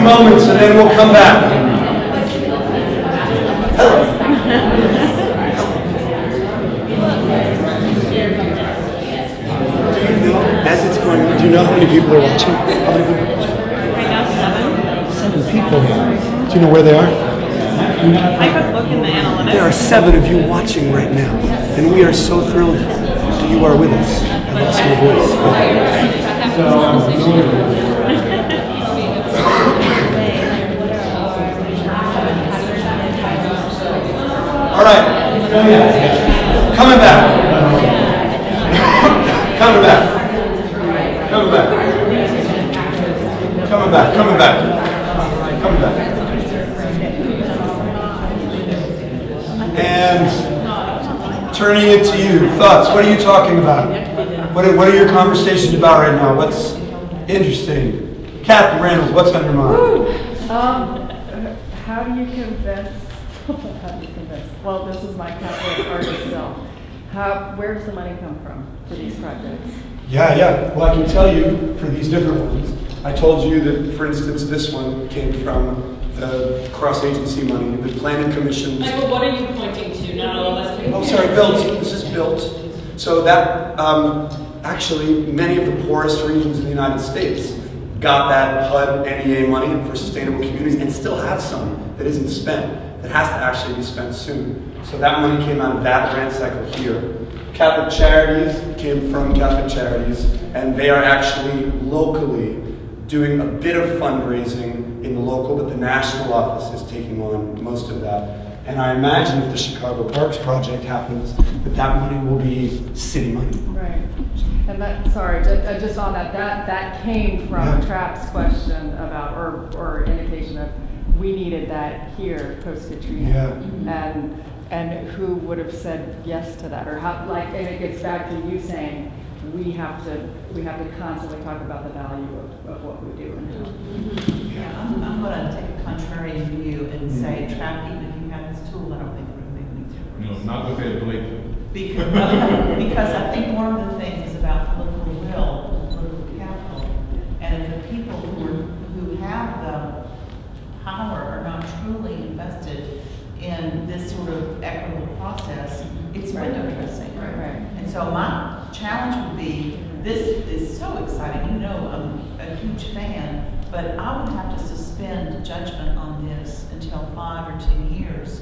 few moments and then we'll come back. Hello. As it's going, do you know how many people are watching? How many people are watching? Right now, seven. Seven people here. Do you know where they are? I could look in the analytics. There are seven of you watching right now, and we are so thrilled that you are with us. I lost my voice. All right. Coming back. Coming back. Coming back. Coming back. Coming back. Coming back. And turning it to you, thoughts, what are you talking about? What are, what are your conversations about right now? What's interesting? Kathy Reynolds, what's on your mind? Um, how do you convince, how do you convince, well, this is my Catholic artist self. How, where does the money come from for these projects? Yeah, yeah, well, I can tell you for these different ones. I told you that, for instance, this one came from Uh, cross-agency money, the planning commission. Michael, what are you pointing to now? Oh, sorry, built. This is built. So that, um, actually, many of the poorest regions in the United States got that H U D N E A money for sustainable communities and still have some that isn't spent, that has to actually be spent soon. So that money came out of that grant cycle here. Catholic Charities came from Catholic Charities, and they are actually locally doing a bit of fundraising in the local, but the national office is taking on most of that. And I imagine if the Chicago Parks Project happens, that that money will be city money. Right. And that, sorry, just, just on that, that, that came from yeah. Trapp's question about, or, or indication of, we needed that here post-Katrina. Yeah. And, and who would have said yes to that? Or how, like, and it gets back to you saying, we have to, we have to constantly talk about the value of, of what we do. Mm-hmm. Yeah, I'm, I'm going to take a contrary view and mm-hmm. say, Trap, even if you had this tool, I don't think it would make any difference. No, not with that blanket. Because, uh, because I think one of the things about political will, political capital, and the people who are, who have the power are not truly invested in this sort of equitable process. It's right. window dressing. Right, right. And so my challenge would be, this is so exciting, you know I'm a huge fan, but I would have to suspend judgment on this until five or ten years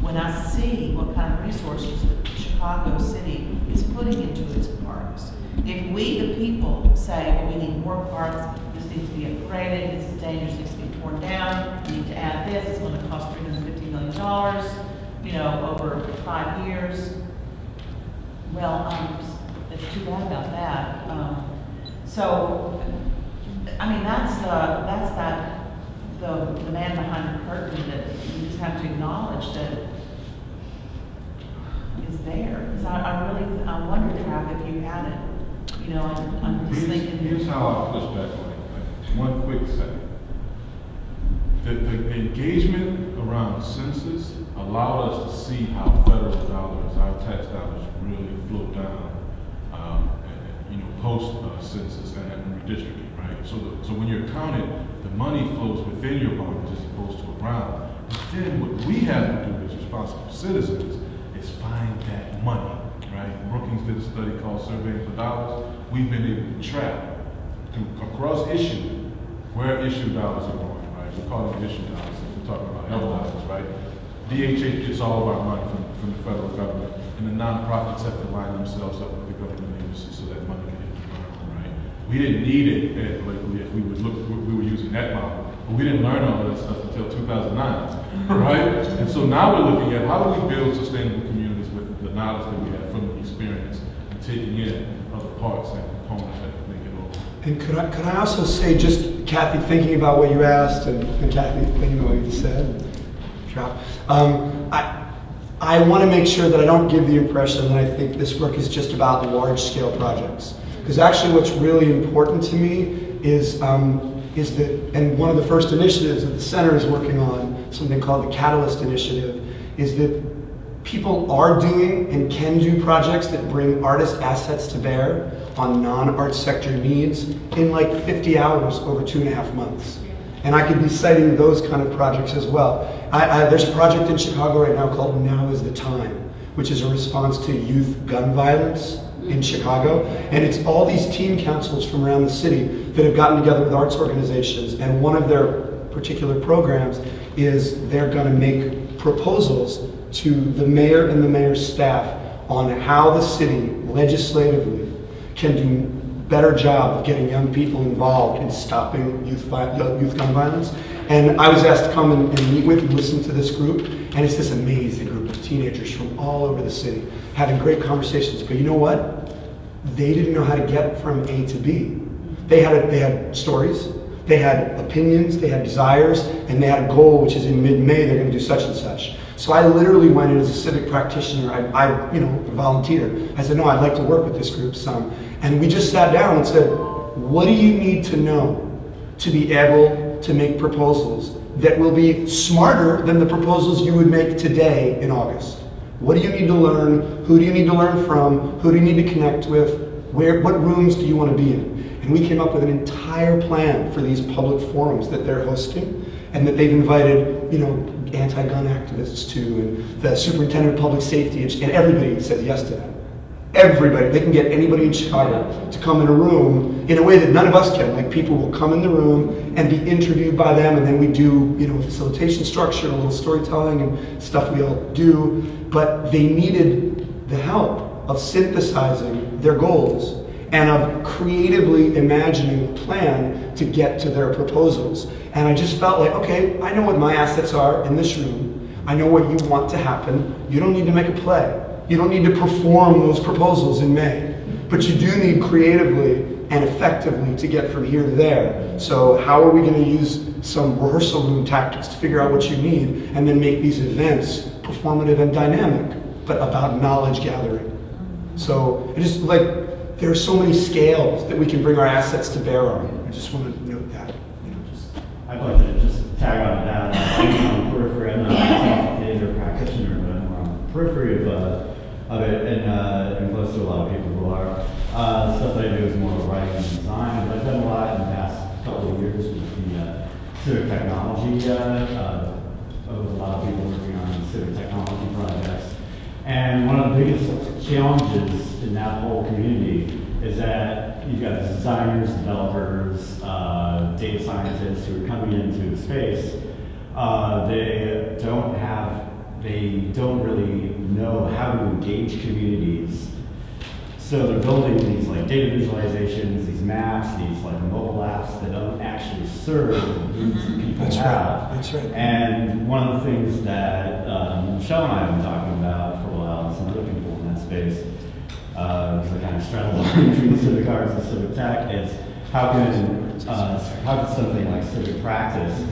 when I see what kind of resources Chicago City is putting into its parks. If we, the people, say, well, we need more parks, this needs to be upgraded, this is dangerous, this needs to be torn down, we need to add this, it's going to cost three hundred fifty million dollars, you know, over five years. Well, I'm um, it's too bad about that. Um, so, I mean, that's the that's that the, the man behind the curtain that you just have to acknowledge that is there. Because I, I really I wonder, Trav, if you had it. You know, I'm, I'm just here's, thinking. Here's how I'll push back on it. One quick second. The, the engagement around census allowed us to see how federal dollars, our tax dollars, really flow down. Post-census uh, and, and redistricting, right? So, the, so when you're counted, the money flows within your boundaries as opposed to around. But then what we have to do as responsible citizens is find that money, right? Brookings did a study called Surveying for Dollars. We've been able to track through, across issue where issue dollars are going, right? We're calling it issue dollars. We're talking about health dollars, right? D H H gets all of our money from, from the federal government, and the nonprofits have to line themselves up with the government agencies so that money can. We didn't need it as politically as we would look, we were using that model, but we didn't learn all of that stuff until two thousand nine, right? And so now we're looking at how do we build sustainable communities with the knowledge that we have from the experience and taking in other parts and components that make it all. And could I, could I also say, just Kathy thinking about what you asked and, and Kathy thinking about what you said, um, I, I want to make sure that I don't give the impression that I think this work is just about large-scale projects. Because actually what's really important to me is, um, is that, and one of the first initiatives that the center is working on, something called the Catalyst Initiative, is that people are doing and can do projects that bring artist assets to bear on non-art sector needs in like fifty hours over two and a half months. And I could be citing those kind of projects as well. I, I, there's a project in Chicago right now called Now is the Time, which is a response to youth gun violence in Chicago. And it's all these teen councils from around the city that have gotten together with arts organizations. And one of their particular programs is they're going to make proposals to the mayor and the mayor's staff on how the city legislatively can do a better job of getting young people involved in stopping youth, youth gun violence. And I was asked to come and, and meet with and listen to this group, and it's this amazing group of teenagers from all over the city having great conversations. But you know what? They didn't know how to get from A to B. They had, a, they had stories, they had opinions, they had desires, and they had a goal, which is in mid-May they're going to do such and such. So I literally went in as a civic practitioner. I, I you know, volunteered. I said, no, I'd like to work with this group some. And we just sat down and said, what do you need to know to be able to make proposals that will be smarter than the proposals you would make today in August? What do you need to learn? Who do you need to learn from? Who do you need to connect with? Where, what rooms do you want to be in? And we came up with an entire plan for these public forums that they're hosting and that they've invited, you know, anti-gun activists to, and the superintendent of public safety, and everybody said yes to that. Everybody. They can get anybody in Chicago to come in a room in a way that none of us can. Like, people will come in the room and be interviewed by them, and then we do, you know, a facilitation structure, a little storytelling and stuff we all do. But they needed the help of synthesizing their goals and of creatively imagining a plan to get to their proposals. And I just felt like, okay, I know what my assets are in this room. I know what you want to happen. You don't need to make a play. You don't need to perform those proposals in May. But you do need creatively and effectively to get from here to there. So how are we going to use some rehearsal room tactics to figure out what you need and then make these events performative and dynamic, but about knowledge gathering? So it is like, there are so many scales that we can bring our assets to bear on. I just want to note that. You know, just I'd like to just tag on to that. I'm on the periphery. I'm not a theater practitioner, but I'm on the periphery of, uh, of it, and uh, I'm close to a lot of people who are. Uh, stuff that I do is more writing and design, but I've done a lot in the past couple of years with the uh, civic technology. Uh, uh, of a lot of people working on civic technology projects. And one of the biggest challenges in that whole community is that you've got designers, developers, uh, data scientists who are coming into the space. Uh, they don't have, they don't really know how to engage communities. So they're building these like data visualizations, these maps, these like mobile apps that don't actually serve the needs that people That's have. Right. That's right. And one of the things that um, Michelle and I have been talking about for some other people in that space, because uh, I kind of straddle between civic arts and civic tech, is how can uh, how can something like civic practice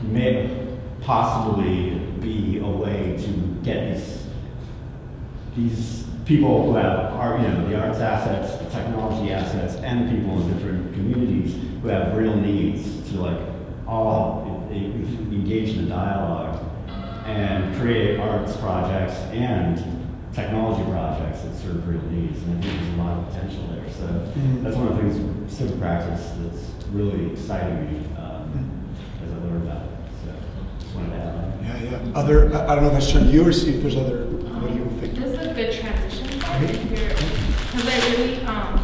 may possibly be a way to get these these people who have are you know the arts assets, the technology assets, and the people in different communities who have real needs to like all engage in a dialogue and create arts projects and technology projects that serve real needs. And I think there's a lot of potential there. So mm-hmm. that's one of the things civic practice that's really exciting me um, as I learn about it. So just wanted to add on. Yeah, yeah. Other, I don't know if I should you or see if there's other, um, what do you think? This is a good transition because I really, um,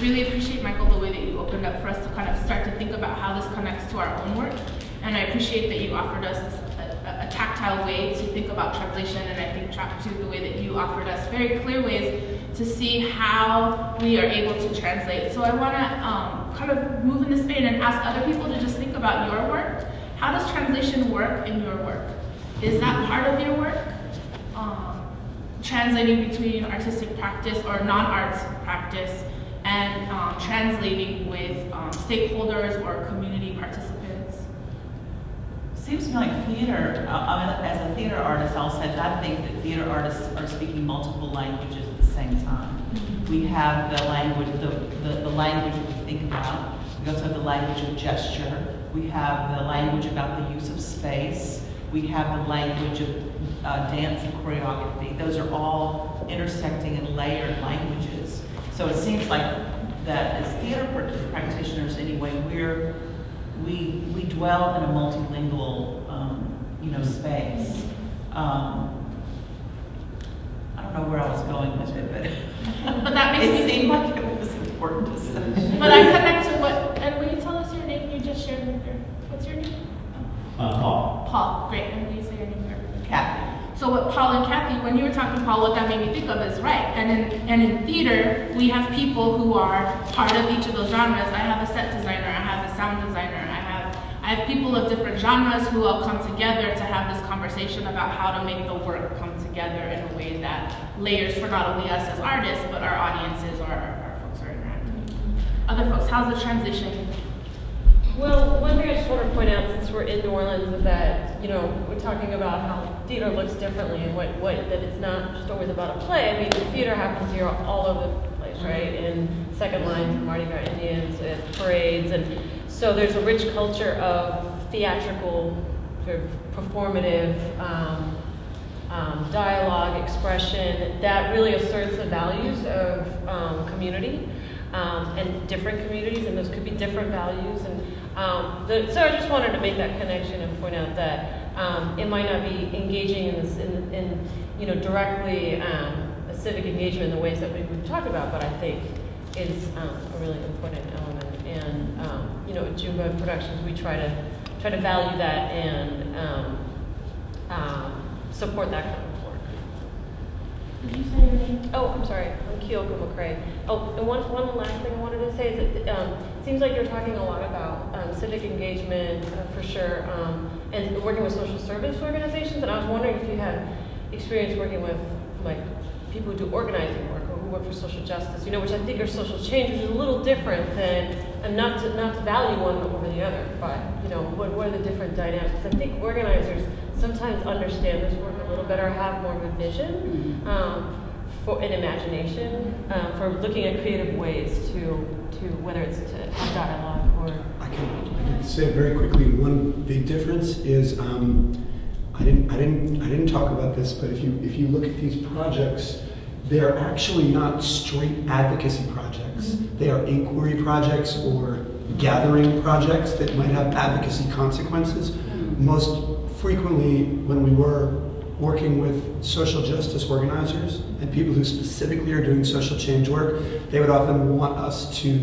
really appreciate, Michael, the way that you opened up for us to kind of start to think about how this connects to our own work. And I appreciate that you offered us this a tactile way to think about translation, and I think chapter two, the way that you offered us very clear ways to see how we are able to translate. So I want to um, kind of move in this vein and ask other people to just think about your work. How does translation work in your work? Is that part of your work? Um, translating between artistic practice or non-arts practice and um, translating with um, stakeholders or community participants? Seems to me like theater, uh, as a theater artist, I'll say that I think that theater artists are speaking multiple languages at the same time. Mm-hmm. We have the language, the, the, the language we think about. We also have the language of gesture. We have the language about the use of space. We have the language of uh, dance and choreography. Those are all intersecting and layered languages. So it seems like that as theater practitioners anyway, we're we we dwell in a multilingual um, you know space. Um, I don't know where I was going with it, but but that makes it seem like it was important to say. But I connect to what. And will you tell us your name? You just shared with your. What's your name? Oh. Uh, Paul. Paul. Great. And will you say your name for everything? Kathy. So what Paul and Kathy, when you were talking to Paul, what that made me think of is right. And in, and in theater, we have people who are part of each of those genres. I have a set designer, I have a sound designer, I have I have people of different genres who all come together to have this conversation about how to make the work come together in a way that layers for not only us as artists, but our audiences or our, our folks are interacting. Other folks, how's the transition? Well, one thing I just want to point out, since we're in New Orleans, is that, you know, we're talking about how theater looks differently and what, what that it's not just always about a play. I mean, the theater happens here all over the place, right? And second lines and Mardi Gras Indians and parades. And so there's a rich culture of theatrical, sort of performative um, um, dialogue, expression that really asserts the values of um, community. Um, and different communities, and those could be different values. And um, the, so I just wanted to make that connection and point out that um, it might not be engaging in, this, in, in you know, directly um, a civic engagement in the ways that we've talked about, but I think is um, a really important element. And um, you know, at Jumba Productions, we try to try to value that and um, um, support that kind of. Did you say your name? Oh, I'm sorry. I'm Keoka McCray. Oh, and one, one last thing I wanted to say is that um, it seems like you're talking a lot about um, civic engagement, uh, for sure, um, and working with social service organizations. And I was wondering if you had experience working with like people who do organizing work or who work for social justice, you know, which I think are social change, which is a little different than, and not to, not to value one over the other, but, you know, what, what are the different dynamics? I think organizers sometimes understand this work a little better, have more of a vision um, for an imagination uh, for looking at creative ways to to whether it's to have dialogue or. I can, I can say very quickly one big difference is um, I didn't I didn't I didn't talk about this, but if you if you look at these projects, they are actually not straight advocacy projects. Mm-hmm. They are inquiry projects or gathering projects that might have advocacy consequences. Mm-hmm. Most. Frequently, when we were working with social justice organizers and people who specifically are doing social change work, they would often want us to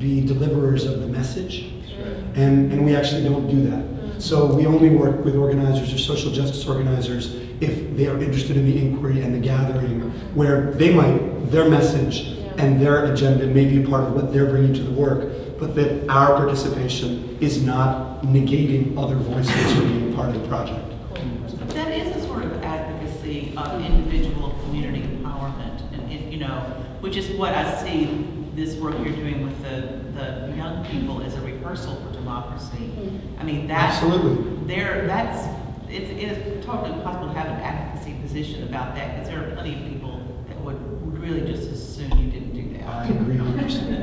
be deliverers of the message, sure. and, and we actually don't do that. Mm-hmm. So we only work with organizers or social justice organizers if they are interested in the inquiry and the gathering, where they might, their message yeah. and their agenda may be a part of what they're bringing to the work, but that our participation is not negating other voices from being part of the project. Cool. That is a sort of advocacy of individual community empowerment, and, and you know, which is what I see this work you're doing with the, the young people as a rehearsal for democracy. I mean, that's absolutely there. That's it's it's totally possible to have an advocacy position about that, because there are plenty of people that would, would really just as soon you didn't do that. I agree one hundred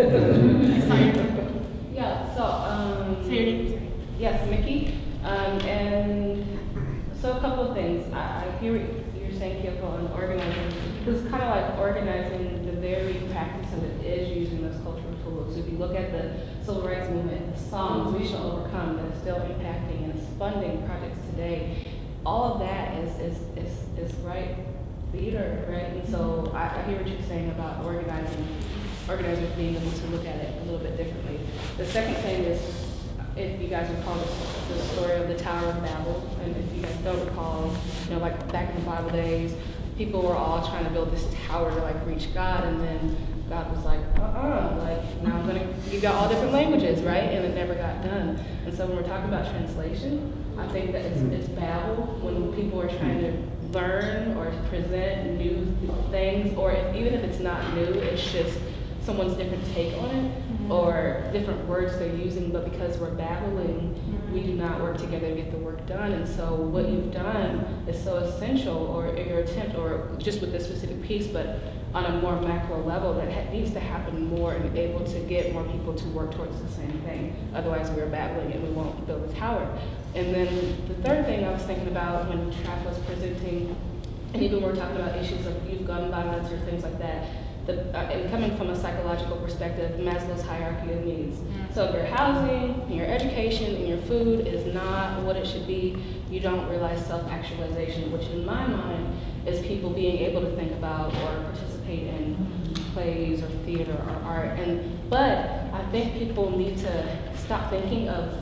percent. Yeah. So. Um, so your name is Yes, Mickey. Um, and so a couple of things. I, I hear what you're saying, Kyoko, on organizing. Because it's kind of like organizing the very practice of it is using those cultural tools. If you look at the civil rights movement, the songs we shall overcome that is still impacting and is funding projects today, all of that is is is, is right theater, right? And so I, I hear what you're saying about organizing, organizers being able to look at it a little bit differently. The second thing is, if you guys recall the story of the Tower of Babel, and if you guys don't recall, you know, like back in the Bible days, people were all trying to build this tower to like reach God, and then God was like, uh-uh, like now I'm gonna, you got all different languages, right? And it never got done. And so when we're talking about translation, I think that it's, it's Babel when people are trying to learn or present new things, or if, even if it's not new, it's just someone's different take on it. Or different words they're using, but because we're babbling, we do not work together to get the work done. And so what you've done is so essential, or your attempt, or just with this specific piece, but on a more macro level, that needs to happen more and able to get more people to work towards the same thing. Otherwise we're babbling and we won't build a tower. And then the third thing I was thinking about when Traff was presenting, and even we're talking about issues like youth gun violence or things like that, the, uh, and coming from a psychological perspective, Maslow's hierarchy of needs. Mm-hmm. So if your housing, and your education, and your food is not what it should be, you don't realize self-actualization, which in my mind is people being able to think about or participate in plays or theater or art. And but I think people need to stop thinking of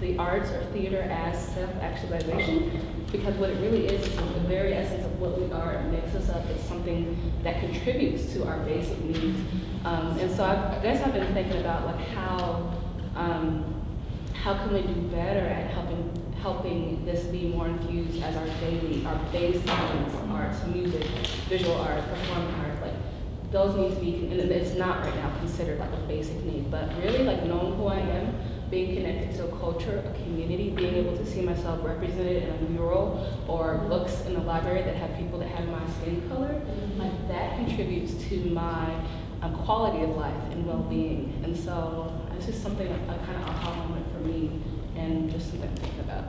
the arts or theater as self-actualization, because what it really is is the very essence of what we are and makes us up. It's something that contributes to our basic needs. Um, and so I, I guess I've been thinking about like how um, how can we do better at helping helping this be more infused as our daily, our base elements, arts, music, visual arts, performing arts, like those need to be, and it's not right now considered like a basic need, but really like knowing who I am, being connected to a culture, a community, being able to see myself represented in a mural or books in the library that have people that have my skin color, mm-hmm. like that contributes to my uh, quality of life and well-being. And so it's just something, a, a kind of aha moment for me, and just something to think about.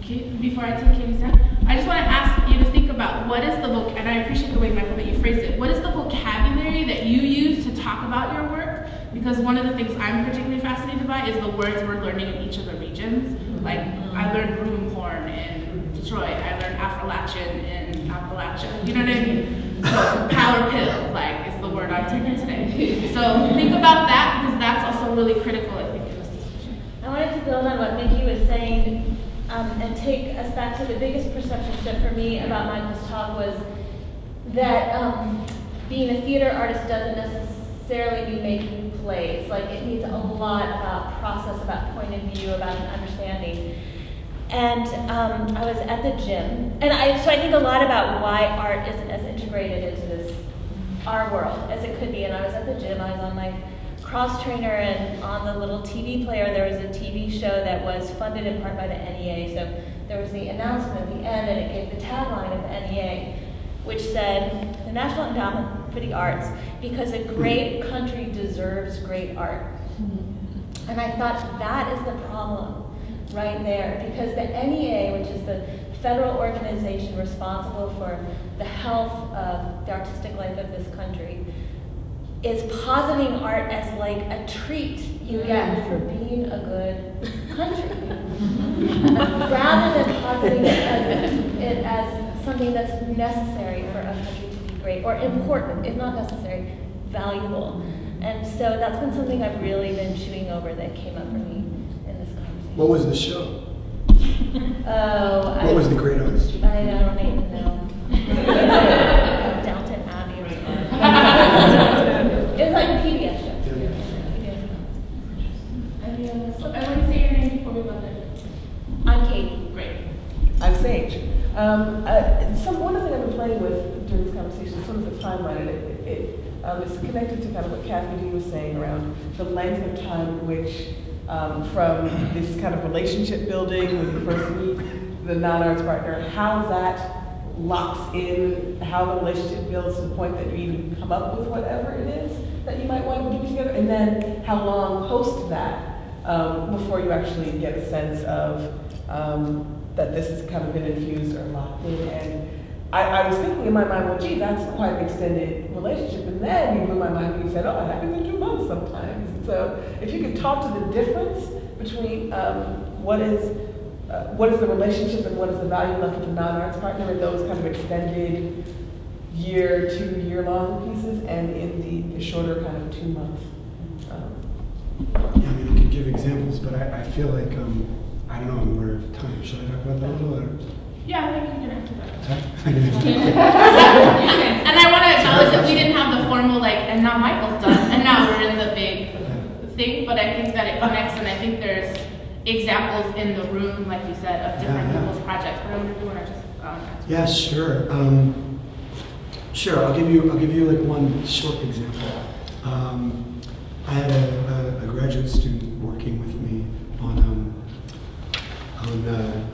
Okay, before I take any time, I just want to ask you to think about what is the voc, and I appreciate the way, Michael, that you phrased it, what is the vocabulary that you use to talk about your work? Because one of the things I'm particularly fascinated by is the words we're learning in each of the regions. Like, I learned broomcorn in Detroit, I learned Appalachian in Appalachia, you know what I mean? So, power pill, like, is the word I'm taking today. So, think about that, because that's also really critical, I think, in this decision. I wanted to build on what Mickey was saying, um, and take us back to the biggest perception shift for me about Michael's talk was that um, being a theater artist doesn't necessarily necessarily be making plays. Like, it needs a lot about process, about point of view, about an understanding. And um, I was at the gym, and I, so I think a lot about why art isn't as integrated into this, our world, as it could be. And I was at the gym, I was on my cross trainer, and on the little T V player, there was a T V show that was funded in part by the N E A, so there was the announcement at the end, and it gave the tagline of the N E A, which said, the National Endowment for the Arts, because a great country deserves great art. Mm-hmm. And I thought, that is the problem right there, because the N E A, which is the federal organization responsible for the health of the artistic life of this country, is positing art as like a treat you get for being a good country, rather than positing it as, it as something that's necessary for a country great, or important, if not necessary, valuable. And so that's been something I've really been chewing over that came up for me in this conversation. What was the show? Oh, What I, was the great artist? I don't even know. Downton Abbey or something. It was like a P B S show. Yeah. Yeah. P B S. I, mean, so I want to say your name before we left it. I'm Katie. Great. I'm Sage. Um, uh, so one of the things I've been playing with during this conversation, sort of the timeline, and it, it um, is connected to kind of what Kathy D was saying around the length of time in which, um, from this kind of relationship building when you first meet the non-arts partner, how that locks in, how the relationship builds to the point that you even come up with whatever it is that you might want to do together, and then how long post that um, before you actually get a sense of um, that this has kind of been infused or locked in. And I, I was thinking in my mind, well, gee, that's quite an extended relationship. And then you blew my mind when you said, oh, it happens in two months sometimes. And so if you could talk to the difference between um, what is uh, what is the relationship and what is the value left with the non-arts partner in those kind of extended year, two year long pieces, and in the, the shorter kind of two months. Um, yeah, I mean, I could give examples, but I, I feel like, um, I don't know, we're out of time. Should I talk about that a little? Or? Yeah, I think we can answer that. And I want to acknowledge that we didn't have the formal, like, and now Michael's done, and now we're in the big thing, but I think that it connects, and I think there's examples in the room, like you said, of different yeah, yeah. people's projects. But I wonder if you want to just um, answer. Yeah, sure. Um, sure, I'll give you, I'll give you, like, one short example. Um, I had a, a, a graduate student working with me on, um, on uh,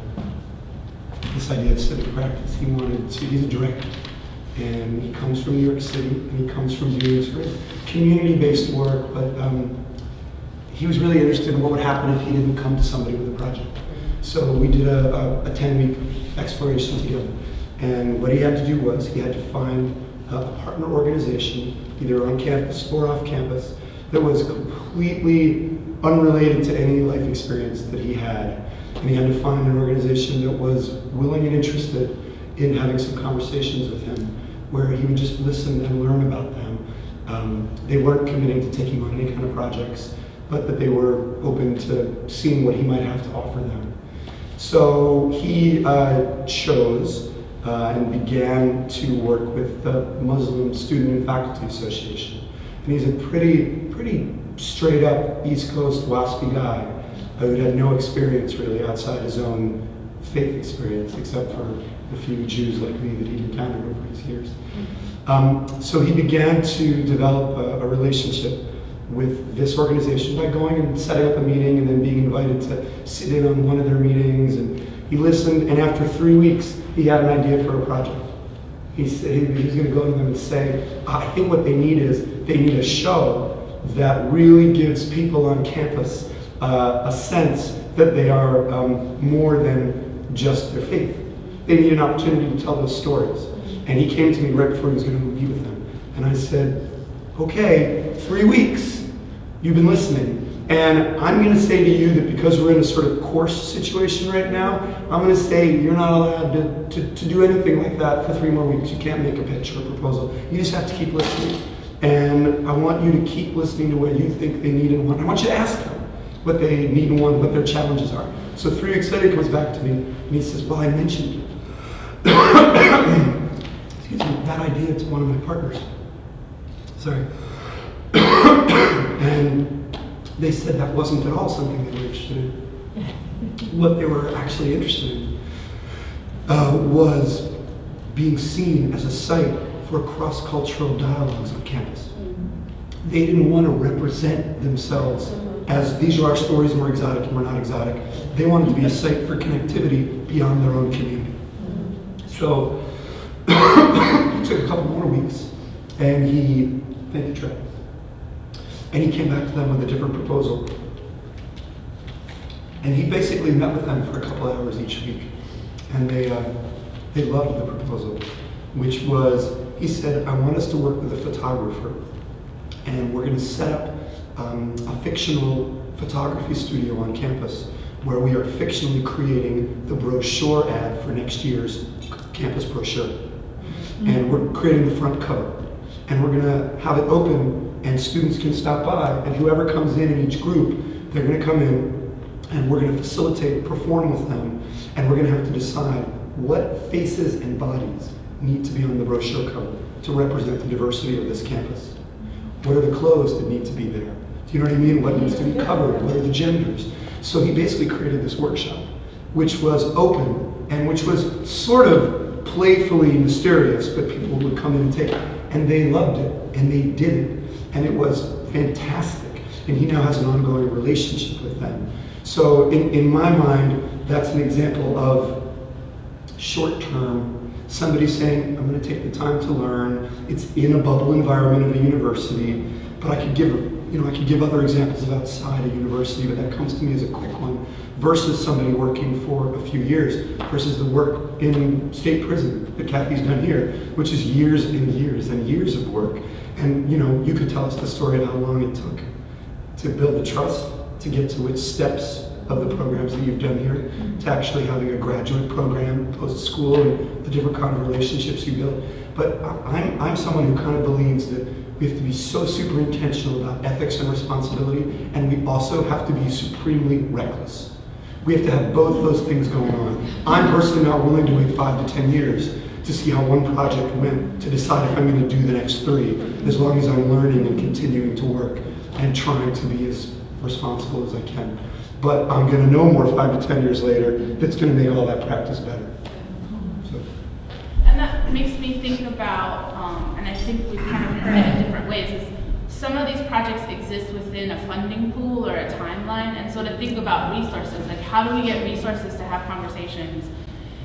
this idea of civic practice. He wanted to, he's a director, and he comes from New York City, and he comes from doing sort of community-based work, but um, he was really interested in what would happen if he didn't come to somebody with a project. So we did a ten-week exploration together, and what he had to do was he had to find a partner organization, either on campus or off campus, that was completely unrelated to any life experience that he had. And he had to find an organization that was willing and interested in having some conversations with him where he would just listen and learn about them. Um, they weren't committing to taking on any kind of projects, but that they were open to seeing what he might have to offer them. So he uh, chose uh, and began to work with the Muslim Student and Faculty Association. And he's a pretty, pretty straight up East Coast WASPy guy who had no experience really outside his own faith experience, except for the few Jews like me that he'd encountered over his years. Um, so he began to develop a, a relationship with this organization by going and setting up a meeting and then being invited to sit in on one of their meetings. And he listened, and after three weeks, he had an idea for a project. He said he was going to go to them and say, I think what they need is they need a show that really gives people on campus uh, a sense that they are um, more than just their faith. They need an opportunity to tell those stories. And he came to me right before he was going to meet with them. And I said, okay, three weeks, you've been listening. And I'm going to say to you that because we're in a sort of course situation right now, I'm going to say you're not allowed to, to, to do anything like that for three more weeks. You can't make a pitch or a proposal. You just have to keep listening. And I want you to keep listening to what you think they need and want. I want you to ask them what they need and want, what their challenges are. So three weeks later, he comes back to me and he says, well, I mentioned excuse me, that idea to one of my partners. Sorry. And they said that wasn't at all something they were interested in. What they were actually interested in uh, was being seen as a site for cross-cultural dialogues on campus. They didn't want to represent themselves as these are our stories and we're exotic and we're not exotic. They wanted to be a site for connectivity beyond their own community. So it took a couple more weeks and he, thank you, Trey, and he came back to them with a different proposal. And he basically met with them for a couple hours each week. And they, uh, they loved the proposal, which was, he said, I want us to work with a photographer. And we're going to set up um, a fictional photography studio on campus where we are fictionally creating the brochure ad for next year's campus brochure. Mm-hmm. And we're creating the front cover. And we're going to have it open, and students can stop by. And whoever comes in in each group, they're going to come in, and we're going to facilitate, perform with them. And we're going to have to decide what faces and bodies need to be on the brochure cover to represent the diversity of this campus. What are the clothes that need to be there? Do you know what I mean? What needs to be covered? What are the genders? So he basically created this workshop, which was open and which was sort of playfully mysterious, but people would come in and take it. And they loved it, and they did it, and it was fantastic. And he now has an ongoing relationship with them. So in, in my mind, that's an example of short-term somebody saying, I'm going to take the time to learn. It's in a bubble environment of a university, but I could give, you know, I could give other examples of outside a university, but that comes to me as a quick one, versus somebody working for a few years, versus the work in state prison that Kathy's done here, which is years and years and years of work. And you know, you could tell us the story of how long it took to build the trust, to get to which steps of the programs that you've done here, to actually having a graduate program post-school and the different kind of relationships you build. But I'm, I'm someone who kind of believes that we have to be so super intentional about ethics and responsibility, and we also have to be supremely reckless. We have to have both those things going on. I'm personally not willing to wait five to ten years to see how one project went to decide if I'm going to do the next three, as long as I'm learning and continuing to work and trying to be as responsible as I can. But I'm going to know more five to ten years later that's going to make all that practice better. So. And that makes me think about, um, and I think we've kind of heard it in different ways, is some of these projects exist within a funding pool or a timeline, and so to think about resources, like how do we get resources to have conversations?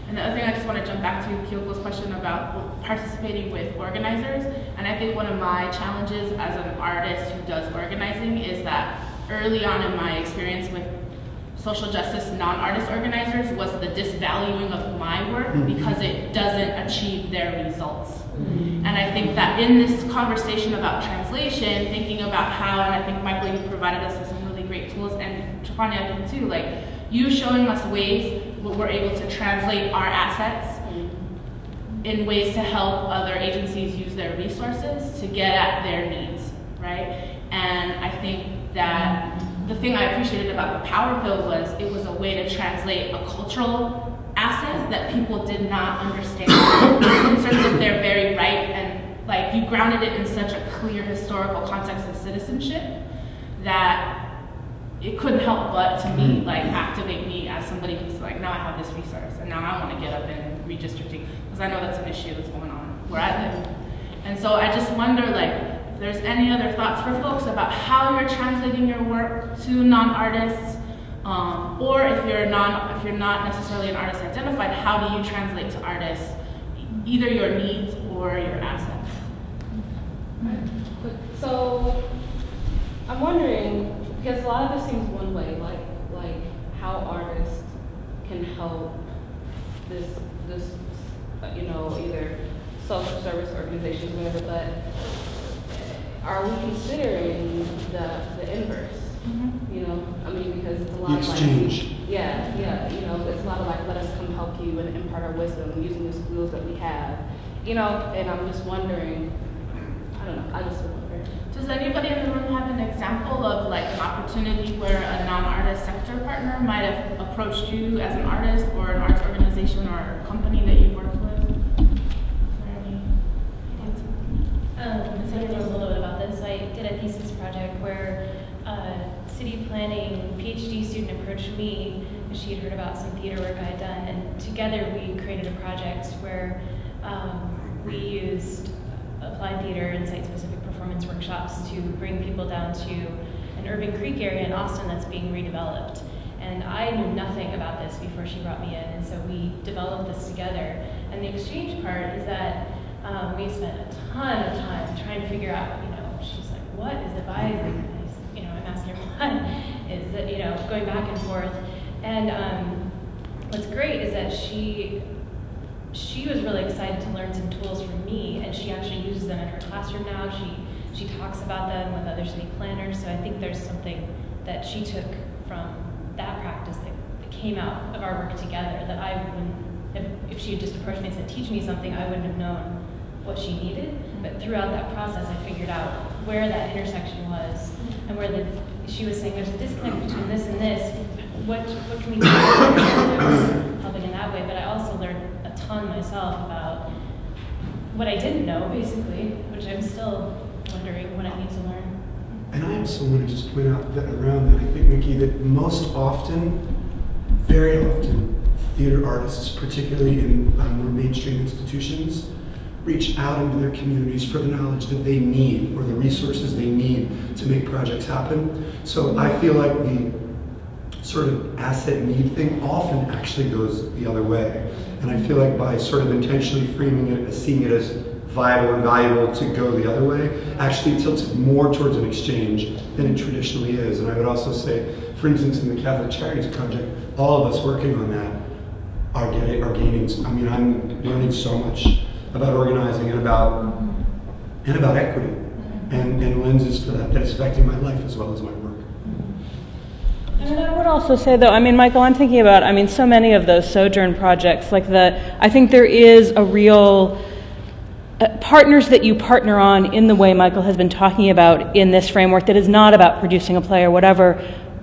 And the other thing I just want to jump back to Kyoko's question about participating with organizers, and I think one of my challenges as an artist who does organizing is that early on in my experience with social justice non-artist organizers was the disvaluing of my work because it doesn't achieve their results. And I think that in this conversation about translation, thinking about how, and I think Michael, you provided us with some really great tools, and Chafania, I think too, like you showing us ways where we're able to translate our assets in ways to help other agencies use their resources to get at their needs, right? And I think that the thing I appreciated about the power bill was it was a way to translate a cultural asset that people did not understand in terms of their very right, and like you grounded it in such a clear historical context of citizenship that it couldn't help but to me like activate me as somebody who's like, now I have this resource and now I want to get up and redistricting, because I know that's an issue that's going on where I live. And so I just wonder like if there's any other thoughts for folks about how you're translating your work to non-artists, um, or if you're non if you're not necessarily an artist identified, how do you translate to artists either your needs or your assets? So I'm wondering, because a lot of this seems one way, like like how artists can help this this you know either social service organizations, whatever. But are we considering the the inverse? Mm-hmm. You know, I mean, because it's a lot exchange. Of exchange. Like, yeah, yeah. You know, it's a lot of like, let us come help you and impart our wisdom using the skills that we have. You know, and I'm just wondering. I don't know. I just. Does anybody in the room have an example of like an opportunity where a non-artist sector partner might have approached you as an artist or an arts organization or a company that you've worked with? Um, so I know a little bit about this. I did a thesis project where uh, city planning PhD student approached me because she had heard about some theater work I had done, and together we created a project where um, we used applied theater and site-specific performance workshops to bring people down to an urban creek area in Austin that's being redeveloped. And I knew nothing about this before she brought me in, and so we developed this together. And the exchange part is that um, we spent a ton of time trying to figure out, you know, she's like, what is the bias? You know, I'm asking her, what is it, you know, going back and forth. And um, what's great is that she she was really excited to learn some tools from me, and she actually uses them in her classroom now. She she talks about them with other city planners, so I think there's something that she took from that practice that, that came out of our work together that I wouldn't, if, if she had just approached me and said, teach me something, I wouldn't have known what she needed. But throughout that process, I figured out where that intersection was and where the, she was saying there's a disconnect between this and this. What, what can we do? Helping in that way, but I also learned on myself about what I didn't know, basically, which I'm still wondering what I need to learn. And I also want to just point out that around that, I think, Nikki, that most often, very often, theater artists, particularly in um, more mainstream institutions, reach out into their communities for the knowledge that they need or the resources they need to make projects happen. So I feel like the sort of asset need thing often actually goes the other way. And I feel like by sort of intentionally framing it as seeing it as viable and valuable to go the other way, actually tilts more towards an exchange than it traditionally is. And I would also say, for instance, in the Catholic Charities Project, all of us working on that are getting, are gaining, I mean, I'm learning so much about organizing and about, and about equity and, and lenses for that, that is affecting my life as well as my work. And I would also say, though, I mean, Michael, I'm thinking about, I mean, so many of those Sojourn projects, like the, I think there is a real, uh, partners that you partner on in the way Michael has been talking about in this framework that is not about producing a play or whatever.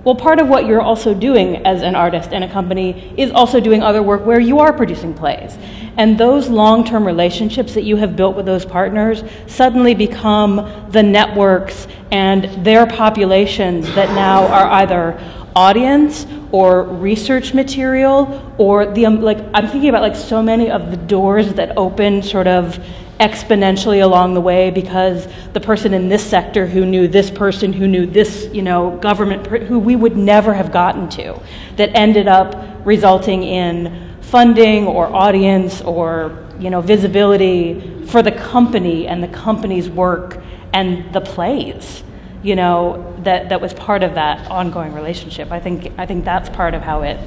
Well, part of what you're also doing as an artist and a company is also doing other work where you are producing plays. And those long-term relationships that you have built with those partners suddenly become the networks and their populations that now are either audience or research material or the, um, like, I'm thinking about like so many of the doors that open sort of exponentially along the way because the person in this sector who knew this person who knew this, you know, government, who we would never have gotten to, that ended up resulting in funding or audience or, you know, visibility for the company and the company's work and the plays, you know, that, that was part of that ongoing relationship. I think, I think that's part of how it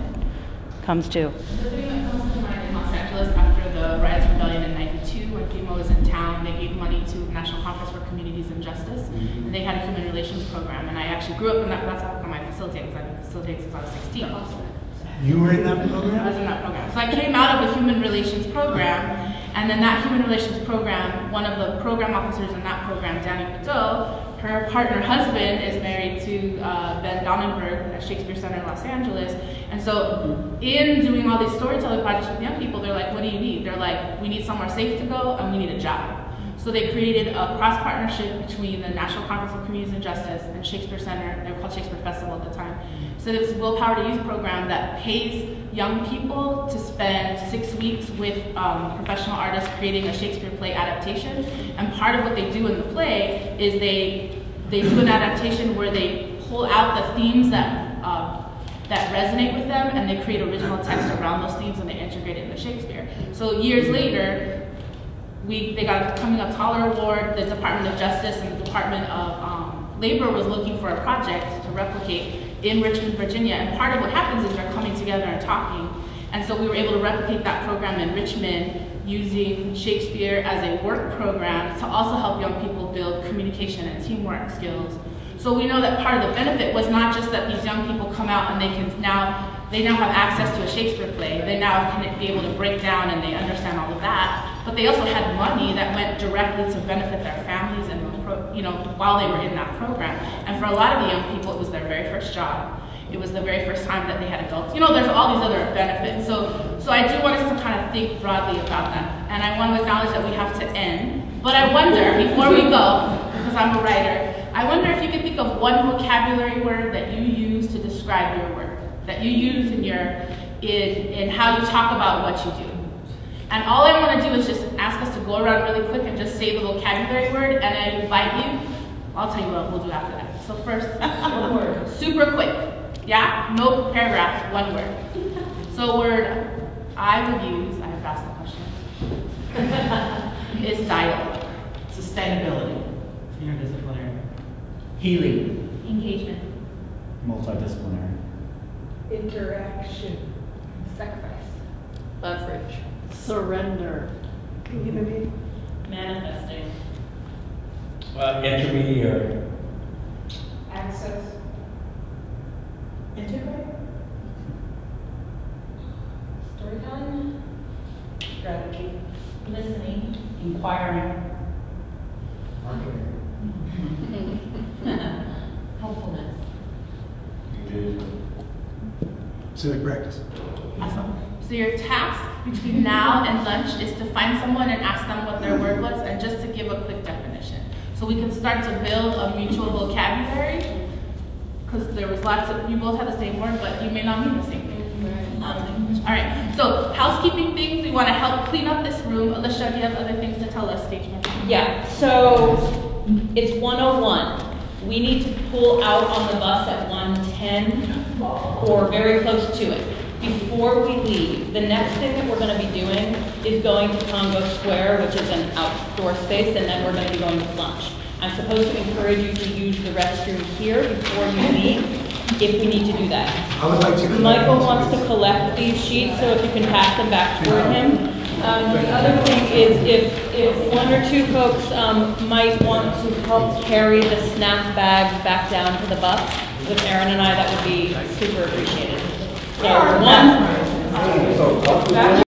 comes to. The thing that comes to mind in Los Angeles after the riots rebellion in ninety-two when FEMA was in town they had a human relations program, and I actually grew up in that. That's how I facilitated, because I've been facilitating since I was sixteen. You were in that program? I was in that program. So I came out of a human relations program, and then that human relations program, one of the program officers in that program, Danny Pateau, her partner husband is married to uh, Ben Donenberg at Shakespeare Center in Los Angeles. And so in doing all these storytelling projects with young people, they're like, what do you need? They're like, we need somewhere safe to go, and we need a job. So they created a cross-partnership between the National Conference of Communities and Justice and Shakespeare Center. They were called Shakespeare Festival at the time. So this Willpower to Youth program that pays young people to spend six weeks with um, professional artists creating a Shakespeare play adaptation. And part of what they do in the play is they, they do an adaptation where they pull out the themes that uh, that resonate with them, and they create original text around those themes, and they integrate it into Shakespeare. So years later, We, they got a Coming Up Taller Award. The Department of Justice and the Department of um, Labor was looking for a project to replicate in Richmond, Virginia. And part of what happens is they're coming together and talking. And so we were able to replicate that program in Richmond using Shakespeare as a work program to also help young people build communication and teamwork skills. So we know that part of the benefit was not just that these young people come out and they can now, they now have access to a Shakespeare play. They now can be able to break down and they understand all of that. But they also had money that went directly to benefit their families and, you know, while they were in that program. And for a lot of the young people, it was their very first job. It was the very first time that they had adults. You know, there's all these other benefits. So, so I do want us to kind of think broadly about that. And I want to acknowledge that we have to end. But I wonder, before we go, because I'm a writer, I wonder if you could think of one vocabulary word that you use to describe your work, that you use in your in, in how you talk about what you do. And all I want to do is just ask us to go around really quick and just say the vocabulary word, and I invite you. I'll tell you what we'll do after that. So first, one word. Super quick. Yeah? No paragraphs, one word. So a word I would use, I have asked the question, is dialogue. Sustainability. Interdisciplinary. Healing. Engagement. Multidisciplinary. Interaction. Sacrifice. Leverage. Surrender. Community. Manifesting. Uh, intermediary. Access. Integrate. Storytelling. Strategy. Listening. Inquiring. Marketing. Helpfulness. Engagement. Civic practice. Awesome. So your task between now and lunch is to find someone and ask them what their word was, and just to give a quick definition. So we can start to build a mutual vocabulary, because there was lots of, you both had the same word, but you may not mean the same thing. Um, all right, so housekeeping things, we want to help clean up this room. Alicia, do you have other things to tell us, stage manager? Yeah, so it's one oh one. We need to pull out on the bus at one ten. Or very close to it. Before we leave, the next thing that we're going to be doing is going to Congo Square, which is an outdoor space, and then we're going to be going to lunch. I'm supposed to encourage you to use the restroom here before you leave, if we need to do that. I would like to Michael wants to collect these sheets, so if you can pass them back toward him. Um, the other thing is if, if one or two folks um, might want to help carry the snack bags back down to the bus, with Aaron and I, that would be super appreciated. So one.